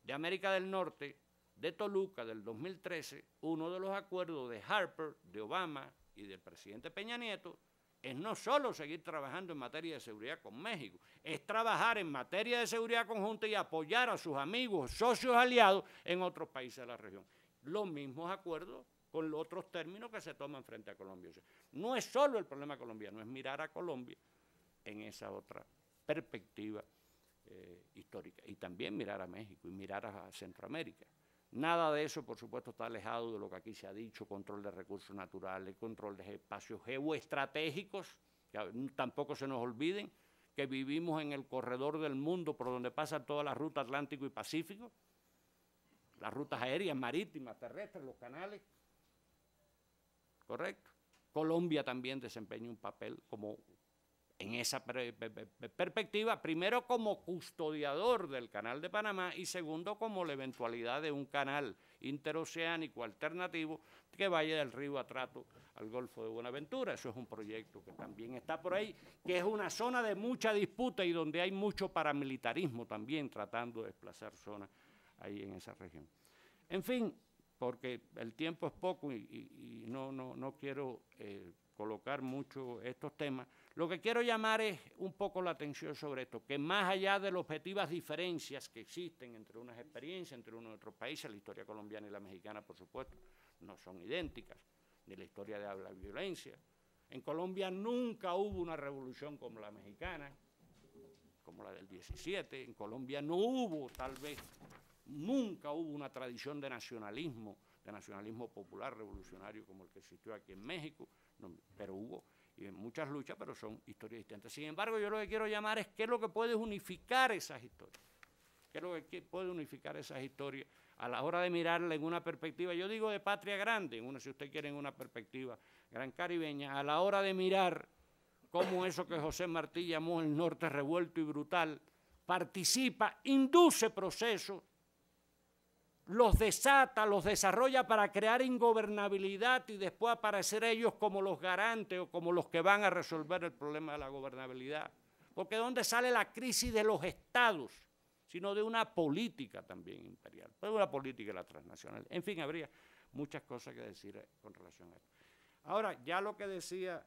de América del Norte, de Toluca, del dos mil trece, uno de los acuerdos de Harper, de Obama y del presidente Peña Nieto, es no solo seguir trabajando en materia de seguridad con México, es trabajar en materia de seguridad conjunta y apoyar a sus amigos, socios, aliados en otros países de la región. Los mismos acuerdos con los otros términos que se toman frente a Colombia. O sea, no es solo el problema colombiano, es mirar a Colombia en esa otra perspectiva Eh, histórica, y también mirar a México y mirar a Centroamérica. Nada de eso, por supuesto, está alejado de lo que aquí se ha dicho, control de recursos naturales, control de espacios geoestratégicos, que tampoco se nos olviden que vivimos en el corredor del mundo por donde pasan todas las rutas Atlántico y Pacífico, las rutas aéreas, marítimas, terrestres, los canales, ¿correcto? Colombia también desempeña un papel como... en esa per per perspectiva, primero como custodiador del Canal de Panamá y segundo como la eventualidad de un canal interoceánico alternativo que vaya del río Atrato al Golfo de Buenaventura. Eso es un proyecto que también está por ahí, que es una zona de mucha disputa y donde hay mucho paramilitarismo también tratando de desplazar zonas ahí en esa región. En fin, porque el tiempo es poco y, y, y no, no, no quiero eh, colocar mucho estos temas. Lo que quiero llamar es un poco la atención sobre esto, que más allá de las objetivas diferencias que existen entre unas experiencias, entre uno y otros países, la historia colombiana y la mexicana, por supuesto, no son idénticas, ni la historia de la violencia. En Colombia nunca hubo una revolución como la mexicana, como la del diecisiete, en Colombia no hubo, tal vez, nunca hubo una tradición de nacionalismo, de nacionalismo popular revolucionario como el que existió aquí en México, no, pero hubo y muchas luchas, pero son historias distintas. Sin embargo, yo lo que quiero llamar es qué es lo que puede unificar esas historias, qué es lo que puede unificar esas historias a la hora de mirarla en una perspectiva, yo digo de patria grande, en una, si usted quiere, en una perspectiva gran caribeña, a la hora de mirar cómo eso que José Martí llamó el norte revuelto y brutal participa, induce procesos, los desata, los desarrolla para crear ingobernabilidad y después aparecer ellos como los garantes o como los que van a resolver el problema de la gobernabilidad. Porque ¿de dónde sale la crisis de los estados? Sino de una política también imperial, de una política de la transnacional. En fin, habría muchas cosas que decir con relación a esto. Ahora, ya lo que decía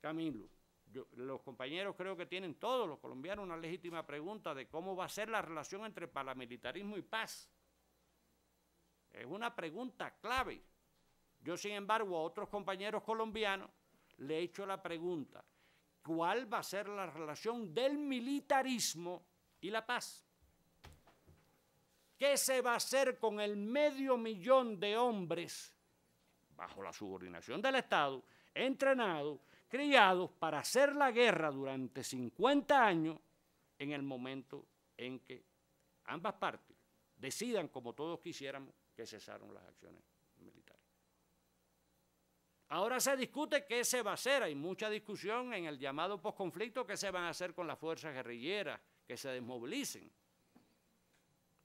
Camilo, yo, los compañeros creo que tienen todos los colombianos una legítima pregunta de cómo va a ser la relación entre paramilitarismo y paz. Es una pregunta clave. Yo, sin embargo, a otros compañeros colombianos le he hecho la pregunta, ¿cuál va a ser la relación del militarismo y la paz? ¿Qué se va a hacer con el medio millón de hombres, bajo la subordinación del Estado, entrenados, criados para hacer la guerra durante cincuenta años, en el momento en que ambas partes decidan, como todos quisiéramos, que cesaron las acciones militares? Ahora se discute qué se va a hacer, hay mucha discusión en el llamado posconflicto, qué se van a hacer con las fuerzas guerrilleras que se desmovilicen.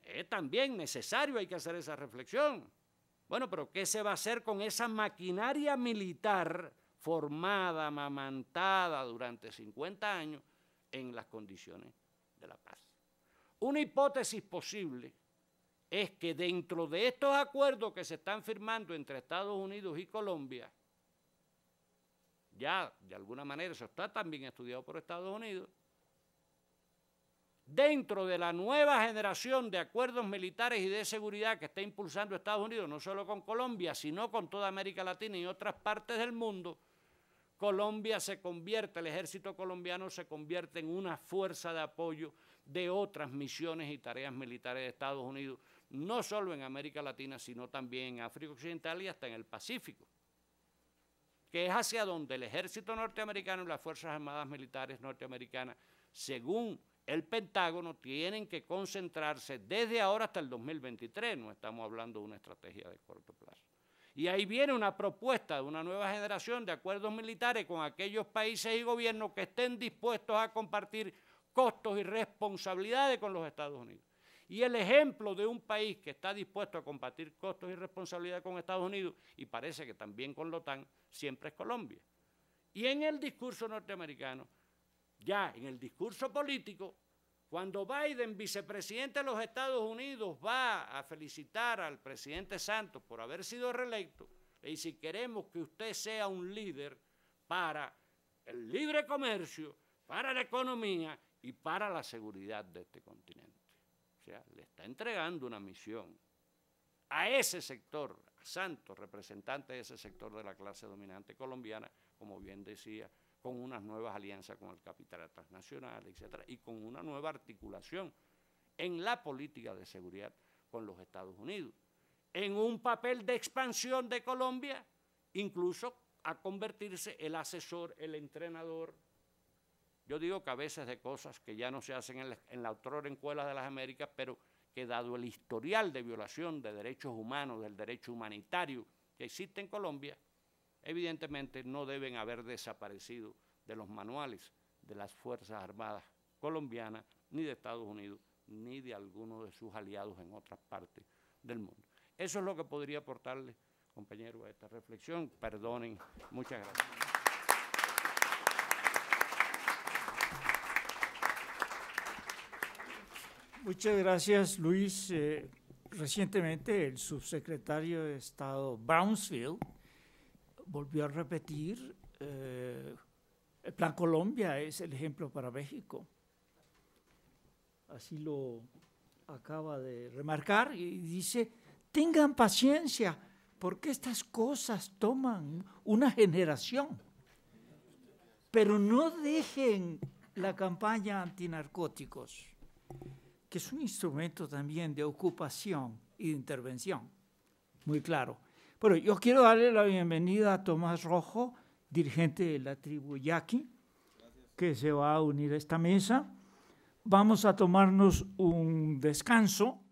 Es también necesario, hay que hacer esa reflexión. Bueno, pero ¿qué se va a hacer con esa maquinaria militar formada, amamantada durante cincuenta años en las condiciones de la paz? Una hipótesis posible es que dentro de estos acuerdos que se están firmando entre Estados Unidos y Colombia, ya de alguna manera eso está también estudiado por Estados Unidos, dentro de la nueva generación de acuerdos militares y de seguridad que está impulsando Estados Unidos, no solo con Colombia, sino con toda América Latina y otras partes del mundo, Colombia se convierte, el ejército colombiano se convierte en una fuerza de apoyo de otras misiones y tareas militares de Estados Unidos, no solo en América Latina, sino también en África Occidental y hasta en el Pacífico, que es hacia donde el ejército norteamericano y las Fuerzas Armadas Militares norteamericanas, según el Pentágono, tienen que concentrarse desde ahora hasta el dos mil veintitrés, no estamos hablando de una estrategia de corto plazo. Y ahí viene una propuesta de una nueva generación de acuerdos militares con aquellos países y gobiernos que estén dispuestos a compartir costos y responsabilidades con los Estados Unidos. Y el ejemplo de un país que está dispuesto a compartir costos y responsabilidades con Estados Unidos, y parece que también con la OTAN, siempre es Colombia. Y en el discurso norteamericano, ya en el discurso político, cuando Biden, vicepresidente de los Estados Unidos, va a felicitar al presidente Santos por haber sido reelecto, le dice, queremos que usted sea un líder para el libre comercio, para la economía y para la seguridad de este continente. O sea, le está entregando una misión a ese sector, a Santos, representante de ese sector de la clase dominante colombiana, como bien decía, con unas nuevas alianzas con el capital transnacional, etcétera, y con una nueva articulación en la política de seguridad con los Estados Unidos, en un papel de expansión de Colombia, incluso a convertirse el asesor, el entrenador. Yo digo que a veces de cosas que ya no se hacen en la, en la otrora escuela de las Américas, pero que dado el historial de violación de derechos humanos, del derecho humanitario que existe en Colombia, evidentemente no deben haber desaparecido de los manuales de las Fuerzas Armadas colombianas, ni de Estados Unidos, ni de alguno de sus aliados en otras partes del mundo. Eso es lo que podría aportarle, compañero, a esta reflexión. Perdonen, muchas gracias. Muchas gracias, Luis. Eh, recientemente el subsecretario de Estado Brownsfield volvió a repetir, eh, el Plan Colombia es el ejemplo para México. Así lo acaba de remarcar y dice, tengan paciencia, porque estas cosas toman una generación. Pero no dejen la campaña antinarcóticos, que es un instrumento también de ocupación y de intervención, muy claro. Bueno, yo quiero darle la bienvenida a Tomás Rojo, dirigente de la tribu yaqui, que se va a unir a esta mesa. Vamos a tomarnos un descanso